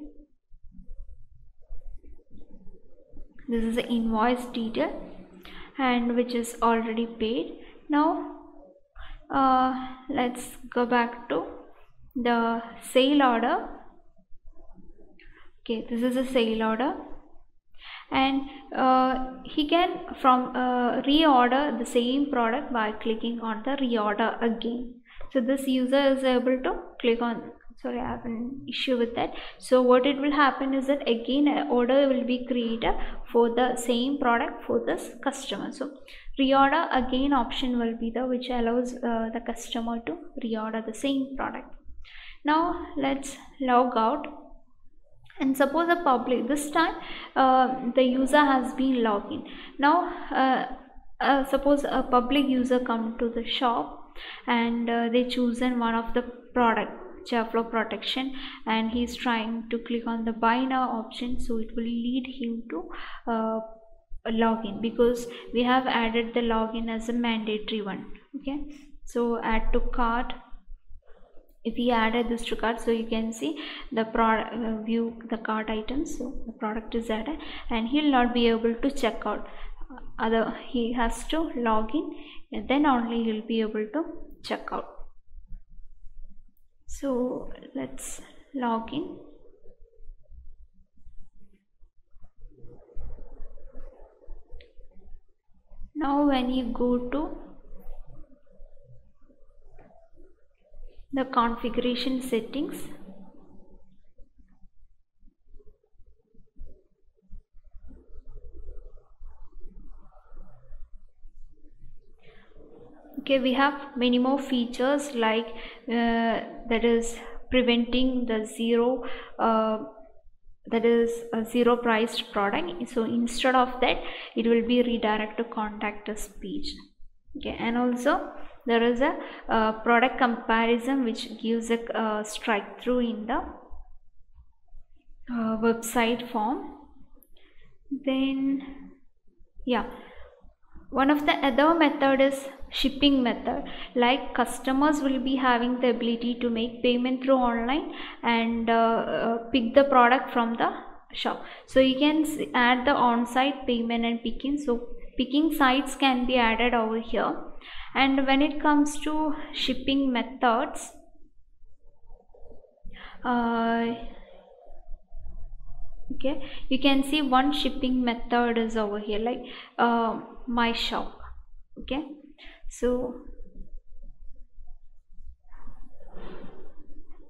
this is the invoice detail, and which is already paid. Now let's go back to the sale order. Okay, this is a sale order, and he can from reorder the same product by clicking on the reorder again. So this user is able to click on, sorry, I have an issue with that. So what it will happen is that again an order will be created for the same product for this customer. So reorder again option will be there, which allows the customer to reorder the same product. Now let's log out, and suppose a public this time the user has been logged in. Now suppose a public user come to the shop, and they chosen one of the product, Chair Floor Protection, and he's trying to click on the buy now option. So it will lead him to login, because we have added the login as a mandatory one. Okay, so add to cart. If we added this to cart, so you can see the product, view the cart items. So the product is added, and he'll not be able to check out. Other he has to log in, and then only he'll be able to check out. So let's log in. Now when you go to the configuration settings, okay, we have many more features like that is preventing the zero priced product. So instead of that, it will be redirect to contact us page. Okay, and also there is a product comparison, which gives a strike through in the website form. Then yeah, one of the other method is shipping method, like customers will be having the ability to make payment through online and pick the product from the shop. So you can add the on-site payment and picking. So picking sites can be added over here. And when it comes to shipping methods, okay, you can see one shipping method is over here, like my shop. Okay, so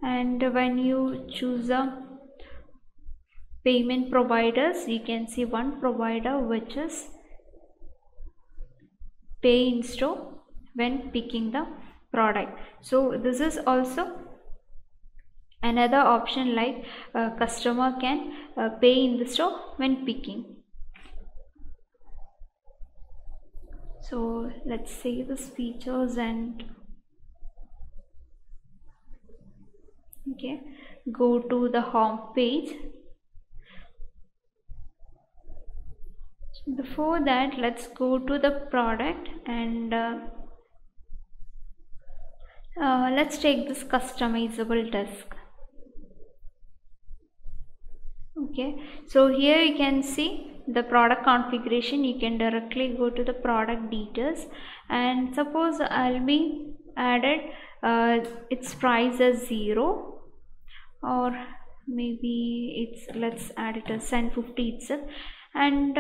and when you choose a payment providers, you can see one provider which is pay in store when picking the product. So this is also another option, like customer can pay in the store when picking. So let's see these features and okay, go to the home page. Before that, let's go to the product and let's take this customizable desk. Okay, so here you can see the product configuration. You can directly go to the product details, and suppose I'll be added its price as 0, or maybe it's, let's add it as 1050 itself, and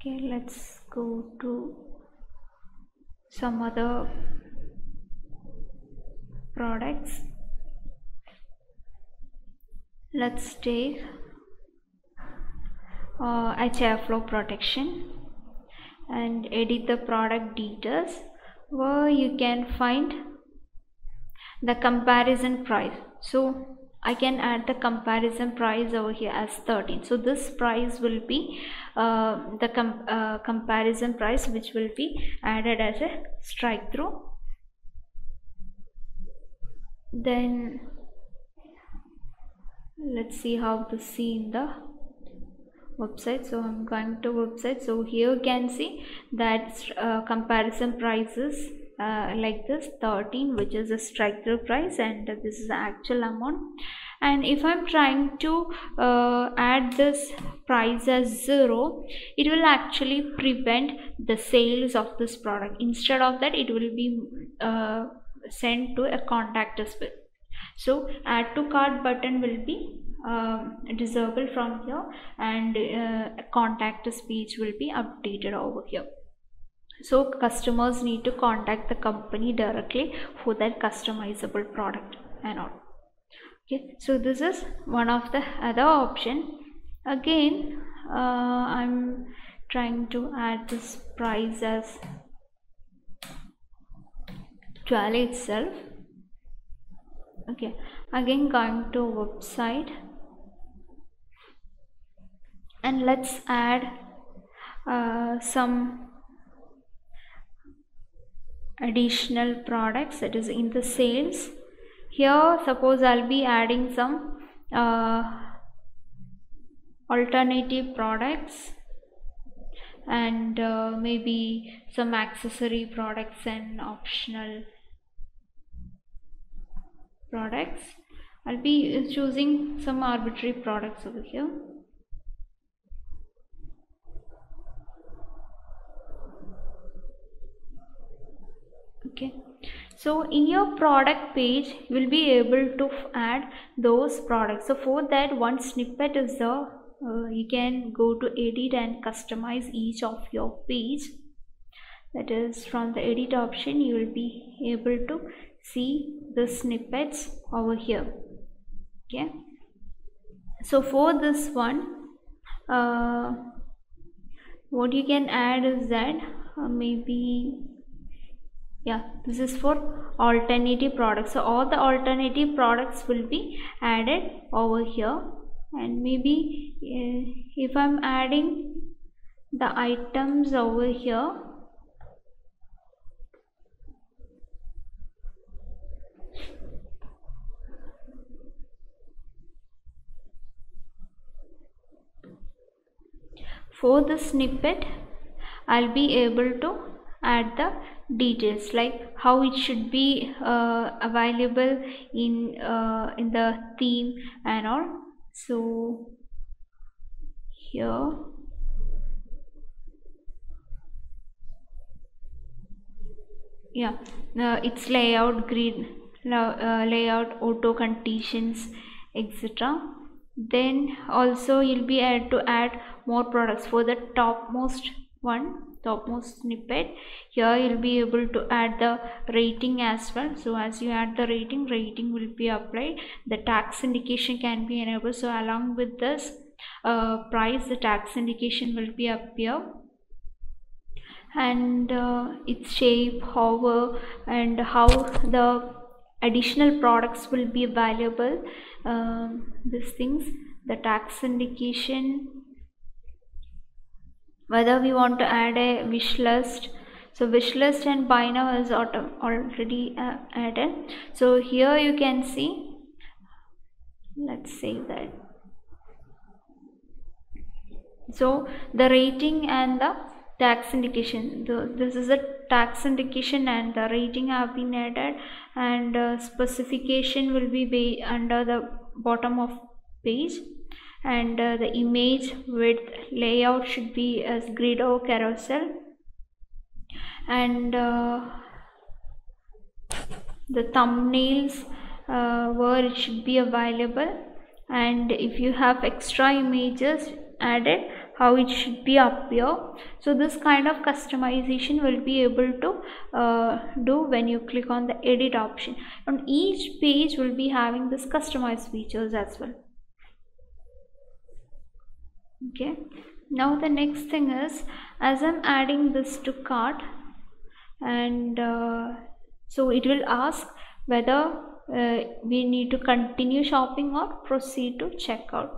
okay, let's go to some other products. Let's take a chair floor protection and edit the product details, where you can find the comparison price. So I can add the comparison price over here as 13. So this price will be the comparison price, which will be added as a strike through. Then let's see how to see in the website. So I'm going to website. So here you can see that comparison prices like this 13, which is a strike through price, and this is the actual amount. And if I'm trying to add this price as 0, it will actually prevent the sales of this product. Instead of that, it will be sent to a contact us with. So add to cart button will be disabled from here, and contact us page will be updated over here. So customers need to contact the company directly for their customizable product and all. Okay, so this is one of the other option. Again, I'm trying to add this price as 12 itself. Okay, again going to website, and let's add some additional products, that is in the sales. Here suppose I'll be adding some alternative products and maybe some accessory products and optional products. I'll be choosing some arbitrary products over here. Okay, so in your product page you will be able to add those products. So for that, one snippet is the you can go to edit and customize each of your page. That is, from the edit option you will be able to see the snippets over here. Okay, so for this one, what you can add is that maybe, yeah, this is for alternative products. So all the alternative products will be added over here. And maybe if I'm adding the items over here, for the snippet, I'll be able to add the details like how it should be available in the theme and all. So here it's layout grid, layout, auto conditions, etc. Then also you'll be able to add more products for the topmost one, topmost snippet. Here you'll be able to add the rating as well. So as you add the rating will be applied. The tax indication can be enabled. So along with this price, the tax indication will be appear, and its shape, hover, and how the additional products will be available, these things, the tax indication, whether we want to add a wish list. So wish list and buy now is already added. So here you can see, let's save that. So the rating and the tax indication, this is a tax indication, and the rating have been added, and specification will be under the bottom of page, and the image width layout should be as grid or carousel, and the thumbnails where it should be available, and if you have extra images added, how it should be appear. So this kind of customization will be able to do when you click on the edit option, and each page will be having this customized features as well. Okay, now the next thing is, as I'm adding this to cart, and so it will ask whether we need to continue shopping or proceed to checkout.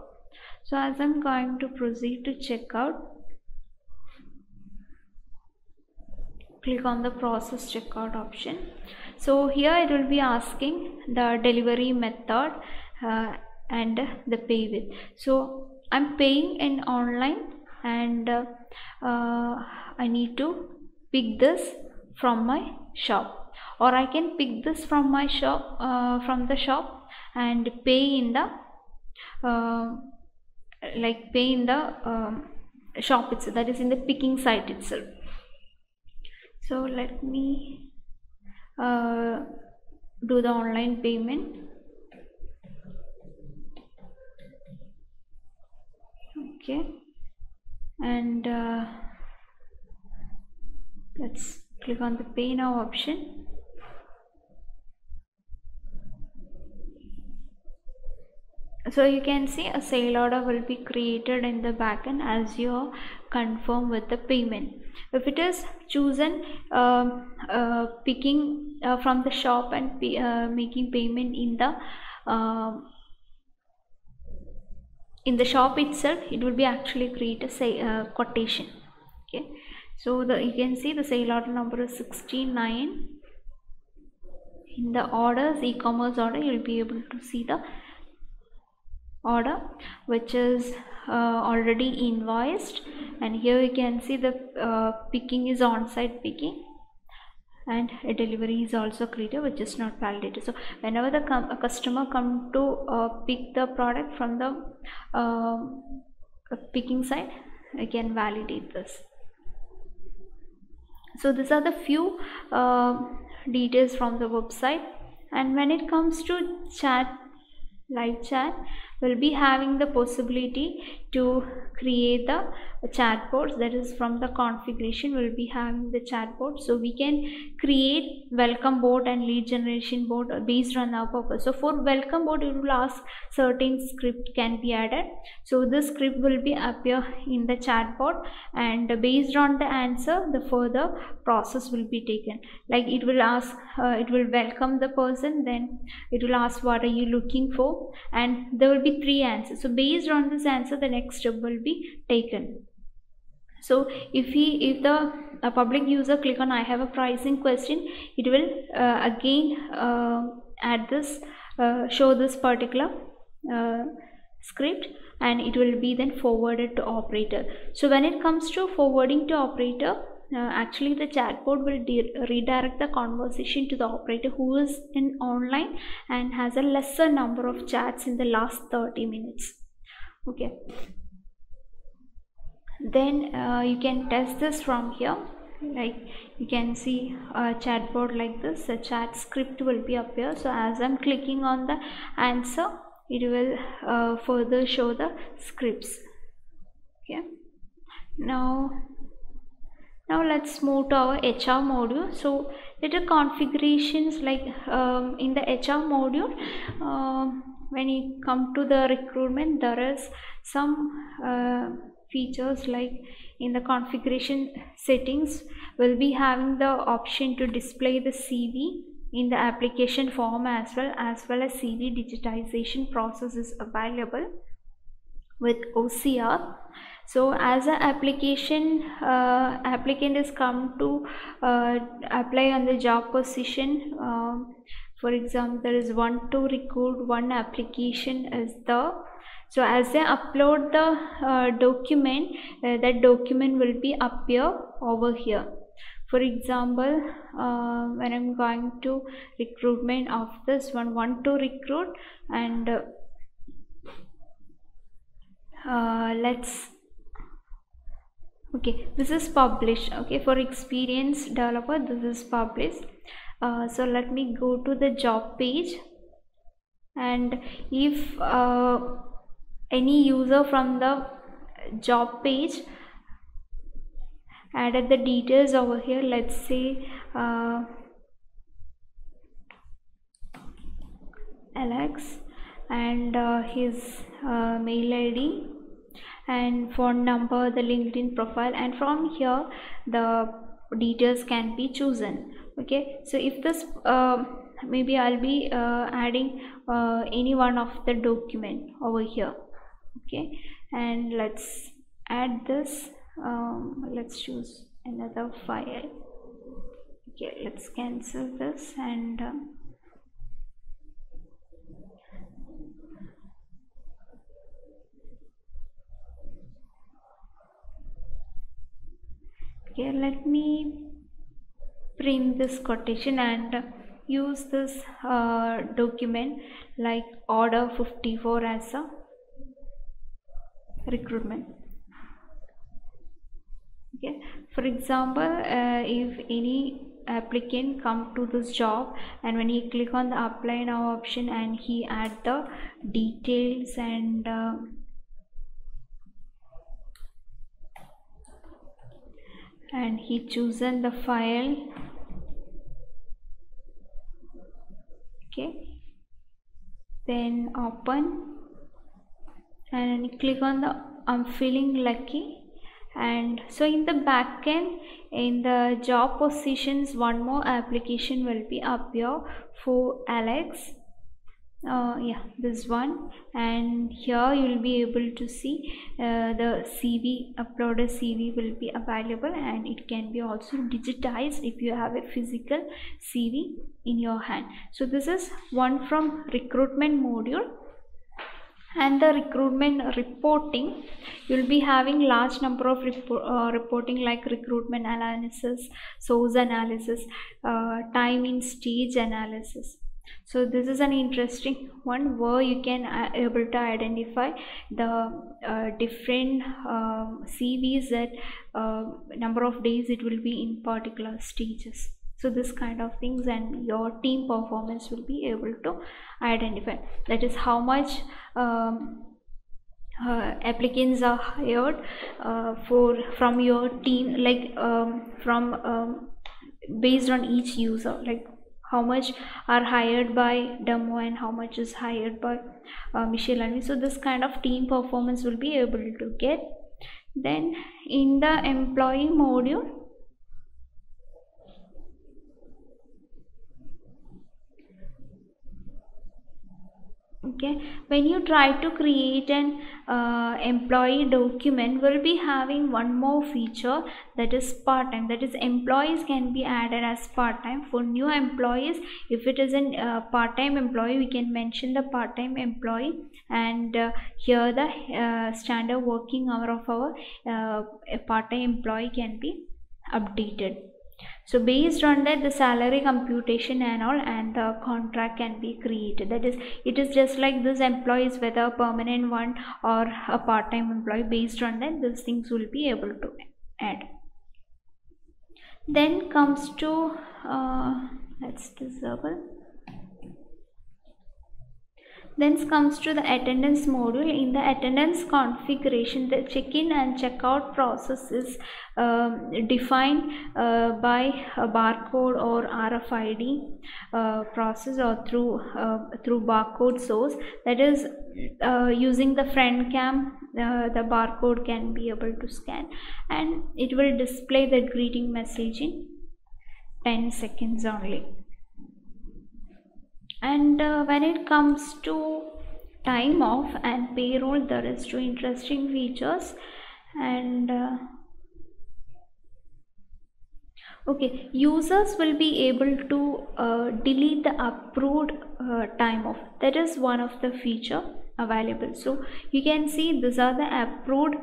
So as I'm going to proceed to checkout, click on the process checkout option. So here it will be asking the delivery method and the pay with. So I'm paying in online, and I need to pick this from my shop, or I can pick this from my shop, from the shop, and pay in the shop itself, that is in the picking site itself. So let me do the online payment. Okay, and let's click on the pay now option. So you can see a sale order will be created in the backend as you confirm with the payment. If it is chosen picking from the shop and pay, making payment in the shop itself, it will be actually create a quotation. Okay, so you can see the sale order number is 69. In the orders, e-commerce order, you will be able to see the order which is already invoiced, and here you can see the picking is on-site picking, and a delivery is also created which is not validated. So whenever the customer come to pick the product from the picking site, I can validate this. So these are the few details from the website. And when it comes to live chat, will be having the possibility to create the chatbots, that is from the configuration will be having the chatbot, so we can create welcome bot and lead generation bot based on our purpose. So for welcome bot, it will ask certain script can be added, so this script will be appear in the chatbot, and based on the answer the further process will be taken. Like it will ask, it will welcome the person, then it will ask what are you looking for, and there will be three answers. So based on this answer the next step will be taken. So if the public user click on I have a pricing question, it will again add this show this particular script, and it will be then forwarded to operator. So when it comes to forwarding to operator, actually the chatbot will redirect the conversation to the operator who is in online and has a lesser number of chats in the last 30 minutes. Okay, then you can test this from here. Like you can see a chatbot like this, the chat script will be up here. So as I'm clicking on the answer, it will further show the scripts. Okay, now let's move to our HR module. So little configurations like in the HR module, when you come to the recruitment, there is some features like in the configuration settings, we'll be having the option to display the CV in the application form as well as CV digitization process is available with OCR. So as an application applicant is come to apply on the job position, for example there is one to record, one application is the. So as they upload the document, that document will be up here over here. For example, when I'm going to recruitment of this one, want to recruit, and let's, okay, this is published. Okay, for experienced developer this is published. So let me go to the job page, and if any user from the job page added the details over here, let's say Alex, and his mail ID and phone number, the LinkedIn profile, and from here the details can be chosen. Okay, so if this maybe I'll be adding any one of the document over here. Okay, and let's add this, let's choose another file. Okay, let's cancel this, and okay, let me print this quotation and use this document like order 54 as a recruitment. Okay, for example, if any applicant come to this job, and when he click on the apply now option and he add the details and he chosen the file. Okay, then open and click on the I'm feeling lucky. And so in the back end, in the job positions, one more application will be up here for Alex, yeah, this one, and here you will be able to see the CV, uploader CV will be available, and it can be also digitized if you have a physical CV in your hand. So this is one from recruitment module. And the recruitment reporting, you'll be having large number of reporting like recruitment analysis, source analysis, time in stage analysis. So this is an interesting one where you can able to identify the different CVs at number of days it will be in particular stages. So this kind of things, and your team performance will be able to identify, that is how much applicants are hired from your team, like from based on each user, like how much are hired by Demo and how much is hired by Michelle and me. So this kind of team performance will be able to get. Then in the employee module, okay, when you try to create an employee document will be having one more feature, that is part-time, that is employees can be added as part-time for new employees. If it is an part-time employee, we can mention the part-time employee, and here the standard working hour of our part-time employee can be updated. So based on that, the salary computation and all and the contract can be created. That is, it is just like this employees, whether a permanent one or a part-time employee, based on that these things will be able to add. Then comes to let's disable. Then comes to the attendance module. In the attendance configuration, the check-in and check-out process is defined by a barcode or RFID process, or through barcode source. That is, using the front cam, the barcode can be able to scan, and it will display the greeting message in 10 seconds only. And when it comes to time off and payroll, there is two interesting features. And okay, users will be able to delete the approved time off. That is one of the feature available. So you can see these are the approved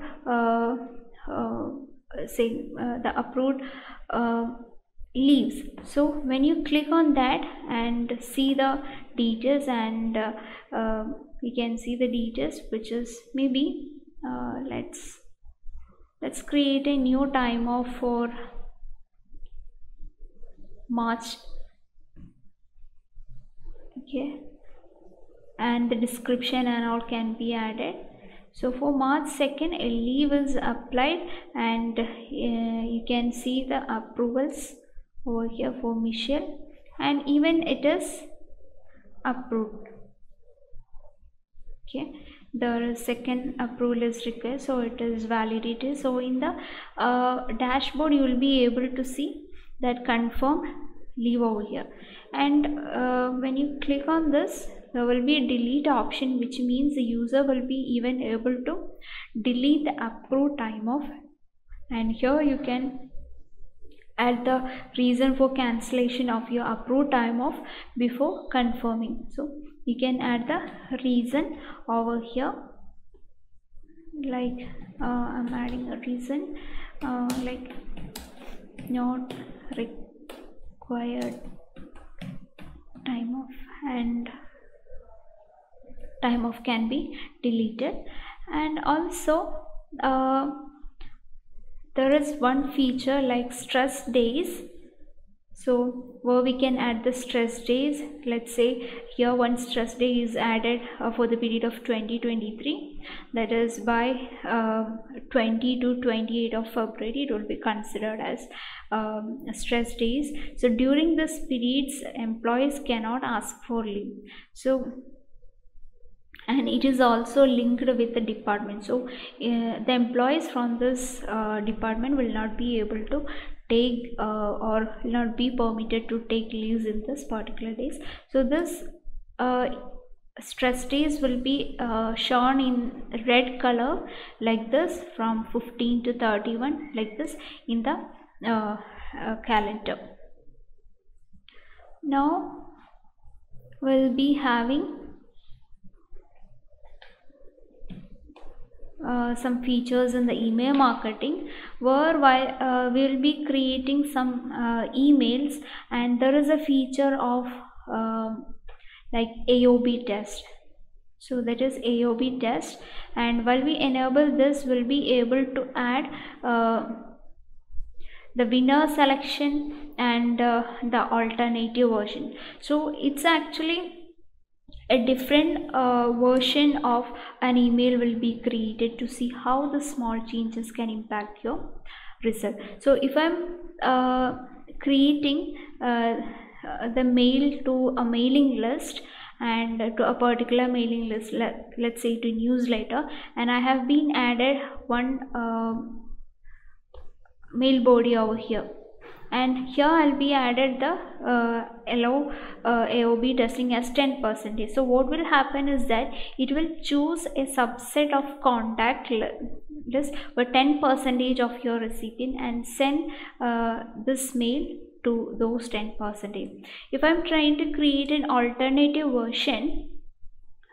the approved leaves. So when you click on that and see the details, and you can see the details, which is maybe let's create a new time off for March. Okay, and the description and all can be added. So for March 2nd, a leave is applied, and you can see the approvals over here for Michelle, and even it is approved. Okay, the second approval is required, so it is validated. So in the dashboard, you will be able to see that confirm leave over here, and when you click on this, there will be a delete option, which means the user will be even able to delete the approved time off, and here you can add the reason for cancellation of your approved time off before confirming. So you can add the reason over here, like I'm adding a reason like not required time off, and time off can be deleted. And also there is one feature like stress days, so where we can add the stress days. Let's say here one stress day is added for the period of 2023, that is by 20 to 28 of February, it will be considered as stress days. So during this periods, employees cannot ask for leave. So, and it is also linked with the department, so the employees from this department will not be able to take or will not be permitted to take leaves in this particular days. So this stress days will be shown in red color like this, from 15 to 31 like this in the calendar. Now we'll be having some features in the email marketing, where while we will be creating some emails, and there is a feature of like AOB test. So that is AOB test, and while we enable this, we'll be able to add the winner selection and the alternative version. So it's actually a different version of an email will be created to see how the small changes can impact your result. So if I'm creating the mail to a mailing list, and to a particular mailing list, let's say to newsletter, and I have been added one mail body over here, and here I'll be added the allow AOB dressing as 10%. So what will happen is that it will choose a subset of contact list with 10% of your recipient and send this mail to those 10%. If I'm trying to create an alternative version,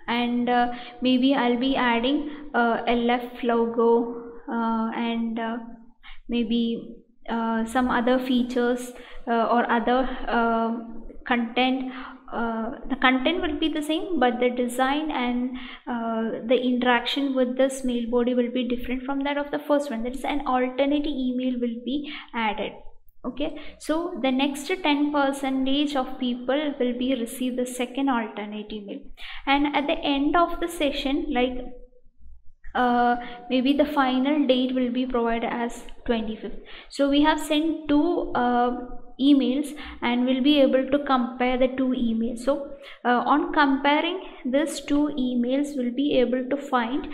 and maybe I'll be adding LF logo and maybe some other features or other content. The content will be the same, but the design and the interaction with this mail body will be different from that of the first one. That is, an alternate email will be added. Okay, so the next 10% of people will be receive the second alternate email, and at the end of the session, like maybe the final date will be provided as 25th. So we have sent two emails and we'll be able to compare the two emails. So on comparing these two emails, we'll be able to find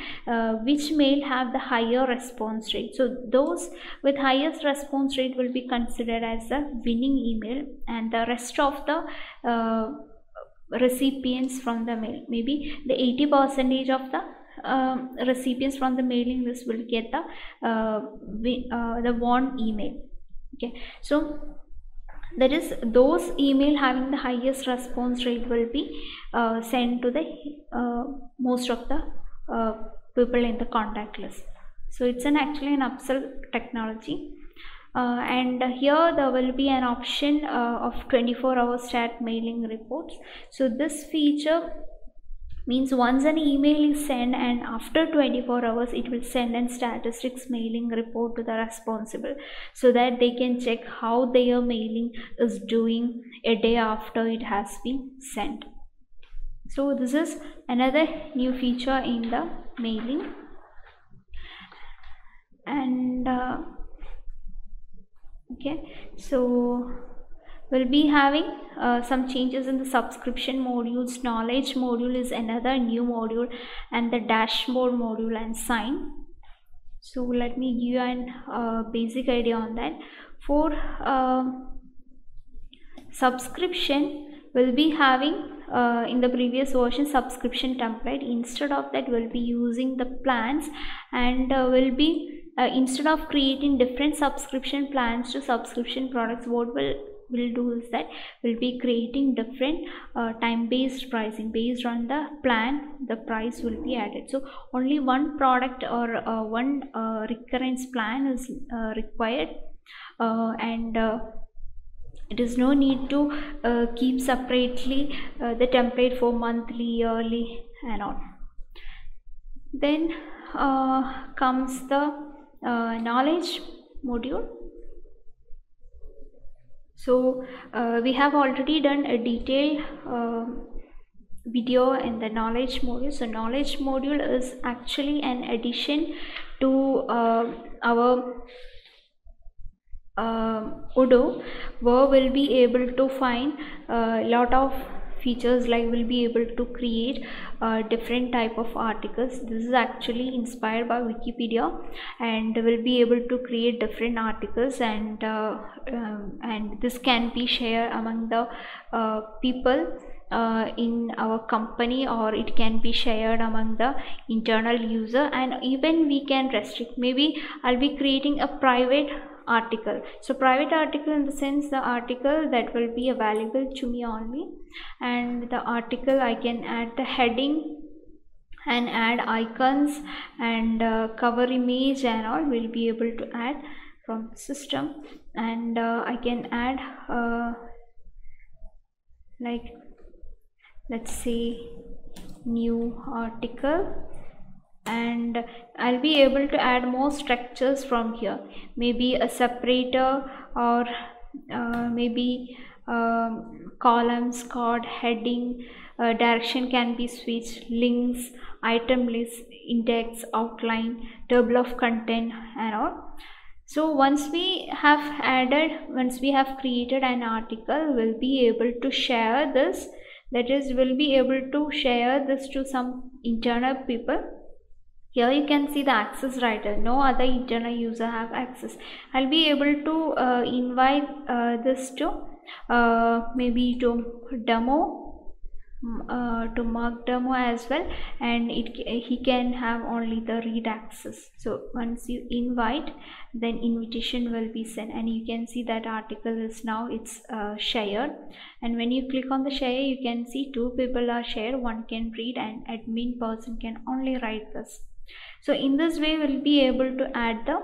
which mail have the higher response rate. So those with highest response rate will be considered as the winning email, and the rest of the recipients from the mail, maybe the 80% of the recipients from the mailing list will get the warm email. Okay, so that is, those email having the highest response rate will be sent to the most of the people in the contact list. So it's an actually an upsell technology. And here there will be an option of 24-hour stat mailing reports. So this feature means once an email is sent, and after 24 hours it will send a statistics mailing report to the responsible, so that they can check how their mailing is doing a day after it has been sent. So this is another new feature in the mailing. And okay, so we'll be having some changes in the subscription modules. Knowledge module is another new module, and the dashboard module and sign. So let me give you an basic idea on that. For subscription, we'll be having in the previous version subscription template. Instead of that, we'll be using the plans, and we'll be instead of creating different subscription plans to subscription products, what we'll do is that we'll be creating different time-based pricing based on the plan. The price will be added, so only one product or one recurrence plan is required, and it is no need to keep separately the template for monthly, yearly and all. Then comes the knowledge module. So we have already done a detailed video in the knowledge module. So knowledge module is actually an addition to our Odoo, where we'll be able to find a lot of features, like we'll be able to create different type of articles. This is actually inspired by Wikipedia, and we'll be able to create different articles, and this can be shared among the people in our company, or it can be shared among the internal user, and even we can restrict. Maybe I'll be creating a private article. So private article in the sense the article that will be available to me only, and the article I can add the heading and add icons and cover image and all will be able to add from the system. And I can add like, let's say, new article, and I'll be able to add more structures from here, maybe a separator, or maybe columns, card, heading, direction can be switched, links, item list, index, outline, table of content and all. So once we have created an article, we'll be able to share this, that is, we'll be able to share this to some internal people Here you can see the access writer. No other internal user have access. I'll be able to invite this to maybe to demo, to Mark Demo as well, and he can have only the read access. So once you invite, then invitation will be sent, and you can see that article is now it's shared. And when you click on the share, you can see two people are shared, one can read and admin person can only write this. So in this way we'll be able to add the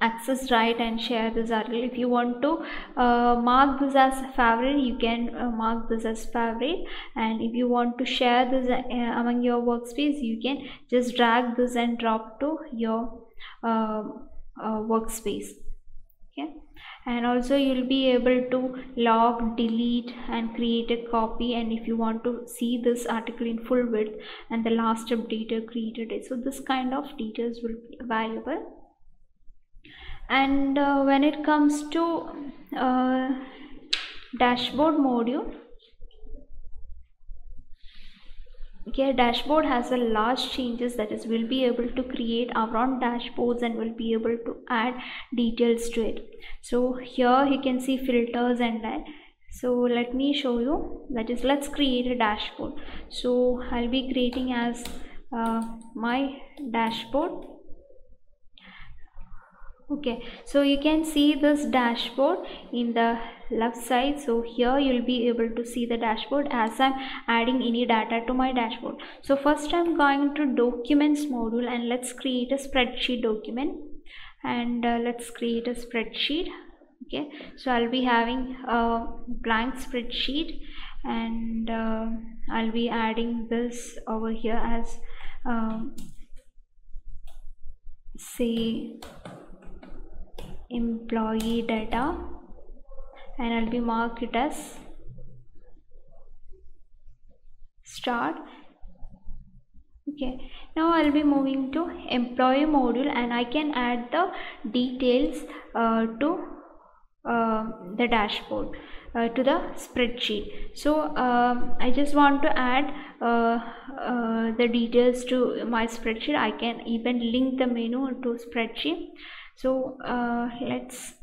access right and share this article. If you want to mark this as favorite, you can mark this as favorite, and if you want to share this among your workspace, you can just drag this and drop to your workspace. Okay, and also you'll be able to log, delete and create a copy, and if you want to see this article in full width and the last updater created it. So this kind of details will be available. And when it comes to dashboard module, okay, dashboard has a large changes, that is, we'll be able to create our own dashboards and we'll be able to add details to it. So here you can see filters and that. So let me show you, that is, let's create a dashboard. So I'll be creating as my dashboard. Okay, so you can see this dashboard in the left side. So here you'll be able to see the dashboard as I'm adding any data to my dashboard. So first I'm going to documents module, and let's create a spreadsheet document, and let's create a spreadsheet. Okay, so I'll be having a blank spreadsheet, and I'll be adding this over here as say employee data, and I'll be mark it as start. Okay, now I'll be moving to employee module, and I can add the details to the dashboard, to the spreadsheet. So I just want to add the details to my spreadsheet. I can even link the menu to spreadsheet. So let's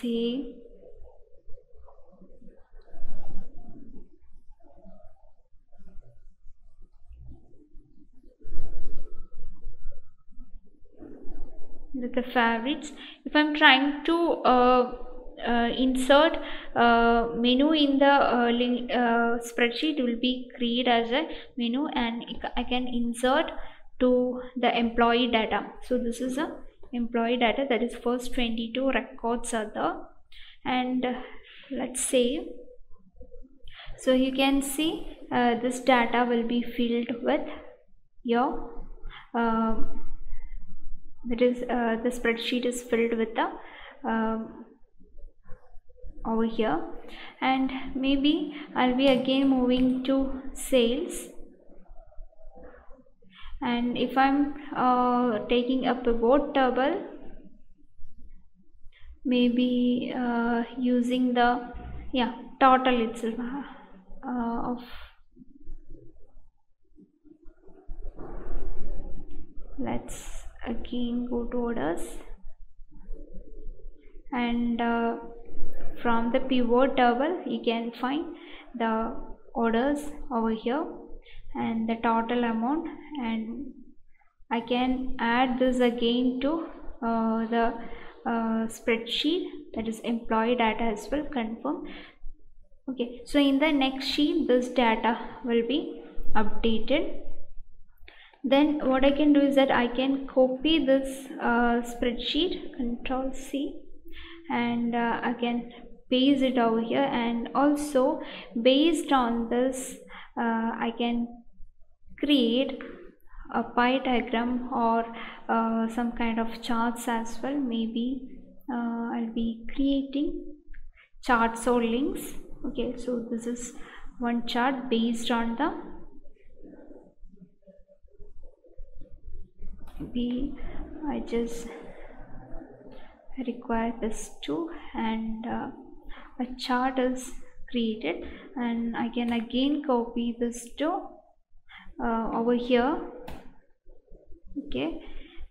see, with the favorites, if I'm trying to insert menu in the link, spreadsheet, it will be created as a menu, and I can insert to the employee data. So this is a employee data, that is first 22 records are there, and let's save. So you can see this data will be filled with your that is the spreadsheet is filled with the over here. And maybe I'll be again moving to sales, and if I'm taking up a pivot table, maybe using the total itself of, let's again go to orders, and from the pivot table you can find the orders over here and the total amount, and I can add this again to the spreadsheet, that is employee data as well, confirm. Okay, so in the next sheet this data will be updated. Then what I can do is that I can copy this spreadsheet, Control C, and I can paste it over here, and also based on this I can create a pie diagram or some kind of charts as well. Maybe I'll be creating charts or links. Okay, so this is one chart based on the I just require this too, and a chart is created, and I can again copy this to over here. Okay,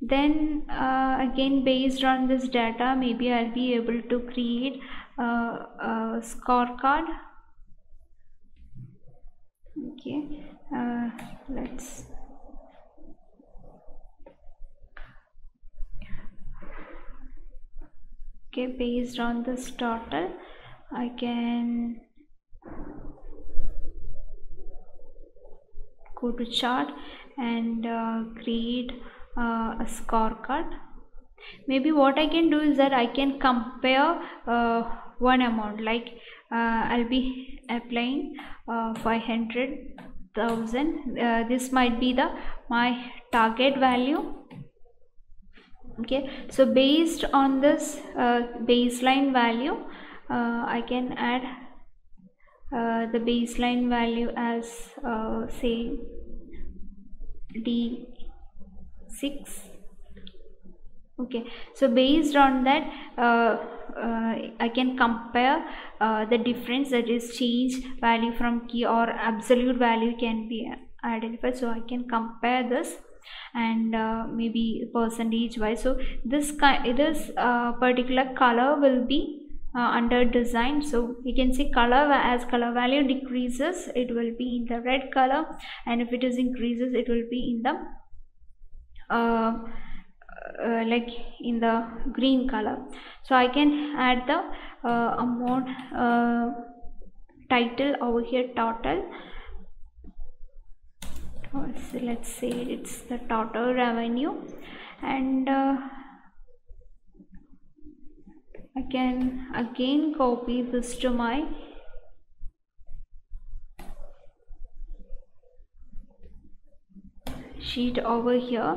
then again based on this data, maybe I'll be able to create a scorecard. Okay, let's okay, based on this total I can go to chart and create a scorecard. Maybe what I can do is that I can compare one amount, like I'll be applying 500,000. This might be the my target value. Okay, so based on this baseline value, I can add the baseline value as say D6. Okay, so based on that I can compare the difference, that is change value from key or absolute value can be identified, so I can compare this and maybe percentage wise. So this particular color will be under design, so you can see color, as color value decreases it will be in the red color, and if it is increases it will be in the like in the green color. So I can add the amount title over here, total. So let's say it's the total revenue, and I can again copy this to my sheet over here,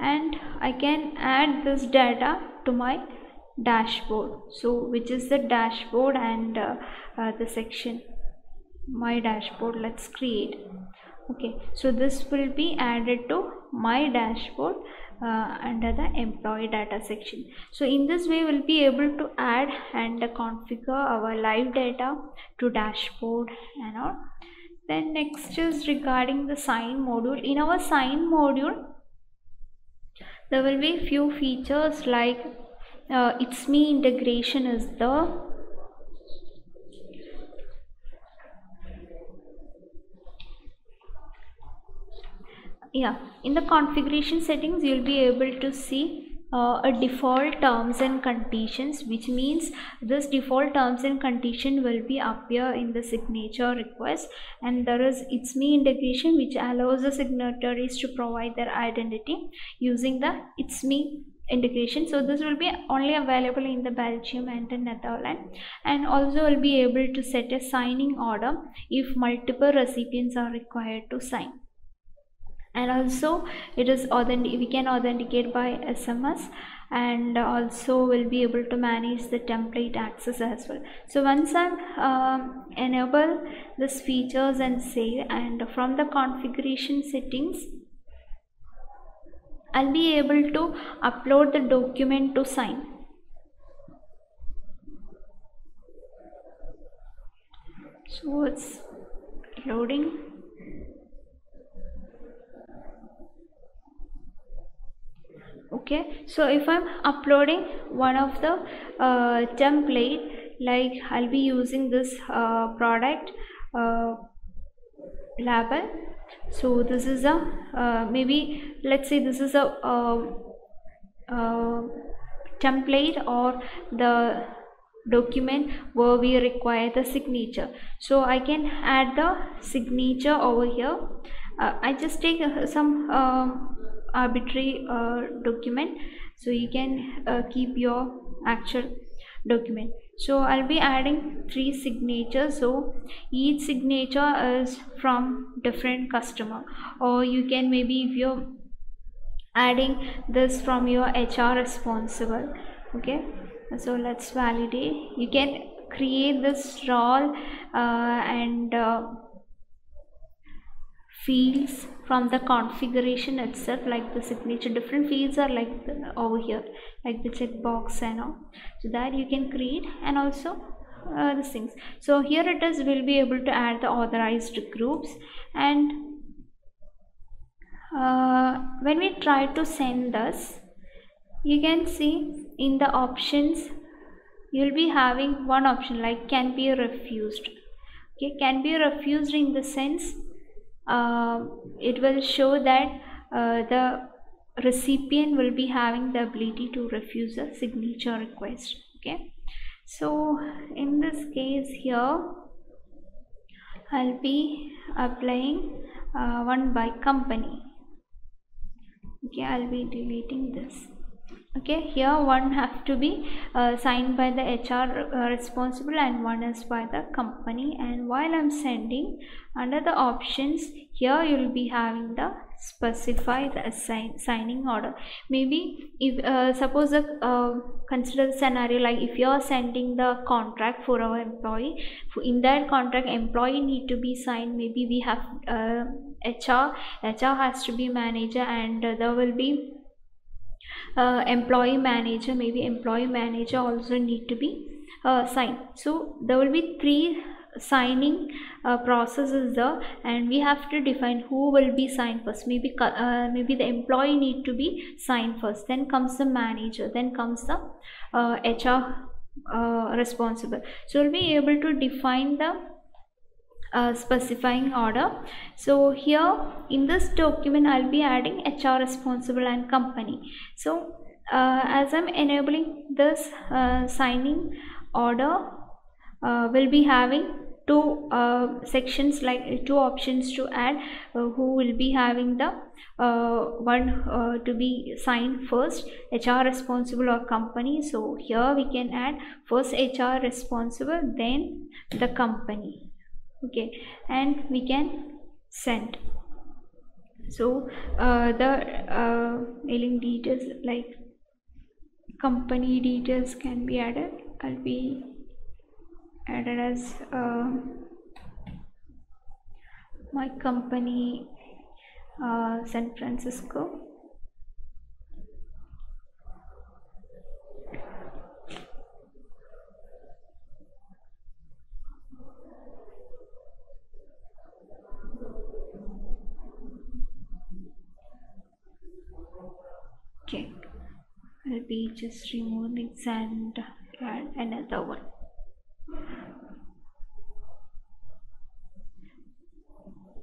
and I can add this data to my dashboard, so which is the dashboard and the section my dashboard, let's create. Okay, so this will be added to my dashboard under the employee data section. So in this way we'll be able to add and configure our live data to dashboard and all. Then next is regarding the sign module. In our sign module there will be few features like itsme integration is the in the configuration settings you'll be able to see a default terms and conditions, which means this default terms and condition will be appear in the signature request, and there is itsme integration which allows the signatories to provide their identity using the itsme integration. So this will be only available in the Belgium and the Netherlands, and also will be able to set a signing order if multiple recipients are required to sign. And also it is we can authenticate by SMS, and also will be able to manage the template access as well. So once I enable these features and save, and from the configuration settings I'll be able to upload the document to sign. So it's loading. Okay, so if I'm uploading one of the template, like I'll be using this product label, so this is a maybe let's say this is a template or the document where we require the signature, so I can add the signature over here. I just take some arbitrary document, so you can keep your actual document. So I'll be adding 3 signatures, so each signature is from different customer, or you can maybe if you're adding this from your HR responsible. Okay, so let's validate. You can create this role and fields from the configuration itself, like the signature. Different fields are like over here, like the checkbox and all, so that you can create. And also these things. So here it is, we'll be able to add the authorized groups, and when we try to send this, you can see in the options you'll be having one option like can be refused. Okay, can be refused in the sense it will show that the recipient will be having the ability to refuse a signature request. Okay, so in this case here I'll be applying one by company. Okay, I'll be deleting this. Okay, here one have to be signed by the HR responsible and one is by the company. And while I'm sending, under the options here you'll be having the specify the signing order. Maybe if suppose the consider the scenario like if you are sending the contract for our employee, in that contract employee need to be signed. Maybe we have HR has to be manager, and there will be employee manager, maybe employee manager also need to be signed. So there will be three signing processes there, and we have to define who will be signed first. Maybe maybe the employee need to be signed first, then comes the manager, then comes the HR responsible. So we'll be able to define the specifying order. So here in this document I'll be adding HR responsible and company. So as I'm enabling this signing order, we'll be having two sections, like two options to add who will be having the one to be signed first, HR responsible or company. So here we can add first HR responsible, then the company. Okay, and we can send. So the mailing details like company details can be added. I'll be added as my company San Francisco. I'll be just removing and add another one.